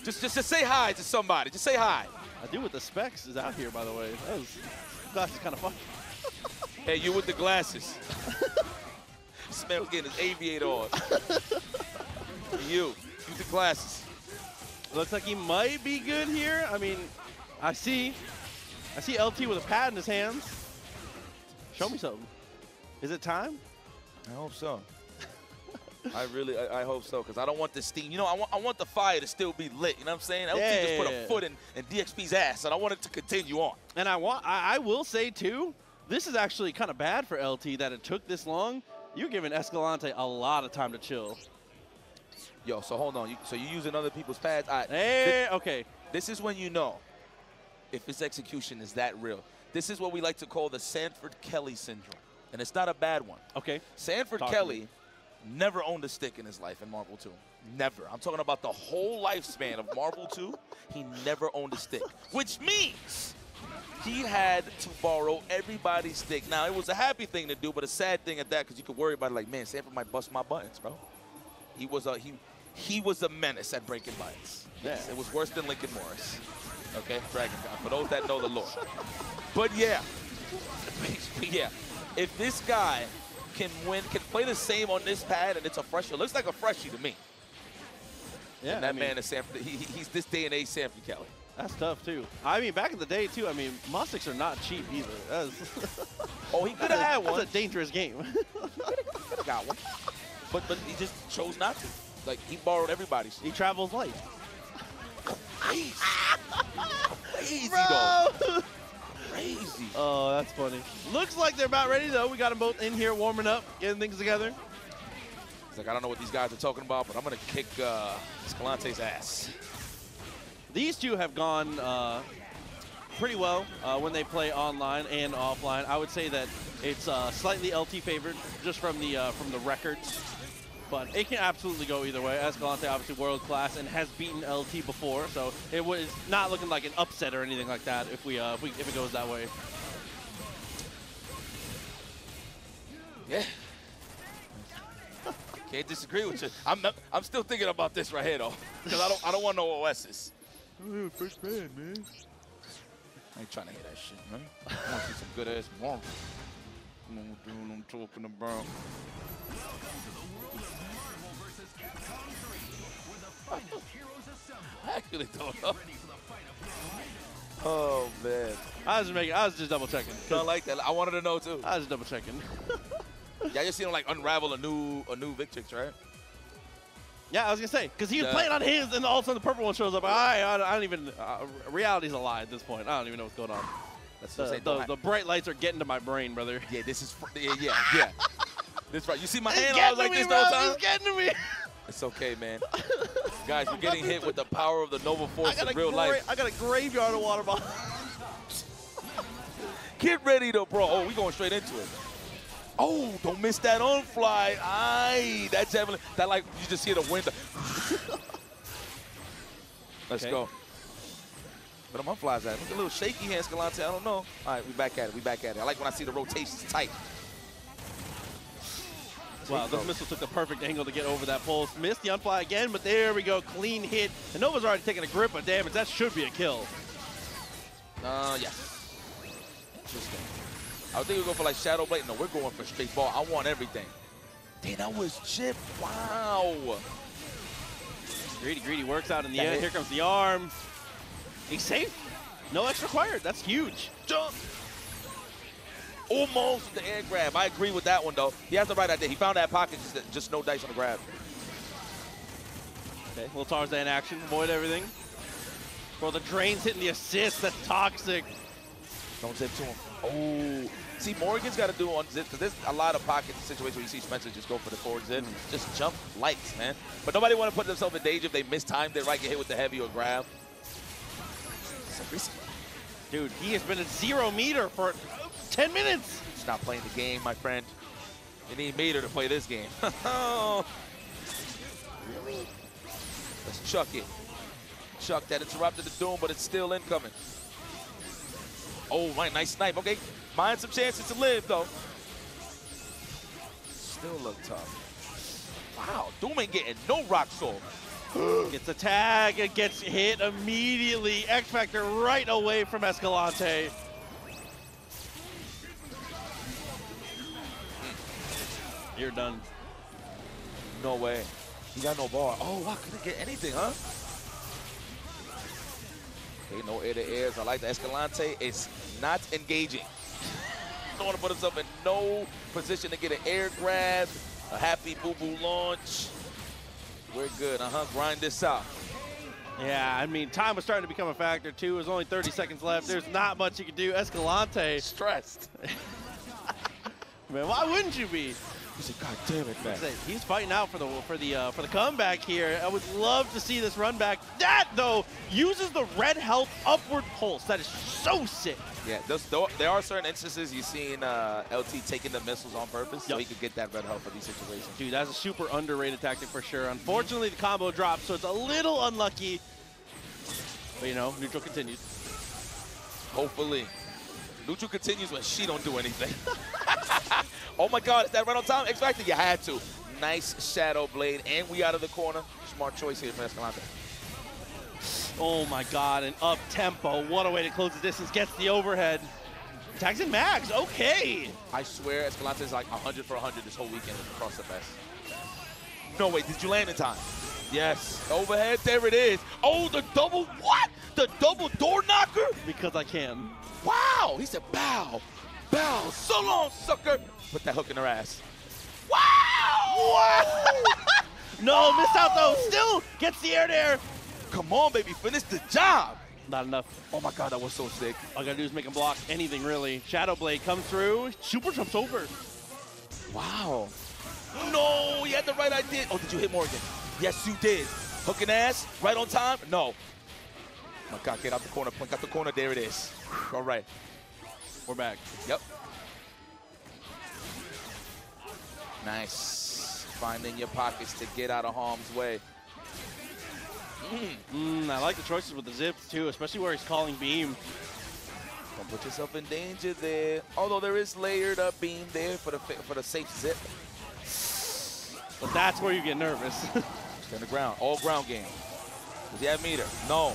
Just say hi to somebody. Just say hi. I do with the specs is out here, by the way. That was kind of fun. Hey, you with the glasses. This man was getting his aviator on. You with the glasses. Looks like he might be good here. I mean, I see LT with a pad in his hands. Show me something. Is it time? I hope so. I hope so, because I don't want the steam. You know, I want the fire to still be lit. You know what I'm saying? LT just put a foot in DXP's ass, and I want it to continue on. And I will say, too, this is actually kind of bad for LT that it took this long. You're giving Escalante a lot of time to chill. Yo, so hold on. So you're using other people's pads? All right. Okay. This is when you know if his execution is that real. This is what we like to call the Sanford Kelly syndrome, and it's not a bad one. Okay. Sanford Kelly never owned a stick in his life in Marvel 2. Never. I'm talking about the whole lifespan of Marvel 2. He never owned a stick, which means He had to borrow everybody's stick. Now, it was a happy thing to do, but a sad thing at that, because you could worry about it, like, man, Sanford might bust my buttons, bro. He was a menace at breaking buttons. Yes, yeah. It was worse than Lincoln Morris. Okay, DragonCon, for those that know the lore. But yeah, if this guy can play the same on this pad, and it's a freshie, it looks like a freshie to me. Yeah, and that man is Sanford. He's this day and age Sanford Kelly. That's tough, too. I mean, back in the day, too, I mean, Mustics are not cheap either. Oh, he could have had one. That's a dangerous game. Got one. But he just chose not to. Like, he borrowed everybody's. He travels light. Crazy. Crazy, bro. Though. Crazy. Oh, that's funny. Looks like they're about ready, though. We got them both in here warming up, getting things together. He's like, I don't know what these guys are talking about, but I'm going to kick Escalante's ass. These two have gone pretty well when they play online and offline. I would say that it's slightly LT favored just from the records, but it can absolutely go either way. Escalante obviously world class and has beaten LT before, so it was not looking like an upset or anything like that if it goes that way. Yeah. Can't disagree with you. I'm still thinking about this right here though, because I don't want no OS's. Oh, first band, man. I ain't trying to hear that shit, man. I want to see some good ass Marvel. You know what I'm talking about. I actually don't know. Oh man. I was just double checking. I like that. I wanted to know too. I was double checking. Yeah, you see him like unravel a new Victrix, right? Yeah, I was going to say, because he was playing on his, and all of a sudden the purple one shows up. I don't even, reality's a lie at this point. I don't even know what's going on. That's what the bright lights are getting to my brain, brother. Yeah, this is, yeah. That's right. You see my hand, I was like this the whole time? It's getting to me. It's okay, man. Guys, you're getting hit with the power of the noble force in real life. I got a graveyard of water bottle. Get ready to, bro. Oh, we going straight into it. Oh, don't miss that on fly. Aye, that Javelin. That, like, you just hear the window. Let's go. But I'm on flies at it. A little shaky hand, Escalante. I don't know. All right, we back at it. We back at it. I like when I see the rotations tight. Wow, this missile took the perfect angle to get over that pulse. Missed the unfly again, but there we go. Clean hit. And Nova's already taking a grip of damage. That should be a kill. Yeah. Interesting. I think we'll go for like Shadow Blade. No, we're going for straight ball. I want everything. Damn, that was chip. Wow. Greedy works out in the air. Here comes the arm. He's safe. No extra required. That's huge. Jump. Almost the air grab. I agree with that one, though. He has the right idea. He found that pocket, just no dice on the grab. Okay, little Tarzan action. Avoid everything. Bro, the drain's hitting the assist. That's toxic. Don't zip to him. Oh, see, Morgan's got to do on zip, because there's a lot of pockets situations where you see Spencer just go for the forward zip. Just jump lights, man. But nobody want to put themselves in danger if they mistimed it right, get hit with the heavy or grab. It's a risk. Dude, he has been at 0 meter for 10 minutes. Stop playing the game, my friend. You need meter to play this game. Really? Let's chuck it. Chuck that interrupted the doom, but it's still incoming. Oh, right, nice snipe. Okay, mind some chances to live, though. Still look tough. Wow, Doom ain't getting no rock soul. Gets a tag, it gets hit immediately. X-Factor right away from Escalante. You're done. No way. He got no bar. Oh, I couldn't get anything, huh? Okay, no air to airs. I like the Escalante. It's not engaging. Don't want to put himself in no position to get an air grab, a happy boo-boo launch. We're good. Grind this out. Yeah, I mean, time was starting to become a factor, too. There's only 30 seconds left. There's not much you can do. Escalante. Stressed. Man, why wouldn't you be? He said, God damn it, man. He's fighting out for the comeback here. I would love to see this run back. That, though, uses the red health upward pulse. That is so sick. Yeah, there are certain instances you've seen LT taking the missiles on purpose so he could get that red health for these situations. Dude, that's a super underrated tactic for sure. Unfortunately, the combo dropped, so it's a little unlucky. But, you know, neutral continues. Hopefully. Luchu continues when she don't do anything. Oh my God, is that right on time? Exactly, you had to. Nice shadow blade, and we out of the corner. Smart choice here for Escalante. Oh my God, an up tempo. What a way to close the distance. Gets the overhead. Tags and mags, okay. I swear Escalante is like 100 for 100 this whole weekend across the fest. No, wait, did you land in time? Yes. Overhead, there it is. Oh, the double, what? The double door knocker? Because I can. Wow, he said bow, bow, so long, sucker. Put that hook in her ass. Wow! Wow! No, missed out though, still gets the air there. Come on, baby, finish the job. Not enough. Oh my God, that was so sick. All I gotta do is make him block anything, really. Shadow Blade comes through, super jumps over. Wow. No, he had the right idea. Oh, did you hit Morgan? Yes, you did. Hook and ass, right on time? No. Oh my God, get out the corner, Plink out the corner, there it is. All right. We're back. Yep. Nice. Finding your pockets to get out of harm's way. I like the choices with the zips too, especially where he's calling beam. Don't put yourself in danger there. Although there is layered up beam there for the safe zip. But that's where you get nervous. Stay on the ground, all ground game. Does he have meter? No.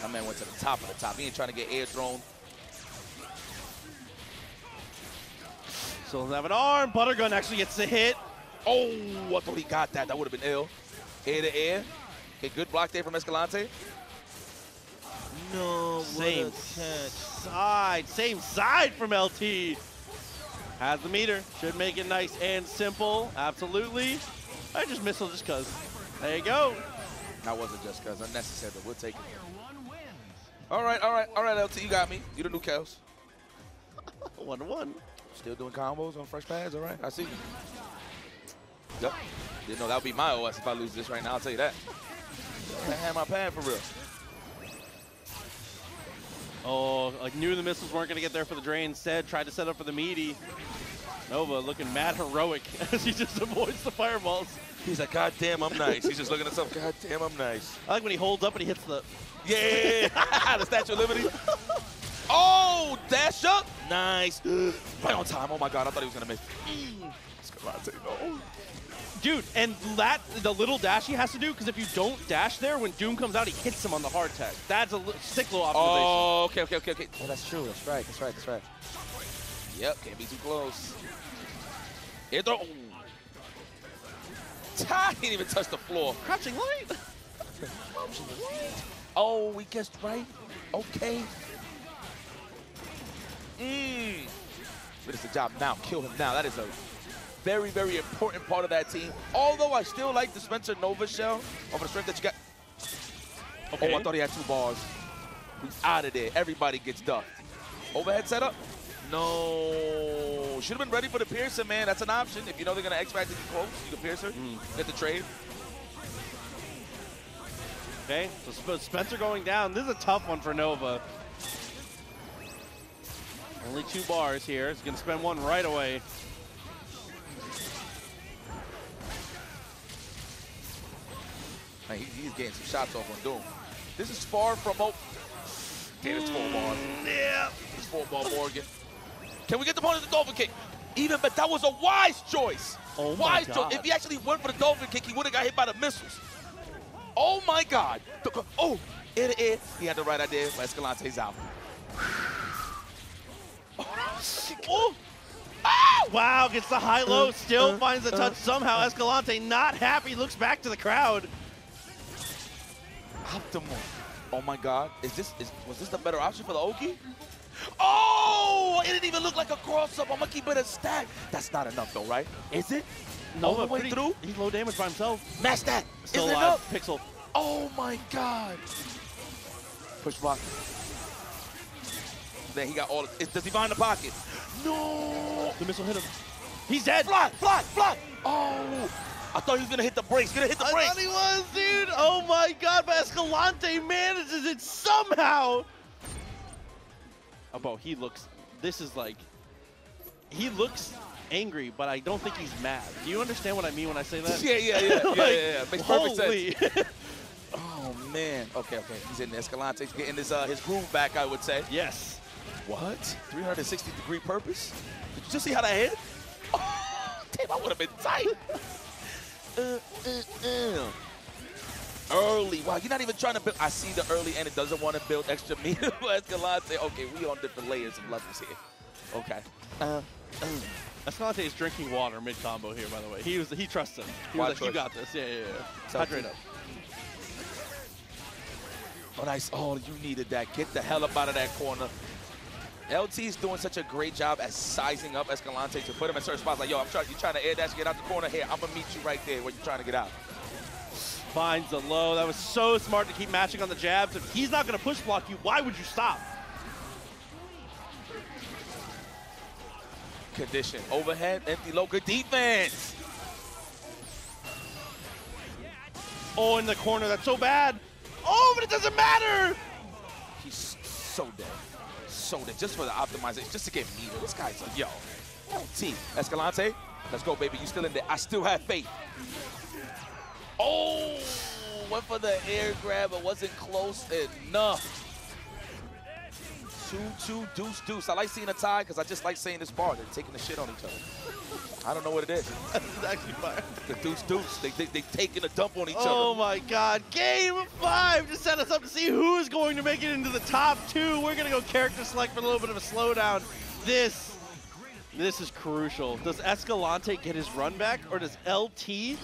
My man went to the top of the top. He ain't trying to get air thrown. Still doesn't have an arm. Buttergun actually gets the hit. Oh, I thought he got that. That would have been ill. Air to air. Okay, good block there from Escalante. No, same side. Same side from LT. Has the meter. Should make it nice and simple. Absolutely. I just missed him just because. There you go. That wasn't just because. Unnecessary, but we'll take it. All right, LT, you got me. You the new Kels. 1-1. Still doing combos on fresh pads, all right? I see you. Yep. Didn't know that would be my OS if I lose this right now, I'll tell you that. I had my pad for real. Oh, I knew the missiles weren't going to get there for the drain. Instead, tried to set up for the meaty. Nova looking mad heroic as he just avoids the fireballs. He's like, God damn, I'm nice. He's just looking at himself, God damn, I'm nice. I like when he holds up and he hits the... Yeah, the Statue of Liberty. Oh, dash up. Nice. Right on time. Oh, my God, I thought he was going to miss. Escalante, no. Dude, and that, the little dash he has to do, because if you don't dash there, when Doom comes out, he hits him on the hard tag. That's a sick little observation. Oh, okay. Oh, that's true. That's right. Yep, can't be too close. Air throw. Ty didn't even touch the floor. Crouching light. Oh, we guessed right. Okay. Finish the job now. Kill him now. That is a very, very important part of that team. Although I still like the Spencer Nova shell over the strength that you got. Okay. Oh, I thought he had 2 bars. He's out of there. Everybody gets ducked. Overhead setup? No. Should have been ready for the piercer, man. That's an option. If you know they're going to X-Factor you close, you can pierce her. Get the trade. Okay, so Spencer going down. This is a tough one for Nova. Only 2 bars here. He's going to spend one right away. Man, he's getting some shots off on Doom. This is far from... Oh, damn, it's 4 bars. Yeah, it's 4-bar Morgan. Can we get the point of the Dolphin Kick? Even, but that was a wise choice. Oh, wise choice. If he actually went for the Dolphin Kick, he would have got hit by the missiles. Oh my God. Oh, it is. He had the right idea, but Escalante's out. Oh. Oh. Wow, gets the high-low, still finds the touch somehow. Escalante not happy, looks back to the crowd. Optimal. Oh my God, was this the better option for the Oki? Oh, it didn't even look like a cross-up. I'm gonna keep it a stack. That's not enough though, right? Is it? No, all the way through? He's low damage by himself. Match that! Still alive, Pixel. Oh my God. Push block. Then he got all of it. Does he find the pocket? No! The missile hit him. He's dead. Fly! Oh! I thought he was gonna hit the brakes. I thought he was, dude! Oh my God, but Escalante manages it somehow! Oh, bro, he looks... This is like... He looks angry, but I don't think he's mad. Do you understand what I mean when I say that? Yeah. Makes perfect sense. Oh, man. Okay, okay. He's in Escalante, getting his groove back, I would say. Yes. What? 360-degree purpose? Did you just see how that hit? Oh, damn, I would have been tight. Early. Wow, you're not even trying to build. I see the early, and it doesn't want to build extra meter for Escalante. Okay, we on different layers of levels here. Okay. Escalante is drinking water mid-combo here, by the way. He trusts him. He was like, you got this. Yeah, yeah, yeah. So hydrate up. Oh, nice. Oh, you needed that. Get the hell up out of that corner. LT is doing such a great job at sizing up Escalante to put him in certain spots. Like, yo, you're trying to air dash, get out the corner here. I'm going to meet you right there when you're trying to get out. Finds the low. That was so smart to keep matching on the jabs. If he's not going to push block you, why would you stop? Condition. Overhead, empty low, good defense. Oh, in the corner, that's so bad. Oh, but it doesn't matter. He's so dead. So dead, just for the optimization, just to get meter. This guy's like, yo, LT, Escalante, let's go, baby. You still in there. I still have faith. Oh, went for the air grab, but wasn't close enough. 2-2, deuce, deuce. I like seeing a tie because I just like saying this bar. They're taking the shit on each other. I don't know what it is. That's actually fire. The deuce, deuce. They taking a dump on each other. Oh, my God. Game 5 just set us up to see who is going to make it into the top 2. We're going to go character select for a little bit of a slowdown. This is crucial. Does Escalante get his run back, or does LT?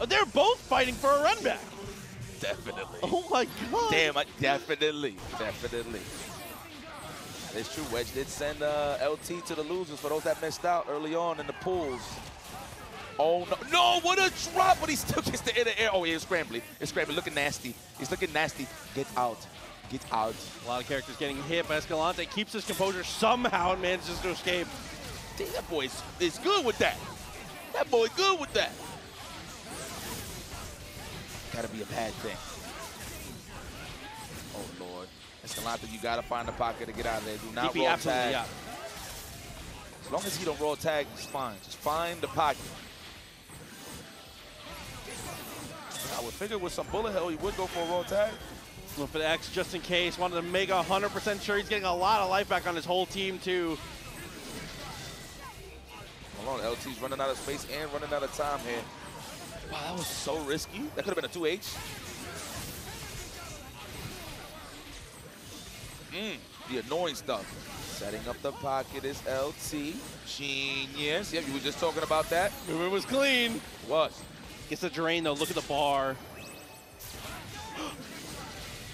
Oh, they're both fighting for a run back. Definitely. Oh, my God. Damn, definitely. It's true, Wedge did send LT to the losers for those that missed out early on in the pools. Oh, no. No, what a drop, but he still gets the inner air. Oh, yeah, it's scrambling. It's scrambling, looking nasty. He's looking nasty. Get out. Get out. A lot of characters getting hit, but Escalante keeps his composure somehow and manages to escape. Damn, that boy is good with that. That boy good with that. Gotta be a bad thing. Oh, Lord. Escalante, you gotta find a pocket to get out of there. Do not roll tag. Out. As long as he don't roll tag, it's fine. Just find the pocket. I would figure with some bullet hell, he would go for a roll tag. Look for the X just in case. Wanted to make 100% sure he's getting a lot of life back on his whole team, too. Hold on, LT's running out of space and running out of time here. Wow, that was so risky. That could have been a 2H. The annoying stuff. Setting up the pocket is LT. Genius. Yeah, you were just talking about that. Movement was clean. What? Gets a drain, though. Look at the bar.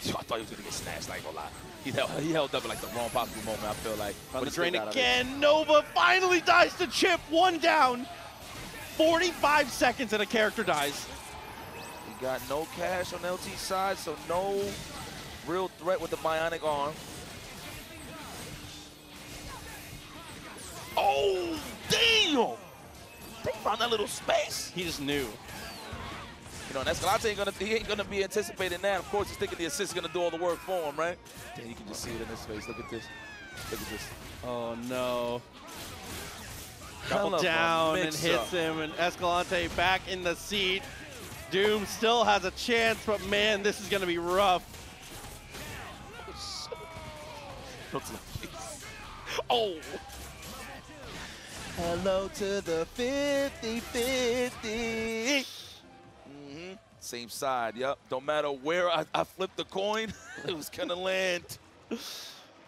I thought he was going to get snatched. I ain't going to lie. He held up at, like, the wrong possible moment, I feel like. On the drain again. Nova finally dies to Chip. One down. 45 seconds and a character dies. We got no cash on LT's side, so no real threat with the bionic arm. Oh, damn! They found that little space. He just knew. You know, and Escalante ain't gonna be anticipating that. Of course, he's thinking the assist is gonna do all the work for him, right? Damn, you can just see it in his face. Look at this. Look at this. Oh, no. Double down and hits him, and Escalante back in the seat. Doom still has a chance, but man, this is gonna be rough. Oh! Hello to the 50-50. Same side, yep. Don't matter where I flipped the coin, it was gonna land.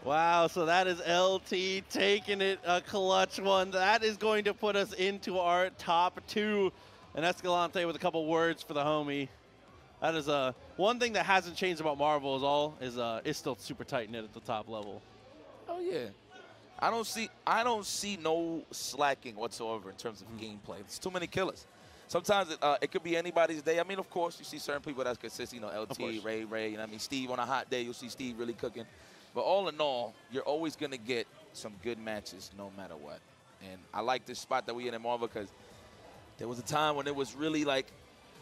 Wow, so that is LT taking it, a clutch one. That is going to put us into our top 2. And Escalante with a couple words for the homie. That is one thing that hasn't changed about Marvel is it's still super tight knit at the top level. Oh yeah, I don't see no slacking whatsoever in terms of gameplay. There's too many killers. Sometimes it could be anybody's day. I mean, of course, you see certain people that's consistent. You know, LT, Ray. You know, I mean, Steve on a hot day, you'll see Steve really cooking. But all in all, you're always gonna get some good matches no matter what. And I like this spot that we in at Marvel because there was a time when it was really like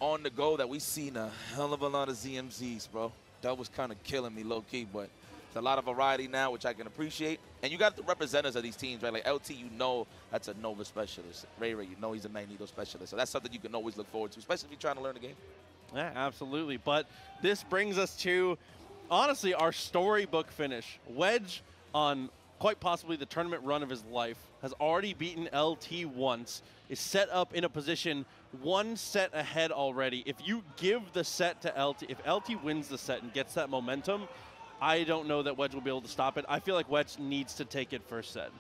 on the go that we seen a hell of a lot of ZMZs, bro. That was kind of killing me low-key, but it's a lot of variety now, which I can appreciate. And you got the representatives of these teams, right? Like LT, you know that's a Nova specialist. Ray Ray, you know he's a Magneto specialist. So that's something you can always look forward to, especially if you're trying to learn the game. Yeah, absolutely. But this brings us to, honestly, our storybook finish. Wedge, on quite possibly the tournament run of his life, has already beaten LT once, is set up in a position one set ahead already. If you give the set to LT, if LT wins the set and gets that momentum, I don't know that Wedge will be able to stop it. I feel like Wedge needs to take it first set.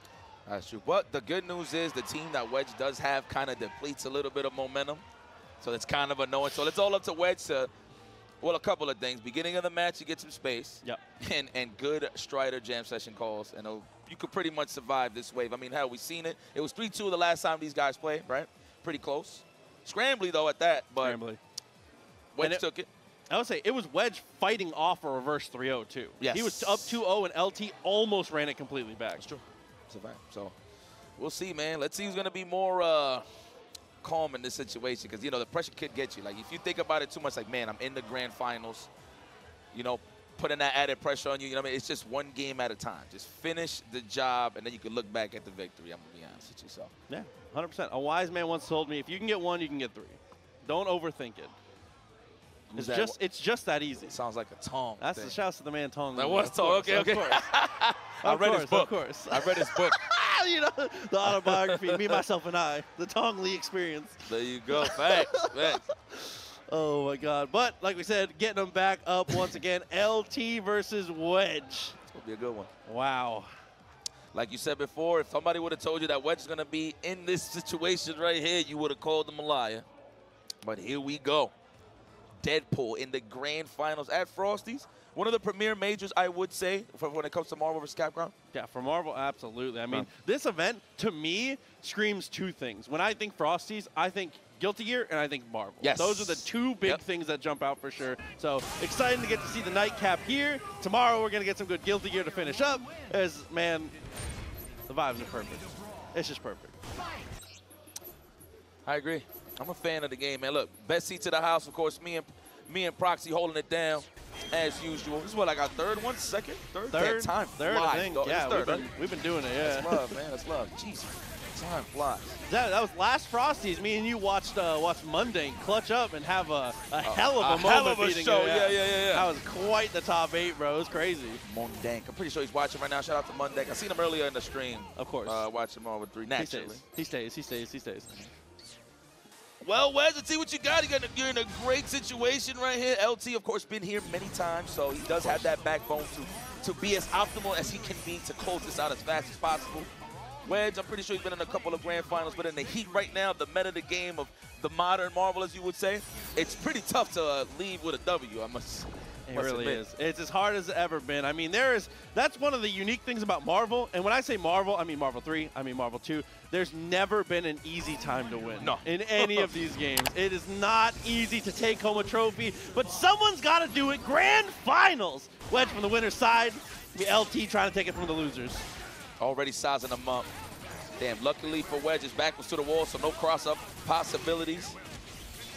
That's true. But the good news is the team that Wedge does have kind of depletes a little bit of momentum. So it's kind of annoying. So it's all up to Wedge to, well, a couple of things. Beginning of the match, you get some space. Yep. And good Strider jam session calls. And you could pretty much survive this wave. I mean, hell, we've seen it. It was 3-2 the last time these guys played, right? Pretty close. Scrambly, though, at that. But Scrambly. Wedge took it. I would say it was Wedge fighting off a reverse 3-0, too. Yes. He was up 2-0, and LT almost ran it completely back. That's true. Survive. So we'll see, man. Let's see who's going to be more calm in this situation, because, you know, the pressure could get you. Like, if you think about it too much, like, man, I'm in the grand finals, you know, putting that added pressure on you. You know what I mean? It's just one game at a time. Just finish the job, and then you can look back at the victory. I'm going to be honest with you. So. Yeah, 100%. A wise man once told me, if you can get one, you can get three. Don't overthink it. It's just that easy. It sounds like a Tong thing. That's the shouts to the man Tong Lee. That was Tong. Okay, okay. I read his book. You know, the autobiography, Me, Myself, and I, the Tong Lee Experience. There you go. Thanks. Oh, my God. But, like we said, getting them back up once again. LT versus Wedge. It's going to be a good one. Wow. Like you said before, if somebody would have told you that Wedge is going to be in this situation right here, you would have called them a liar. But here we go. Deadpool in the grand finals at Frosty's. One of the premier majors, I would say, for when it comes to Marvel vs. Capcom. Yeah, for Marvel, absolutely. I mean, this event, to me, screams two things. When I think Frosty's, I think Guilty Gear and I think Marvel. Yes. Those are the two big things that jump out for sure. So exciting to get to see the nightcap here. Tomorrow, we're going to get some good Guilty Gear to finish up. As, man, the vibes are perfect. It's just perfect. I agree. I'm a fan of the game, man. Look, best seat to the house, of course, me and Proxy holding it down as usual. This is what, like our third one? Second? Third? Third, flies, I think. Yeah, we've been doing it, yeah. That's love, man. That's love. Jeez, time flies. That was last Frosty's. Me and you watched Mundank clutch up and have a hell of a moment. Yeah. That was quite the top 8, bro. It was crazy. Mundank. I'm pretty sure he's watching right now. Shout out to Mundank. I seen him earlier in the stream. Of course. Watching Marvel 3, naturally. He stays. Well, Wes, let's see what you got. You're in a great situation right here. LT, of course, been here many times, so he does have that backbone to be as optimal as he can be to close this out as fast as possible. Wedge, I'm pretty sure he's been in a couple of grand finals, but in the heat right now, the meta of the game of the modern Marvel, as you would say, it's pretty tough to leave with a W, I must say. It really is. It's as hard as it's ever been. I mean, that's one of the unique things about Marvel. And when I say Marvel, I mean Marvel 3, I mean Marvel 2. There's never been an easy time to win in any of these games. It is not easy to take home a trophy, but someone's got to do it. Grand finals. Wedge from the winner's side. The LT trying to take it from the losers. Already sizing them up. Damn, luckily for Wedge, his back was to the wall, so no cross-up possibilities.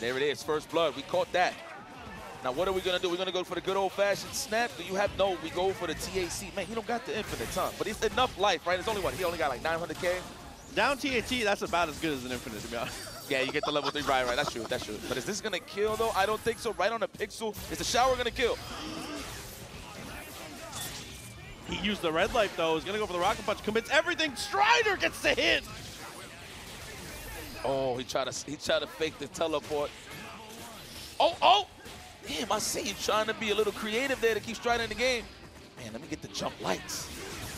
There it is, first blood. We caught that. Now, what are we going to do? We're going to go for the good old-fashioned snap. Do you have no? We go for the TAC. Man, he don't got the infinite, huh? But it's enough life, right? It's only what? He only got like 900K? Down TAT, that's about as good as an infinite, to be honest. Yeah, you get the level 3 right. That's true. That's true. But is this going to kill, though? I don't think so. Right on the pixel. Is the shower going to kill? He used the red life, though. He's going to go for the rocket punch. Commits everything. Strider gets the hit. Oh, he tried to fake the teleport. Oh! Damn, I see you trying to be a little creative there to keep striding the game. Man, let me get the jump lights.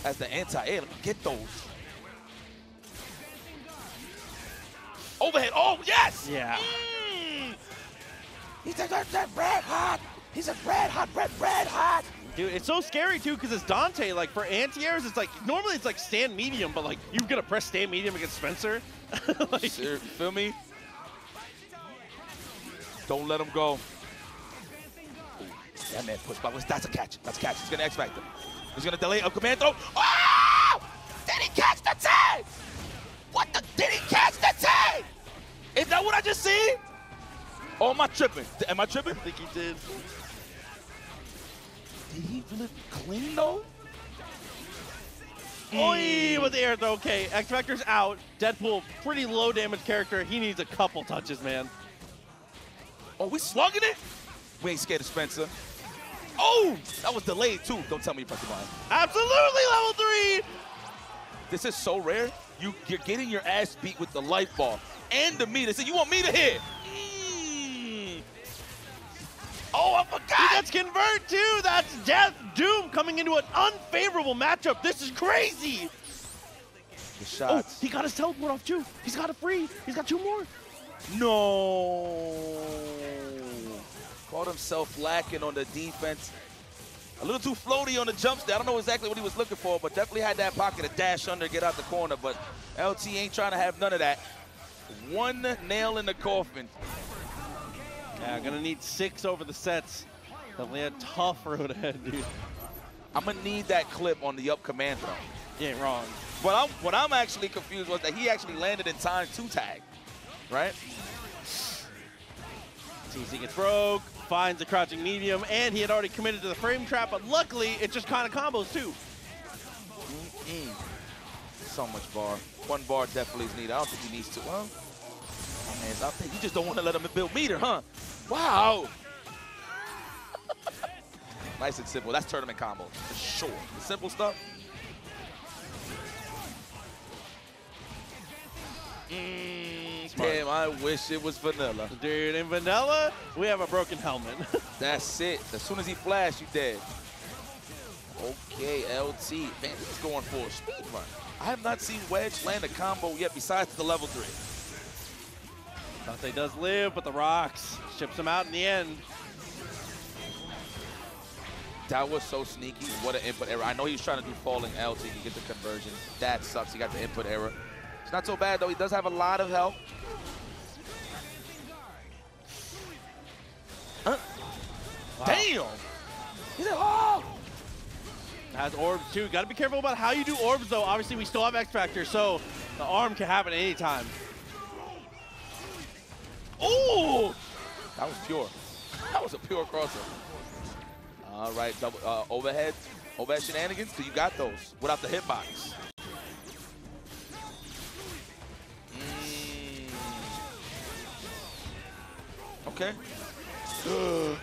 That's the anti-air. Let me get those. Overhead. Oh, yes! Yeah. Mm. He's a red hot. He's a red hot. Dude, it's so scary, too, because it's Dante. Like, for anti-airs, it's like, normally it's like stand medium, but, like, you've got to press stand medium against Spencer. Like, sure, feel me? Don't let him go. That man pushed by. That's a catch. That's a catch. He's going to X-Factor. He's going to delay a command throw. Oh! Did he catch the tag? What the? Did he catch the tag? Is that what I just see? Oh, am I tripping? Am I tripping? I think he did. Did he really clean, though? Oi, with the air throw. Okay, X-Factor's out. Deadpool, pretty low damage character. He needs a couple touches, man. Oh, we slugging it? We ain't scared of Spencer. Oh, that was delayed too. Don't tell me you pressed the button. Absolutely, level 3. This is so rare. You're getting your ass beat with the light ball and the meter. So you want me to hit? Oh, I forgot. He gets convert too. That's Death Doom coming into an unfavorable matchup. This is crazy. The shots. Oh, he got his teleport off too. He's got a free. He's got 2 more. No. Caught himself lacking on the defense. A little too floaty on the jumps there. I don't know exactly what he was looking for, but definitely had that pocket to dash under, get out the corner. But LT ain't trying to have none of that. 1 nail in the coffin. Yeah, gonna need 6 over the sets. Definitely a tough road ahead, dude. I'm gonna need that clip on the up command throw. You ain't wrong. What I'm actually confused was that he actually landed in time to tag, right? TC gets broke, finds a crouching medium, and he had already committed to the frame trap, but luckily it just kind of combos too. So much bar. 1 bar definitely is needed. I don't think he needs 2. Well, I think you just don't want to let him build meter, huh? Wow. Nice and simple. That's tournament combo for sure. The simple stuff. Damn, I wish it was vanilla. Dude, in vanilla, we have a broken helmet. That's it. As soon as he flashed, you dead. Okay, LT. Man, this is going for a speed run. I have not seen Wedge land a combo yet besides the level 3. Dante does live, but the rocks ships him out in the end. That was so sneaky. What an input error. I know he was trying to do falling LT to get the conversion. That sucks. He got the input error. It's not so bad, though. He does have a lot of help. Huh? Wow. Damn! He's like, oh! Has orbs, too. Got to be careful about how you do orbs, though. Obviously, we still have X Factor, so the arm can happen at any time. Ooh! That was pure. That was a pure crosser. All right, double overhead. Overhead shenanigans, so you got those without the hitbox. Okay. Oh,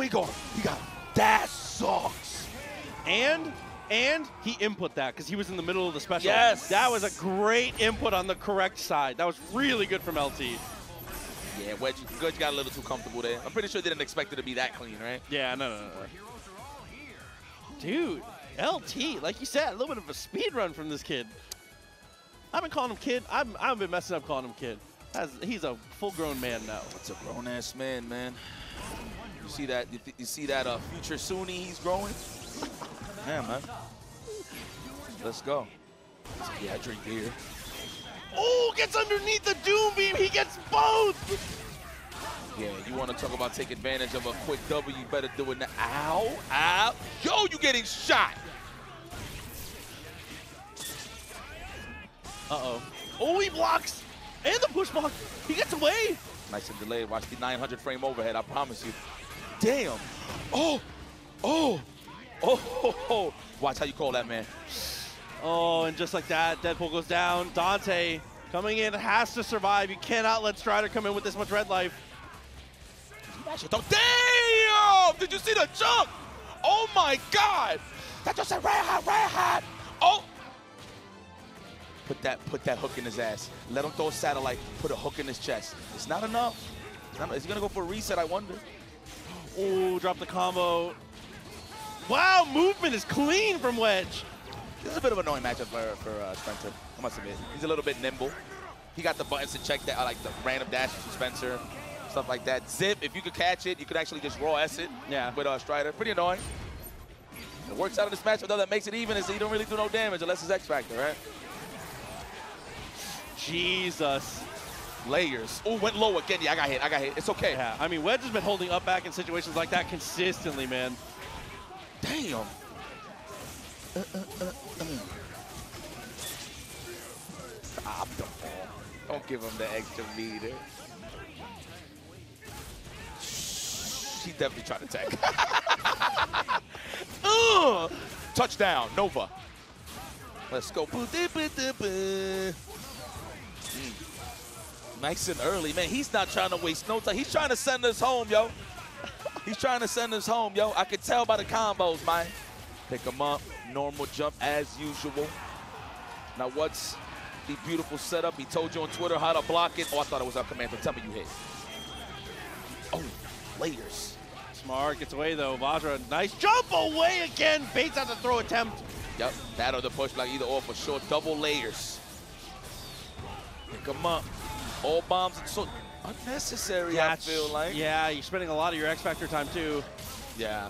he got him. He got him. That sucks. And he input that because he was in the middle of the special. Yes. That was a great input on the correct side. That was really good from LT. Yeah, Wedge got a little too comfortable there. I'm pretty sure they didn't expect it to be that clean, right? Yeah, no. Dude, LT, like you said, a little bit of a speed run from this kid. I've been calling him kid. I've been messing up calling him kid. He's a full-grown man now. It's a grown-ass man, man. You see that? You see that? Future Suni, he's growing. Yeah, man. Let's go. Yeah, I drink beer. Oh, gets underneath the Doom Beam. He gets both. Yeah, you want to talk about take advantage of a quick W, you better do it now. Ow, ow. Yo, you getting shot. Uh-oh. Oh, he blocks. And the push block. He gets away. Nice and delayed. Watch the 900 frame overhead, I promise you. Damn. Oh. Oh. Oh. Watch how you call that, man. Oh, and just like that, Deadpool goes down. Dante coming in, has to survive. You cannot let Strider come in with this much red life. Damn! Did you see the jump? Oh my God! That just said red hot, red hot. Oh! Put that hook in his ass. Let him throw a satellite. Put a hook in his chest. It's not enough. Is he gonna go for a reset? I wonder. Oh, drop the combo. Wow, movement is clean from Wedge. This is a bit of an annoying matchup for Spencer. I must admit, he's a little bit nimble. He got the buttons to check that, like the random dashes from Spencer, stuff like that. Zip, if you could catch it, you could actually just raw S it with Strider. Pretty annoying. It works out of this matchup, though, that makes it even is he don't really do no damage unless it's X Factor, right? Jesus. Layers. Oh, went low again. Yeah, I got hit. It's okay. Yeah, I mean, Wedge has been holding up back in situations like that consistently, man. Damn. Stop the ball. Don't give him the extra meter. She definitely tried to tag. Touchdown, Nova. Let's go. Nice and early, man. He's not trying to waste no time. He's trying to send us home, yo. He's trying to send us home, yo. I could tell by the combos, man. Pick him up, normal jump as usual. Now what's the beautiful setup? He told you on Twitter how to block it. Oh, I thought it was up command, but tell me you hit. Oh, layers. Smart gets away though, Vajra, nice jump away again. Bates out the throw attempt. Yep, that or the push block, either or for sure. Double layers. Pick him up. All bombs, it's so unnecessary, I feel like. Yeah, you're spending a lot of your X-Factor time too. Yeah.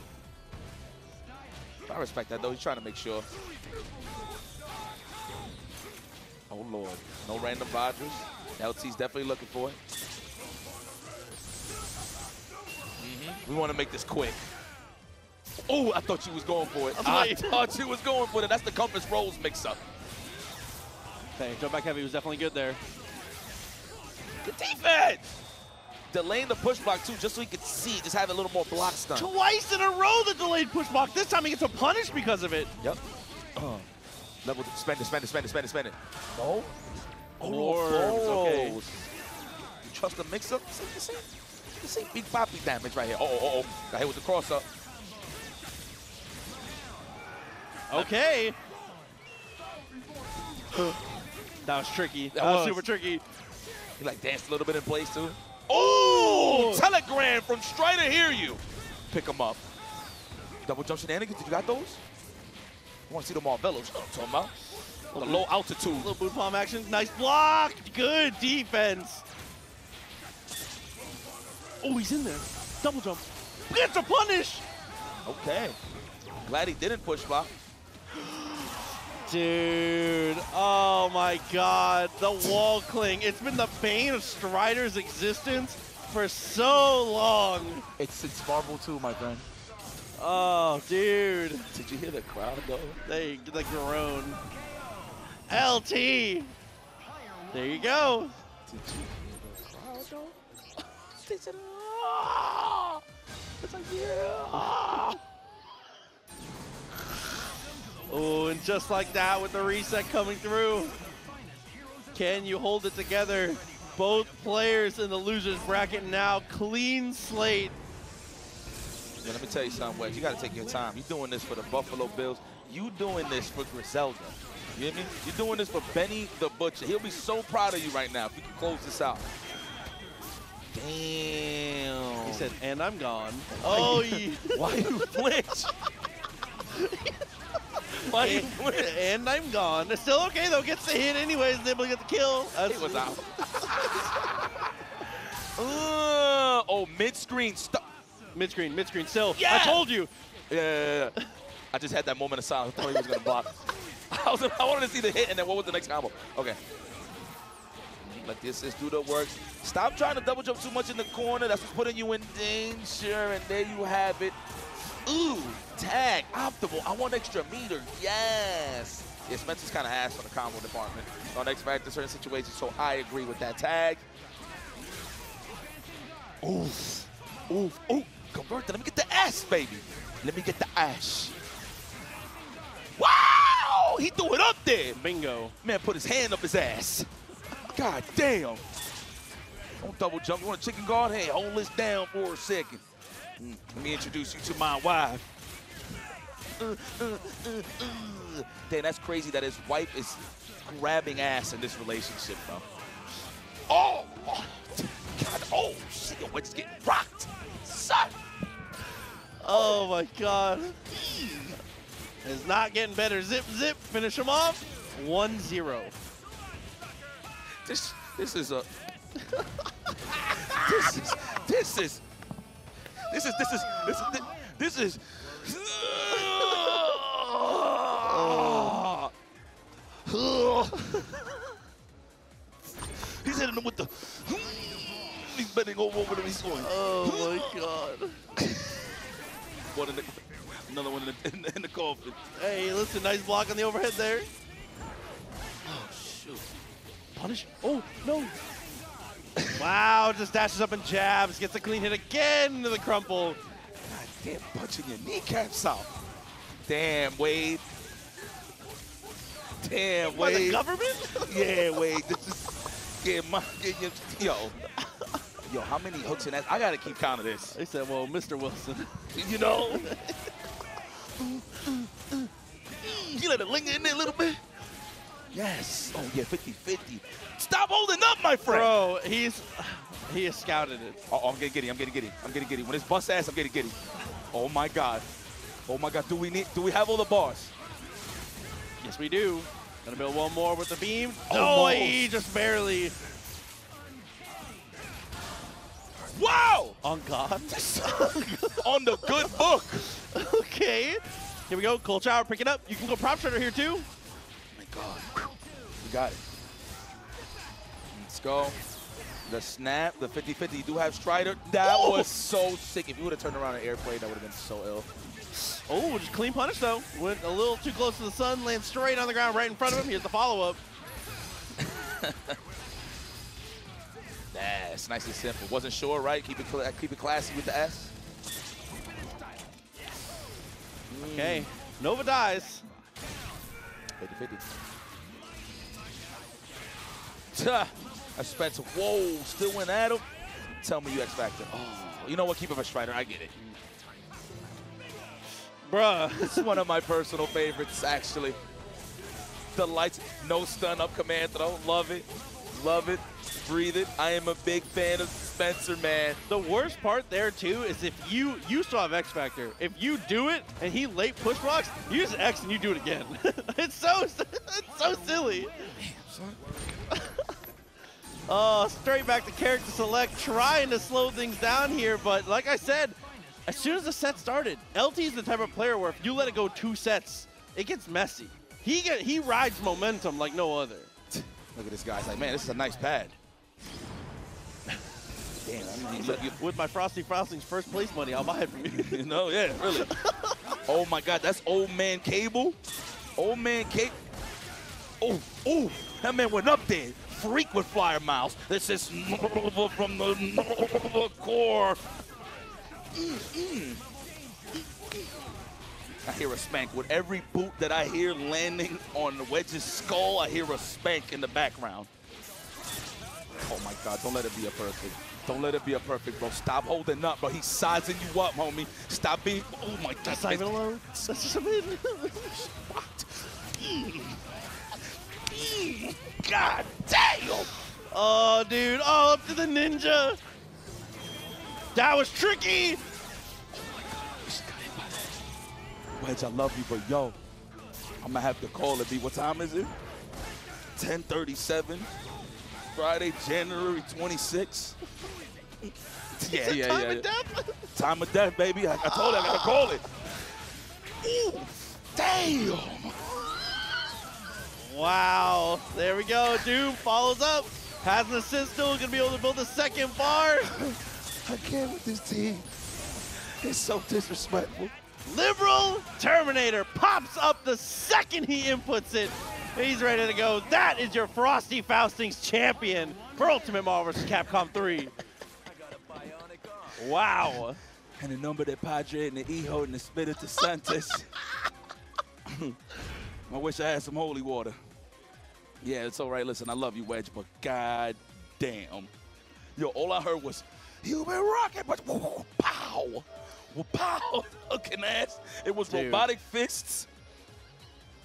I respect that though, he's trying to make sure. Oh Lord, no random Vajras. LT's definitely looking for it. Mm-hmm. We want to make this quick. Oh, I thought you was going for it. I thought you was going for it. That's the Compass Rolls mix-up. Okay, jump back heavy was definitely good there. Good defense! Delaying the push block too, just so he could see, just have a little more block stun. Twice in a row the delayed push block. This time he gets a punish because of it. Yep. Level, spend it. No. Oh, okay. You trust the mix-up? This ain't big poppy damage right here. Got hit with the cross-up. Okay. That was tricky. That was super tricky. He like danced a little bit in place too. Oh! Telegram from Strider Hear You. Pick him up. Double jump shenanigans, did you got those? I want to see the Marvellos, you know what I'm talking about. The low altitude. A little boot palm action, nice block. Good defense. Oh, he's in there. Double jump. Gets a punish. Okay. Glad he didn't push block. Dude, oh my God, the wall cling. It's been the bane of Strider's existence for so long. It's since Marvel 2, my friend. Oh, dude. Did you hear the crowd go? They groan. LT. There you go. Did you hear the crowd go? It's like, oh! It's like, yeah. Oh! Oh, and just like that with the reset coming through. Can you hold it together? Both players in the losers bracket now, clean slate. Yeah, let me tell you something, Wedge. You gotta take your time. You're doing this for the Buffalo Bills. You doing this for Griselda. You hear me? You're doing this for Benny the Butcher. He'll be so proud of you right now if you can close this out. Damn. He said, and I'm gone. Oh, why you flinch? And I'm gone. It's still okay though, gets the hit anyways, and able to get the kill. He was out. Oh, mid-screen stop. Mid-screen still. Yeah! I told you. Yeah. I just had that moment of silence. I thought he was gonna block. I wanted to see the hit and then what was the next combo? Okay. Let the assist do the work. Stop trying to double jump too much in the corner. That's what's putting you in danger, and there you have it. Ooh, tag, optimal. I want extra meter, yes. Yeah, Spencer's kind of ass on the combo department. On X Factor, certain situations, so I agree with that tag. Oof, oof, oof. Convert that, let me get the ass, baby. Let me get the ash. Wow, he threw it up there. Bingo. Man, put his hand up his ass. God damn. Don't double jump, you want a chicken guard? Hey, hold this down for a second. Let me introduce you to my wife. Damn, that's crazy that his wife is grabbing ass in this relationship, bro. Oh! God, oh, shit, what's getting rocked? Son! Oh, my God. It's not getting better. Zip, zip, finish him off. 1-0. This is a... This is. He's hitting him with the. He's bending over him. He's going. Oh my God. Another one in the coffin. Hey, listen, nice block on the overhead there. Oh shoot. Punish. Oh no. Wow, just dashes up and jabs, gets a clean hit again to the crumple. God damn, punching your kneecaps out. Damn, Wade. Damn, Wade. By the government? Yeah, Wade. This is, Yo, how many hooks and ass? I gotta keep count of this. They said, well, Mr. Wilson. You know? You let it linger in there a little bit? Yes. Oh, yeah, 50-50. Stop holding up, my friend. Bro, he has scouted it. Uh-oh, I'm getting giddy. When it's bust ass, I'm getting giddy. Oh, my God. Oh, my God. Do we have all the bars? Yes, we do. Gonna build one more with the beam. Oh, he just barely. Wow! On God. On the good book. Okay. Here we go. Cold shower, pick it up. You can go prop shredder here too. Oh my God. We got it. Let's go. The snap, the 50-50. You do have Strider. That was so sick. If you would have turned around and air played, that would have been so ill. Oh, just clean punish though. Went a little too close to the sun, lands straight on the ground right in front of him. Here's the follow-up. That's nice and simple. Wasn't sure, right? Keep it classy with the S. Okay, Nova dies. 50-50. Spencer, whoa, still went at him. Tell me you X Factor. Oh, you know what? Keep it for Strider. I get it. Bruh, it's one of my personal favorites, actually. The lights, no stun up command throw. Love it. Love it. Breathe it. I am a big fan of Spencer, man. The worst part there, too, is if you still have X Factor. If you do it and he late push blocks, you use X and you do it again. it's so silly. Damn, son. Oh, straight back to character select, trying to slow things down here. But like I said, as soon as the set started, LT is the type of player where if you let it go two sets, it gets messy. He rides momentum like no other. Look at this guy. He's like, man, this is a nice pad. Damn, I mean, look, with my Frosty Faustings first place money, I'll buy it from you. No, yeah, really. Oh my God, that's old man Cable. Old man Cable. Oh, oh, that man went up there. Freak with flyer miles. This is Nova from the Nova core. I hear a spank. With every boot that I hear landing on Wedge's skull, I hear a spank in the background. Oh my God, don't let it be a perfect. Don't let it be a perfect, bro. Stop holding up, bro. He's sizing you up, homie. Stop being, oh my God. That's not even alone. That's just a bit. God damn! Oh, dude. Oh, up to the ninja. That was tricky. Oh my God, I just got hit by that. Wedge, I love you, but yo, I'm gonna have to call it. B, what time is it? 10:37. Friday, January 26th. Yeah. Time of death. Time of death, baby. I told you I gotta call it. Ooh, damn. Wow, there we go. Doom follows up, has an assist still, gonna be able to build a second bar. I can't with this team. It's so disrespectful. Liberal Terminator pops up the second he inputs it. He's ready to go. That is your Frosty Faustings champion for Ultimate Marvel vs. Capcom 3. Wow. And the number that Padre and the Eho and the Spirito Santos. I wish I had some holy water. Yeah, it's all right. Listen, I love you, Wedge, but God damn. Yo, all I heard was, you been rocking, but whoa, pow. Whoa, pow, looking ass. It was dude. Robotic fists.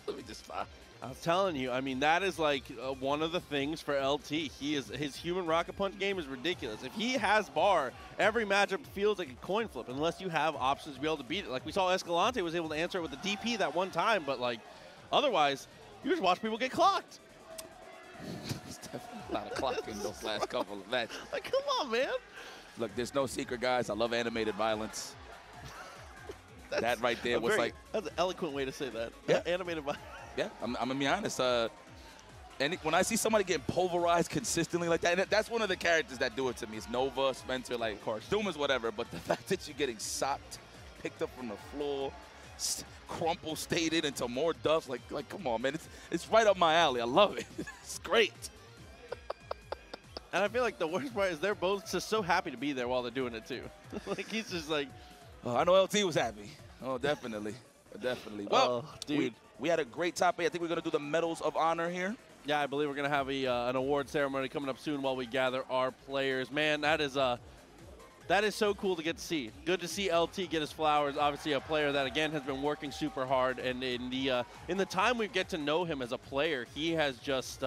Let me just stop. I'm telling you, I mean, that is like one of the things for LT. His human rocket punch game is ridiculous. If he has bar, every matchup feels like a coin flip, unless you have options to be able to beat it. Like we saw Escalante was able to answer it with the DP that one time, but like, otherwise, you just watch people get clocked. There's definitely a lot of clocking in those last couple of matches. Like, come on, man. Look, there's no secret, guys. I love animated violence. That right there was like... That's an eloquent way to say that. Yeah. Animated violence. Yeah, I'm going to be honest. And when I see somebody getting pulverized consistently like that, and that's one of the characters that do it to me. It's Nova, Spencer, like, of course, Doom is whatever. But the fact that you're getting sopped, picked up from the floor, crumple stated into more dust, like come on, man, it's right up my alley. I love it. It's great. And I feel like the worst part is they're both just so happy to be there while they're doing it too. Like he's just like, oh, I know LT was happy. Oh, definitely, definitely. Well, dude, we had a great top 8. I think we're gonna do the medals of honor here. Yeah, I believe we're going to have an award ceremony coming up soon while we gather our players. Man, that is so cool to get to see. Good to see LT get his flowers. Obviously, a player that again has been working super hard, and in the time we get to know him as a player, he has just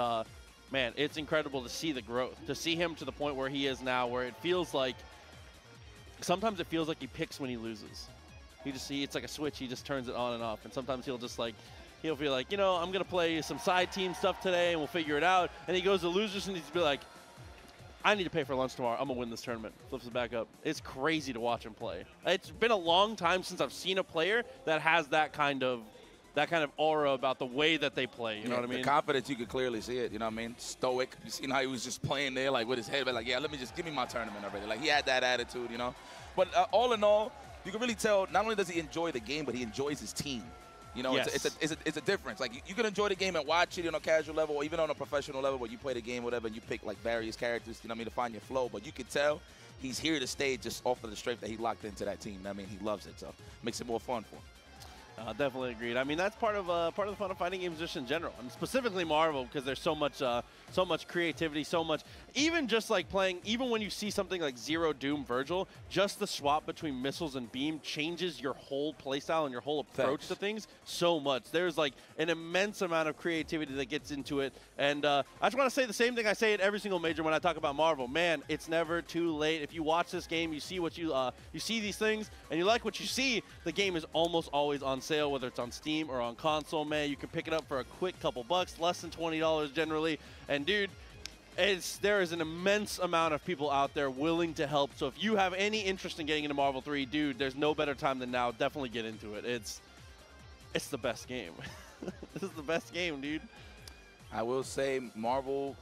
man, it's incredible to see the growth, to see him to the point where he is now, where it feels like sometimes it feels like he picks when he loses. You just see it's like a switch. He just turns it on and off, and sometimes he'll just like. He'll be like, you know, I'm going to play some side team stuff today and we'll figure it out. And he goes to losers and he's be like, I need to pay for lunch tomorrow. I'm going to win this tournament. Flips it back up. It's crazy to watch him play. It's been a long time since I've seen a player that has that kind of aura about the way that they play. You know what I mean? The confidence, you could clearly see it. You know what I mean? Stoic. You seen how he was just playing there like with his head. But like, yeah, let me just give me my tournament already. Like he had that attitude, you know. But all in all, you can really tell not only does he enjoy the game, but he enjoys his team. You know, yes. it's a difference. Like, you can enjoy the game and watch it on a casual level or even on a professional level where you play the game, whatever, and you pick, like, various characters, you know what I mean, to find your flow. But you can tell he's here to stay just off of the strength that he locked into that team. I mean, he loves it, so it makes it more fun for him. Definitely agreed. I mean, that's part of the fun of fighting games just in general, and specifically Marvel, because there's so much creativity, so much even just like playing. Even when you see something like Zero Doom Virgil, just the swap between missiles and beam changes your whole playstyle and your whole approach to things so much. There's like an immense amount of creativity that gets into it, and I just want to say the same thing I say at every single major when I talk about Marvel. Man, it's never too late. If you watch this game, you see what you see these things, and you like what you see. The game is almost always on sale, whether it's on Steam or on console, man. You can pick it up for a quick couple bucks, less than $20 generally. And dude, there is an immense amount of people out there willing to help. So if you have any interest in getting into Marvel 3, dude, there's no better time than now. Definitely get into it. It's the best game. This is the best game, dude. I will say Marvel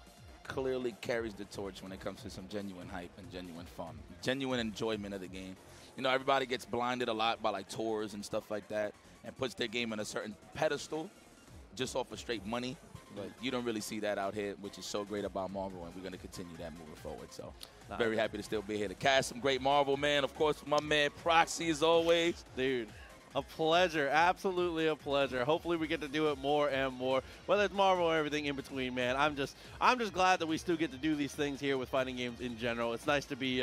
clearly carries the torch when it comes to some genuine hype and genuine fun, genuine enjoyment of the game. You know, everybody gets blinded a lot by like tours and stuff like that and puts their game on a certain pedestal just off of straight money. But you don't really see that out here, which is so great about Marvel, and we're going to continue that moving forward. So very happy to still be here to cast some great Marvel, man. Of course, my man Proxy as always. Dude, a pleasure. Absolutely a pleasure. Hopefully we get to do it more and more, whether it's Marvel or everything in between, man. I'm just glad that we still get to do these things here with fighting games in general. It's nice to be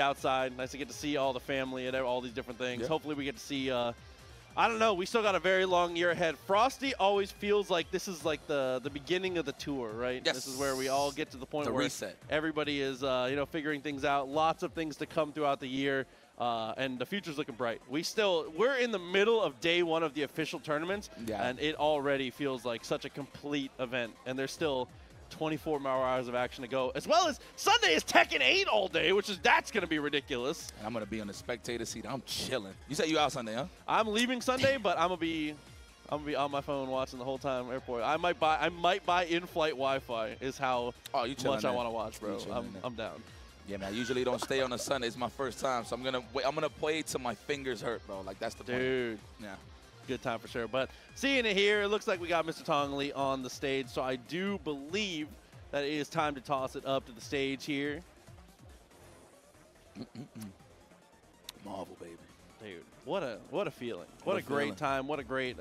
outside. Nice to get to see all the family and all these different things. Yeah. Hopefully we get to see, I don't know, we still got a very long year ahead. Frosty always feels like this is like the beginning of the tour, right? Yes. This is where we all get to the point where reset. Everybody is, you know, figuring things out. Lots of things to come throughout the year. And the future's looking bright. We're in the middle of day one of the official tournaments, and it already feels like such a complete event. And there's still 24 more hours of action to go, as well as Sunday is Tekken 8 all day, that's going to be ridiculous. And I'm going to be on the spectator seat. I'm chilling. You said you out Sunday, huh? I'm leaving Sunday, but I'm gonna be on my phone watching the whole time. Airport. I might buy in-flight Wi-Fi. Is how much I want to watch, bro. I'm down. Yeah, man. I usually don't stay on a Sunday. It's my first time, so I'm gonna play till my fingers hurt, bro. Like that's the point. Dude. Yeah. Good time for sure, but seeing it here, it looks like we got Mr. Tong Lee on the stage, so I do believe that it is time to toss it up to the stage here. Marvel, baby. Dude, what a feeling. What a great time. What a great,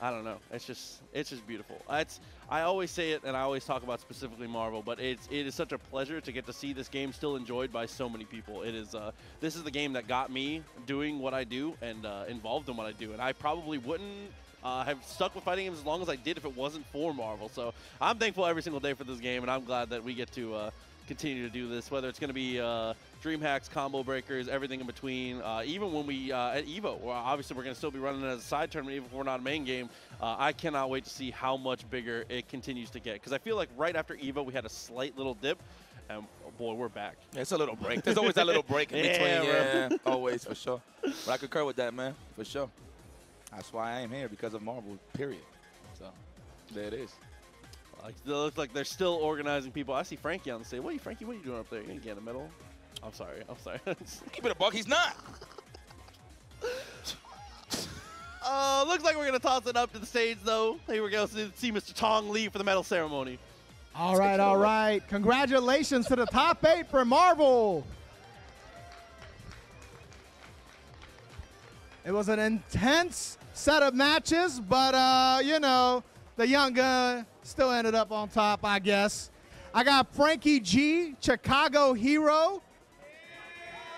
I don't know. It's just beautiful. I always say it, and I always talk about specifically Marvel, but it is such a pleasure to get to see this game still enjoyed by so many people. It is this is the game that got me doing what I do and involved in what I do, and I probably wouldn't have stuck with fighting games as long as I did if it wasn't for Marvel. So I'm thankful every single day for this game, and I'm glad that we get to continue to do this. Whether it's going to be Dream Hacks, Combo Breakers, everything in between. Even when we, at EVO, where obviously we're going to still be running it as a side tournament even if we're not a main game, I cannot wait to see how much bigger it continues to get. Because I feel like right after EVO, we had a slight little dip, and oh boy, we're back. Yeah, it's a little break. There's always that little break in between. Yeah, always, for sure. But I concur with that, man, for sure. That's why I am here, because of Marvel, period. So, there it is. Like, it looks like they're still organizing people. I see Frankie on the stage. Frankie, what are you doing up there? You didn't get in the middle. I'm sorry. Keep it a buck. He's not. Looks like we're going to toss it up to the stage, though. Here we go. See Mr. Tong Lee for the medal ceremony. All right. Congratulations to the top 8 for Marvel. It was an intense set of matches, but, you know, The Young Gun still ended up on top, I guess. I got Frankie G, Chicago Hero. Yo,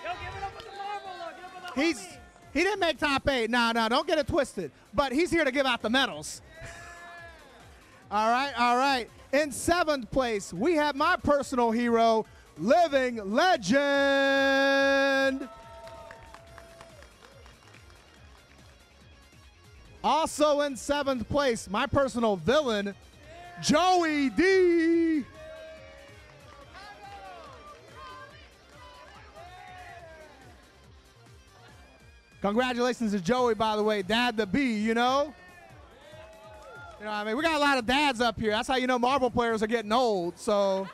give it up with the Marvel, give it up with the homies. He didn't make top 8. No, don't get it twisted. But he's here to give out the medals. All right. In 7th place, we have my personal hero, Living Legend. Also in 7th place, my personal villain, Joey D. Congratulations to Joey, by the way, Dad the B, you know? You know what I mean? We got a lot of dads up here. That's how you know Marvel players are getting old, so.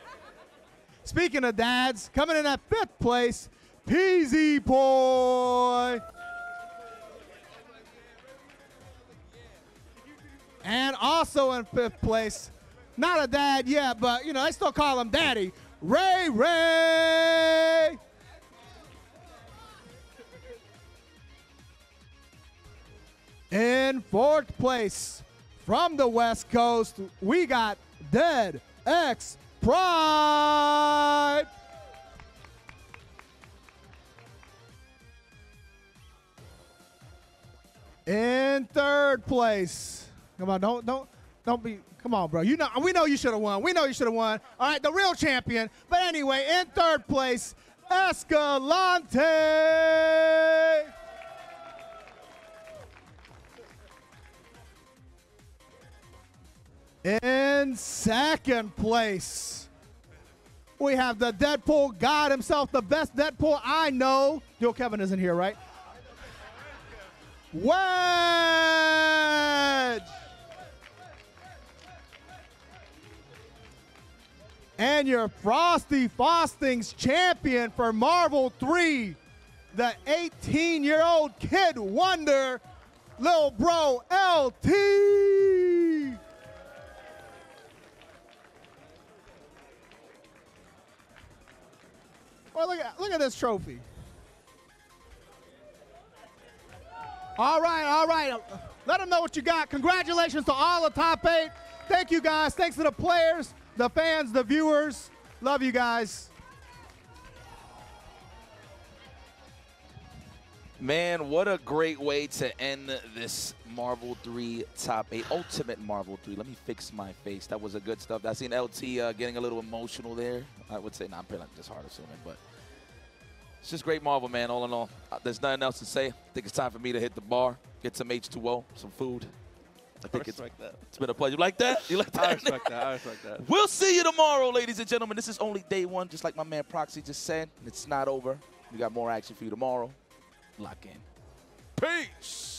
Speaking of dads, coming in at 5th place, pzpoy. And also in 5th place, not a dad yet, but you know, they still call him daddy, Ray Ray. In 4th place, from the West Coast, we got DXP. In 3rd place, come on, don't be, come on, bro. You know, we know you should have won. All right, the real champion. But anyway, in 3rd place, Escalante. In 2nd place, we have the Deadpool God himself, the best Deadpool I know. Yo, Kevin isn't here, right? Wedge! And your Frosty Faustings champion for Marvel 3, the 18-year-old kid wonder, Lil Bro LT! Well, look at this trophy. All right. Let them know what you got. Congratulations to all the top 8. Thank you, guys. Thanks to the players, the fans, the viewers. Love you guys. Man, what a great way to end this Marvel 3 Top 8, Ultimate Marvel 3. Let me fix my face. That was a good stuff. I seen LT getting a little emotional there. I would say, I'm probably not just hard assuming, but it's just great Marvel, man, all in all. There's nothing else to say. I think it's time for me to hit the bar, get some H2O, some food. I think it's been a pleasure. You like that? You like that? I respect that. I respect that. We'll see you tomorrow, ladies and gentlemen. This is only day 1, just like my man Proxy just said. It's not over. We got more action for you tomorrow. Lock in. Peace.